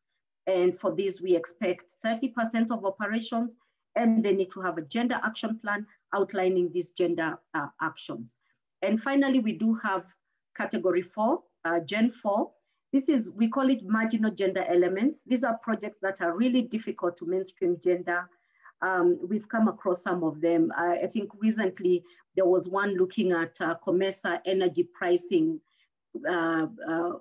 And for this, we expect thirty percent of operations, and they need to have a gender action plan outlining these gender uh, actions. And finally, we do have category four, uh, Gen four. This is, we call it marginal gender elements. These are projects that are really difficult to mainstream gender. Um, we've come across some of them. Uh, I think recently there was one looking at uh, COMESA energy pricing, uh, uh,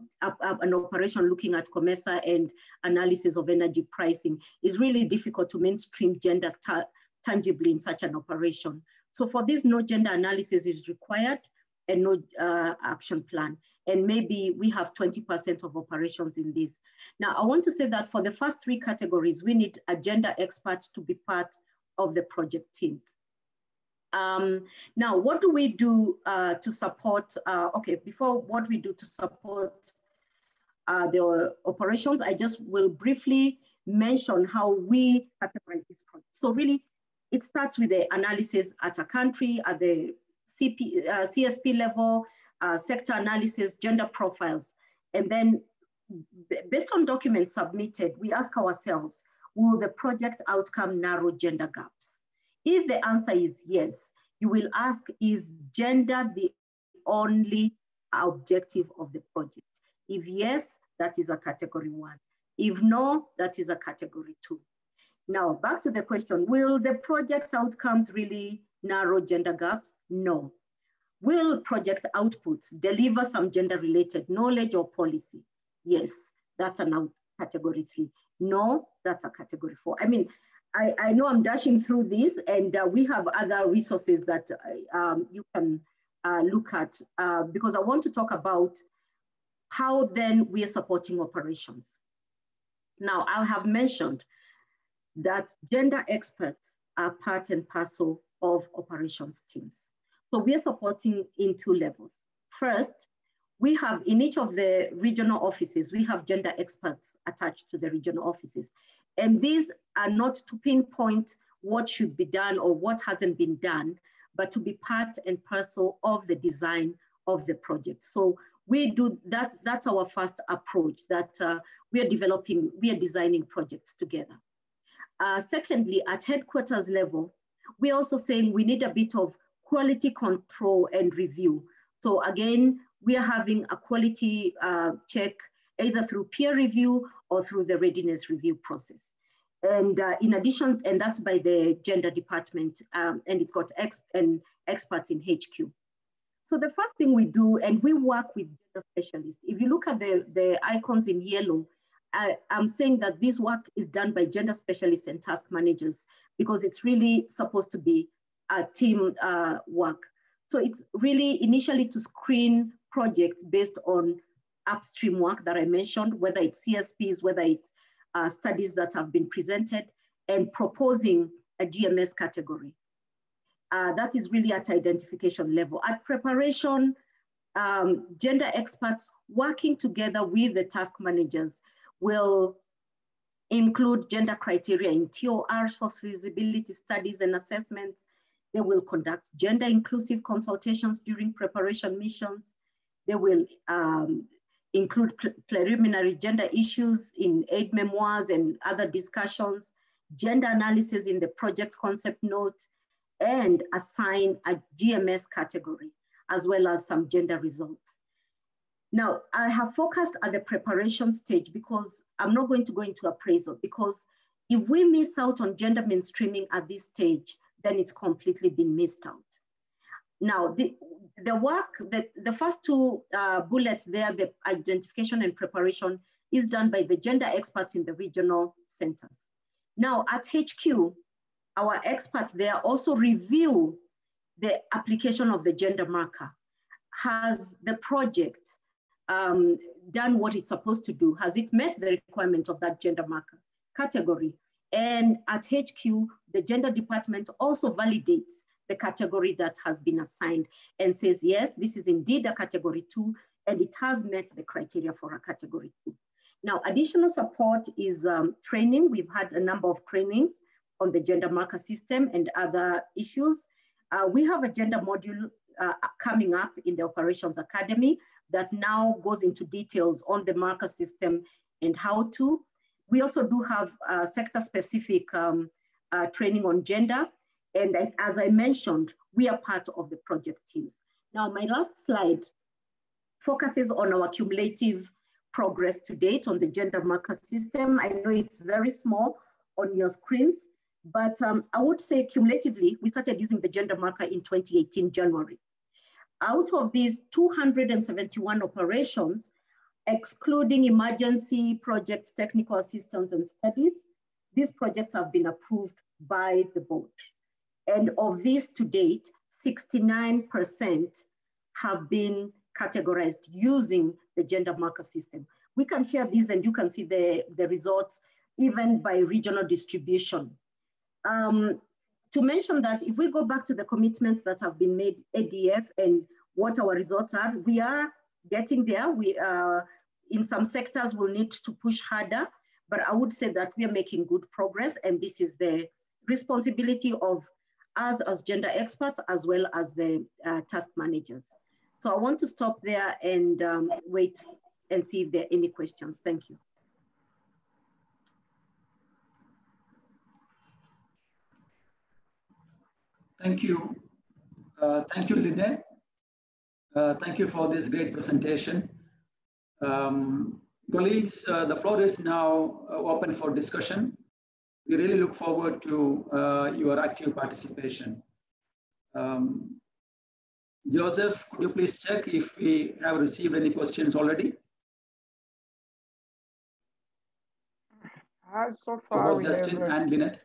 an operation looking at COMESA and analysis of energy pricing. It's really difficult to mainstream gender ta tangibly in such an operation. So for this, no gender analysis is required and no uh, action plan. And maybe we have twenty percent of operations in this. Now, I want to say that for the first three categories, we need a gender expert to be part of the project teams. Um, now, what do we do uh, to support, uh, okay, before what we do to support uh, the operations, I just will briefly mention how we categorize this project. So really, it starts with the analysis at a country, at the C P, uh, C S P level, Uh, sector analysis, gender profiles. And then based on documents submitted, we ask ourselves, will the project outcome narrow gender gaps? If the answer is yes, you will ask, is gender the only objective of the project? If yes, that is a category one. If no, that is a category two. Now, back to the question, will the project outcomes really narrow gender gaps? No. Will project outputs deliver some gender-related knowledge or policy? Yes, that's a category three. No, that's a category four. I mean, I, I know I'm dashing through this, and uh, we have other resources that um, you can uh, look at, uh, because I want to talk about how then we are supporting operations. Now, I have mentioned that gender experts are part and parcel of operations teams. So we are supporting in two levels. First, we have in each of the regional offices, we have gender experts attached to the regional offices. And these are not to pinpoint what should be done or what hasn't been done, but to be part and parcel of the design of the project. So we do that, that's our first approach, that uh, we are developing, we are designing projects together. Uh, secondly, at headquarters level, we're also saying we need a bit of quality control and review. So again, we are having a quality uh, check either through peer review or through the readiness review process. And uh, in addition, and that's by the gender department, um, and it's got ex and experts in H Q. So the first thing we do, and we work with gender specialists. If you look at the, the icons in yellow, I, I'm saying that this work is done by gender specialists and task managers because it's really supposed to be a team uh, work. So it's really initially to screen projects based on upstream work that I mentioned, whether it's C S Ps, whether it's uh, studies that have been presented, and proposing a G M S category. Uh, that is really at identification level. At preparation, um, gender experts working together with the task managers will include gender criteria in T O Rs for feasibility studies and assessments. They will conduct gender inclusive consultations during preparation missions. They will um, include preliminary gender issues in aid memoirs and other discussions, gender analysis in the project concept note, and assign a G M S category, as well as some gender results. Now, I have focused at the preparation stage because I'm not going to go into appraisal, because if we miss out on gender mainstreaming at this stage, then it's completely been missed out. Now, the, the work, that the first two uh, bullets there, the identification and preparation, is done by the gender experts in the regional centers. Now, at H Q, our experts there also review the application of the gender marker. Has the project um, done what it's supposed to do? Has it met the requirement of that gender marker category? And at H Q, the gender department also validates the category that has been assigned and says, yes, this is indeed a category two, and it has met the criteria for a category two. Now, additional support is um, training. We've had a number of trainings on the gender marker system and other issues. Uh, we have a gender module uh, coming up in the Operations Academy that now goes into details on the marker system and how to. We also do have uh, sector-specific um, uh, training on gender. And as, as I mentioned, we are part of the project teams. Now, my last slide focuses on our cumulative progress to date on the gender marker system. I know it's very small on your screens, but um, I would say cumulatively, we started using the gender marker in twenty eighteen, January. Out of these two hundred seventy-one operations, excluding emergency projects, technical assistance, and studies, these projects have been approved by the board. And of these to date, sixty-nine percent have been categorized using the gender marker system. We can share these and you can see the, the results even by regional distribution. Um, to mention that if we go back to the commitments that have been made, A D F, and what our results are, we are getting there. We are, in some sectors will need to push harder, but I would say that we are making good progress, and this is the responsibility of us as gender experts as well as the uh, task managers. So I want to stop there and um, wait and see if there are any questions. Thank you. Thank you. Uh, thank you, Lynette. Uh, thank you for this great presentation. Um, colleagues, uh, the floor is now open for discussion. We really look forward to uh, your active participation. Um, Joseph, could you please check if we have received any questions already? Uh, so far, we Justin have, and Lynette.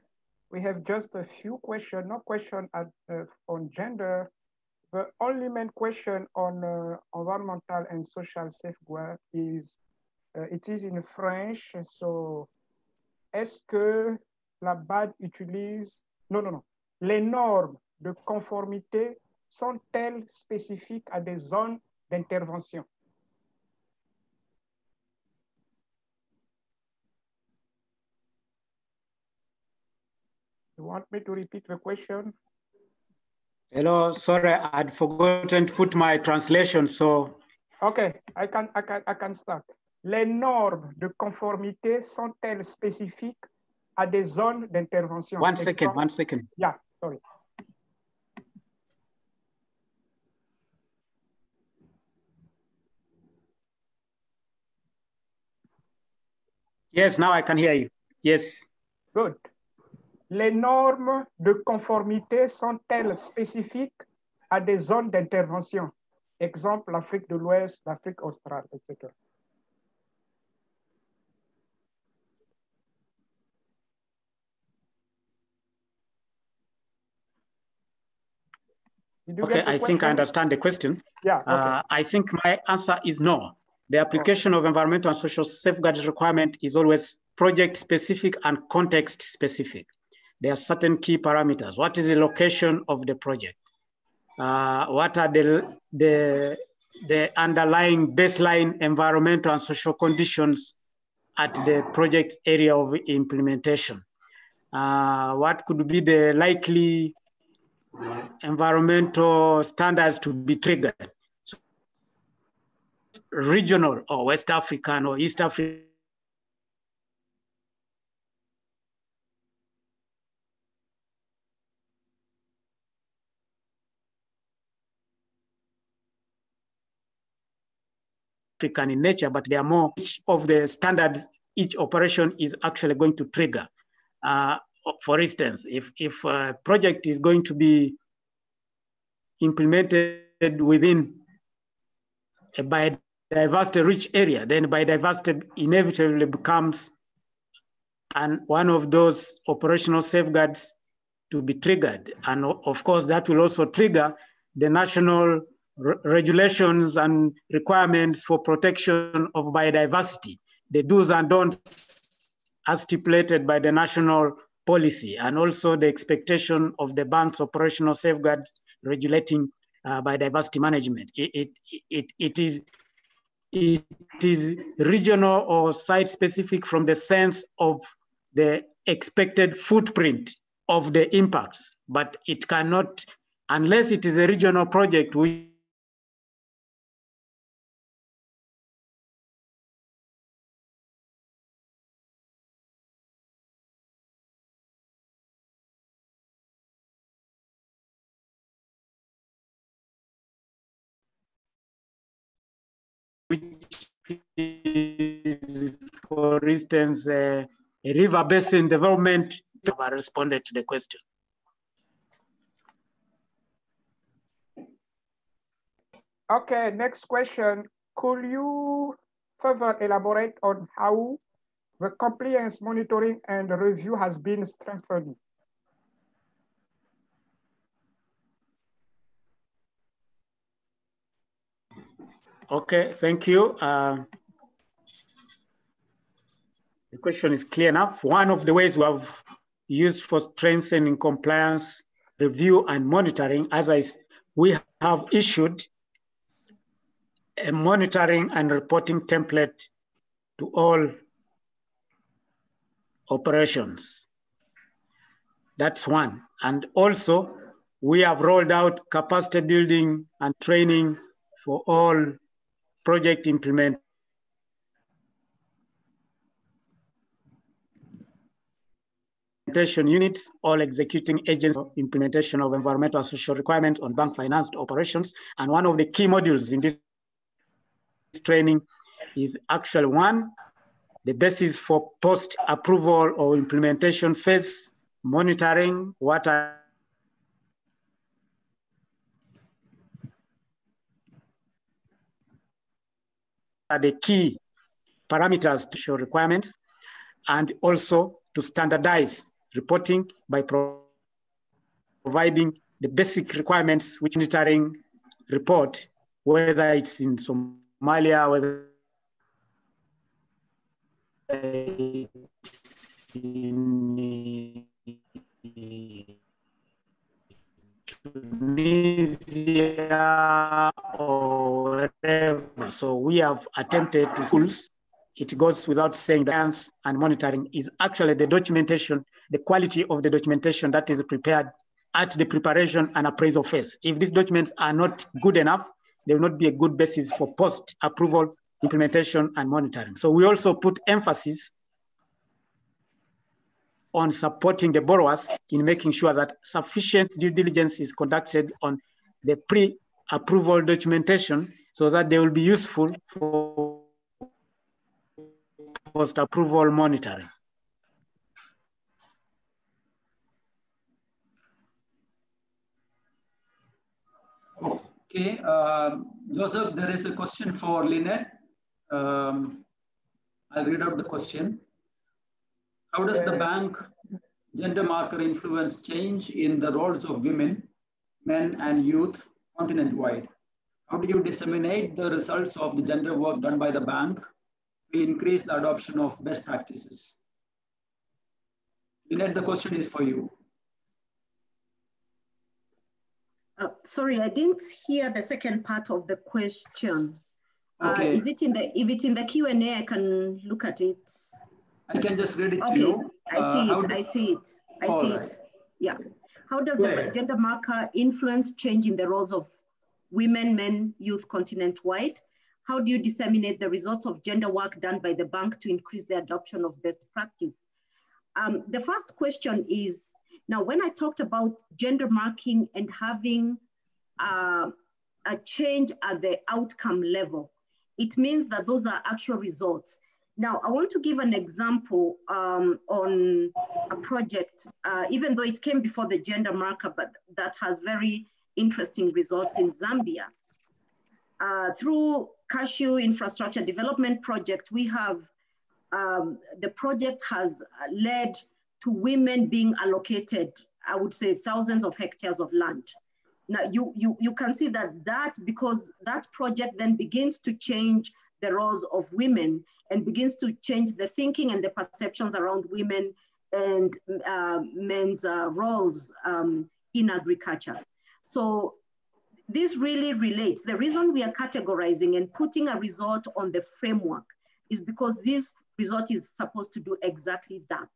We have just a few questions, no question at, uh, on gender, the only main question on uh, environmental and social safeguard is, uh, it is in French, so est-ce que la B A D utilise, non, non, non, les normes de conformité sont-elles spécifiques à des zones d'intervention? You want me to repeat the question? Hello, sorry, I'd forgotten to put my translation, so. Okay, I can, I can, I can start. Les normes de conformité sont-elles spécifiques à des zones d'intervention? One second, one second. Yeah, sorry. Yes, now I can hear you. Yes. Good. Les normes de conformité sont-elles spécifiques à des zones d'intervention? Exemple, l'Afrique de l'Ouest, l'Afrique australe, et cetera. Okay, I think I understand the question. Yeah. Okay. Uh, I think my answer is no. The application of environmental and social safeguards requirement is always project specific and context specific. There are certain key parameters. What is the location of the project? Uh, what are the, the, the underlying baseline environmental and social conditions at the project area of implementation? Uh, what could be the likely environmental standards to be triggered? So regional or West African or East African in nature, but there are more. Each of the standards, each operation is actually going to trigger. Uh, for instance, if, if a project is going to be implemented within a biodiversity rich area, then biodiversity inevitably becomes an, one of those operational safeguards to be triggered. And of course, that will also trigger the national regulations and requirements for protection of biodiversity, the do's and don'ts as stipulated by the national policy, and also the expectation of the bank's operational safeguards regulating uh, biodiversity management. It, it, it, it, is, it is regional or site-specific from the sense of the expected footprint of the impacts, but it cannot, unless it is a regional project, we which is, for instance, uh, a river basin development, I responded to the question. Okay, next question. Could you further elaborate on how the compliance monitoring and review has been strengthened? Okay, thank you. Uh, the question is clear enough. One of the ways we have used for strengthening compliance, review, and monitoring, as I said, we have issued a monitoring and reporting template to all operations. That's one. And also, we have rolled out capacity building and training for all project implement. implementation units, all executing agents for implementation of environmental and social requirements on bank financed operations. And one of the key modules in this training is actual one, the basis for post-approval or implementation phase, monitoring, what are Are the key parameters to show requirements, and also to standardize reporting by pro providing the basic requirements which monitoring report, whether it's in Somalia, whether it's in Tunisia or wherever. So we have attempted to schools. It goes without saying that science and monitoring is actually the documentation, the quality of the documentation that is prepared at the preparation and appraisal phase. If these documents are not good enough, they will not be a good basis for post-approval, implementation, and monitoring. So we also put emphasis on supporting the borrowers in making sure that sufficient due diligence is conducted on the pre-approval documentation so that they will be useful for post-approval monitoring. Okay, um, Joseph, there is a question for Lynette. Um, I'll read out the question. How does the bank gender marker influence change in the roles of women, men, and youth continent-wide? How do you disseminate the results of the gender work done by the bank to increase the adoption of best practices? Lynette, the question is for you. Uh, sorry, I didn't hear the second part of the question. Okay. Uh, is it in the, if it's in the Q and A, I can look at it. I can just read it okay. to you. I see uh, it, I see it, I All see right. it, yeah. How does the gender marker influence change in the roles of women, men, youth continent-wide? How do you disseminate the results of gender work done by the bank to increase the adoption of best practice? Um, the first question is, now when I talked about gender marking and having uh, a change at the outcome level, it means that those are actual results. Now, I want to give an example um, on a project, uh, even though it came before the gender marker, but that has very interesting results in Zambia. Uh, through Cashew Infrastructure Development Project, we have, um, the project has led to women being allocated, I would say, thousands of hectares of land. Now, you, you, you can see that that, because that project then begins to change the roles of women and begins to change the thinking and the perceptions around women and uh, men's uh, roles um, in agriculture. So this really relates. The reason we are categorizing and putting a result on the framework is because this result is supposed to do exactly that.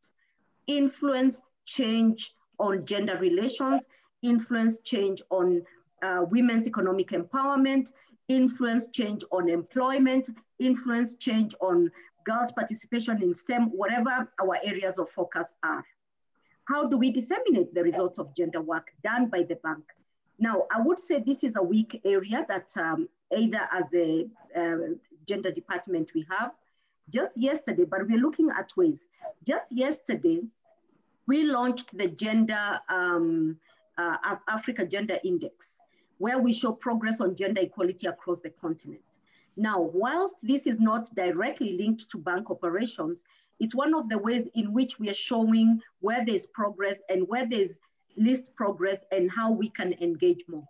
Influence change on gender relations, influence change on uh, women's economic empowerment, influence change on employment, influence change on girls' participation in STEM, whatever our areas of focus are. How do we disseminate the results of gender work done by the bank? Now, I would say this is a weak area that um, either as the uh, gender department we have, just yesterday, but we're looking at ways. Just yesterday, we launched the gender, um, uh, Africa Gender Index, where we show progress on gender equality across the continent. Now, whilst this is not directly linked to bank operations, it's one of the ways in which we are showing where there's progress and where there's least progress and how we can engage more.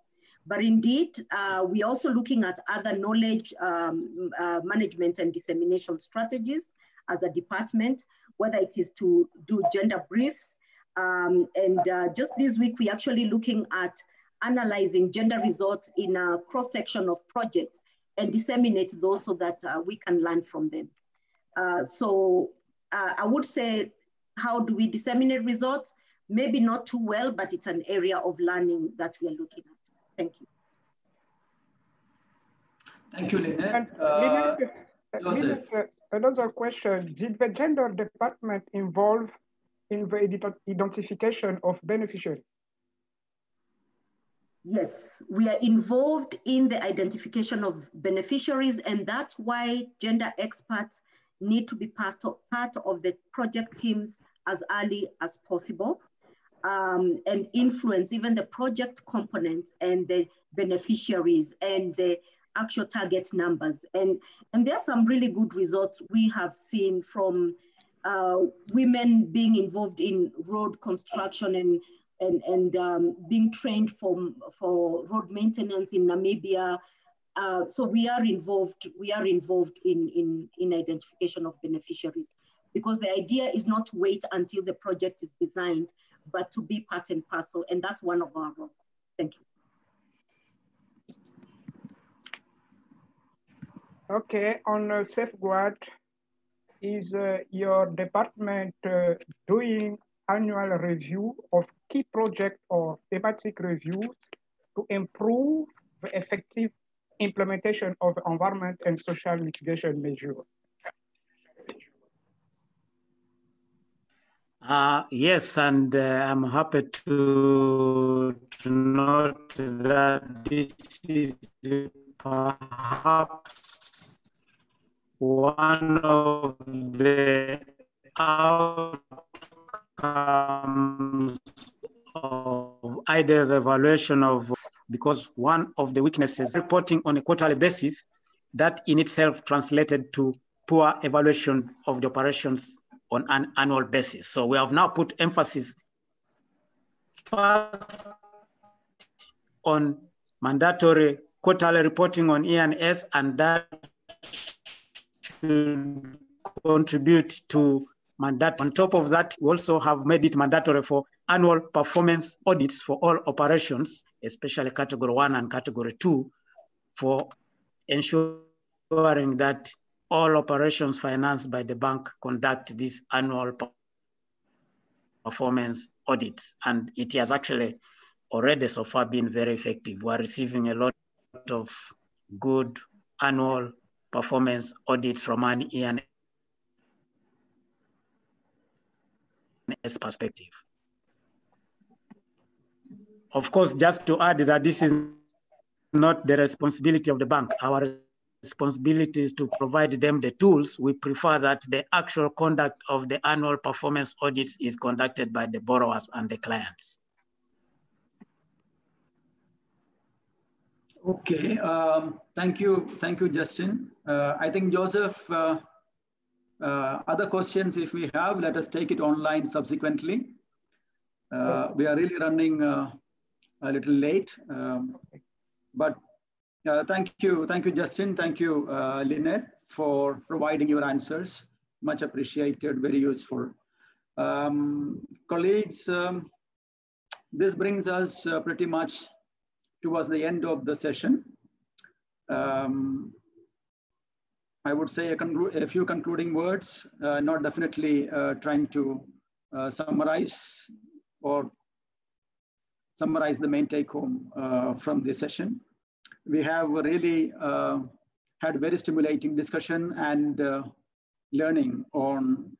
But indeed, uh, we're also looking at other knowledge um, uh, management and dissemination strategies as a department, whether it is to do gender briefs. Um, and uh, just this week, we're actually looking at analyzing gender results in a cross-section of projects and disseminate those so that uh, we can learn from them. Uh, so uh, I would say, how do we disseminate results? Maybe not too well, but it's an area of learning that we are looking at. Thank you. Thank you, Lynette. Uh, Lynette, uh, another question. Did the gender department involve in the identification of beneficiaries? Yes, we are involved in the identification of beneficiaries, and that's why gender experts need to be part of, part of the project teams as early as possible um, and influence even the project components and the beneficiaries and the actual target numbers. And, and there are some really good results we have seen from uh, women being involved in road construction and and, and um, being trained for, for road maintenance in Namibia. Uh, so we are involved, we are involved in, in, in identification of beneficiaries, because the idea is not to wait until the project is designed, but to be part and parcel. And that's one of our roles. Thank you. Okay, on uh, safeguard, is uh, your department uh, doing annual review of key project or thematic reviews to improve the effective implementation of environment and social mitigation measures? Uh, yes, and uh, I'm happy to, to note that this is perhaps one of the outcomes of I D E V evaluation of the because one of the weaknesses reporting on a quarterly basis that in itself translated to poor evaluation of the operations on an annual basis. So we have now put emphasis first on mandatory quarterly reporting on E and S, and that should contribute to mandate. On top of that, we also have made it mandatory for annual performance audits for all operations, especially category one and category two, for ensuring that all operations financed by the bank conduct these annual performance audits. And it has actually already so far been very effective. We are receiving a lot of good annual performance audits from an E and S perspective. Of course, just to add is that this is not the responsibility of the bank. Our responsibility is to provide them the tools. We prefer that the actual conduct of the annual performance audits is conducted by the borrowers and the clients. Okay, um, thank you, thank you, Justin. Uh, I think Joseph, uh, uh, other questions if we have, let us take it online subsequently. Uh, we are really running uh, a little late, um, but uh, thank you, thank you, Justin, thank you, uh, Lynette, for providing your answers. Much appreciated, very useful. Um, colleagues, um, this brings us uh, pretty much towards the end of the session. Um, I would say a, a few concluding words, uh, not definitely uh, trying to uh, summarize or summarize the main take home uh, from this session. We have really uh, had very stimulating discussion and uh, learning on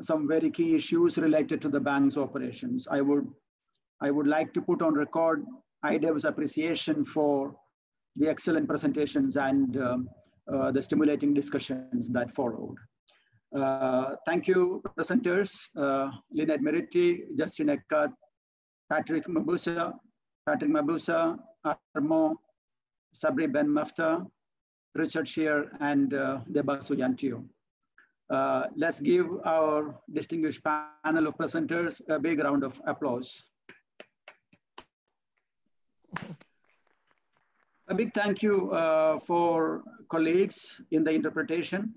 some very key issues related to the bank's operations. I would, I would like to put on record I D E V's appreciation for the excellent presentations and um, uh, the stimulating discussions that followed. Uh, thank you, presenters, uh, Lynette Miriti, Justin Ecaat, Patrick Mabusa, Patrick Mabusa, Armand, Sabri Benmafta, Richard Schiere, and uh, Debazou Yantio. Uh, let's give our distinguished panel of presenters a big round of applause. A big thank you uh, for colleagues in the interpretation,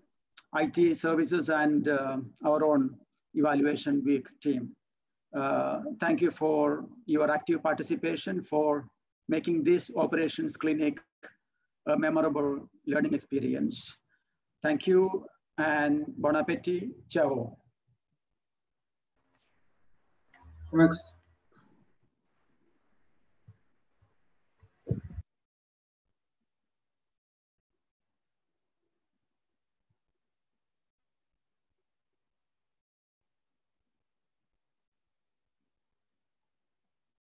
I T services, and uh, our own Evaluation Week team. Uh, thank you for your active participation, for making this operations clinic a memorable learning experience. Thank you and bon appétit. Ciao. Thanks.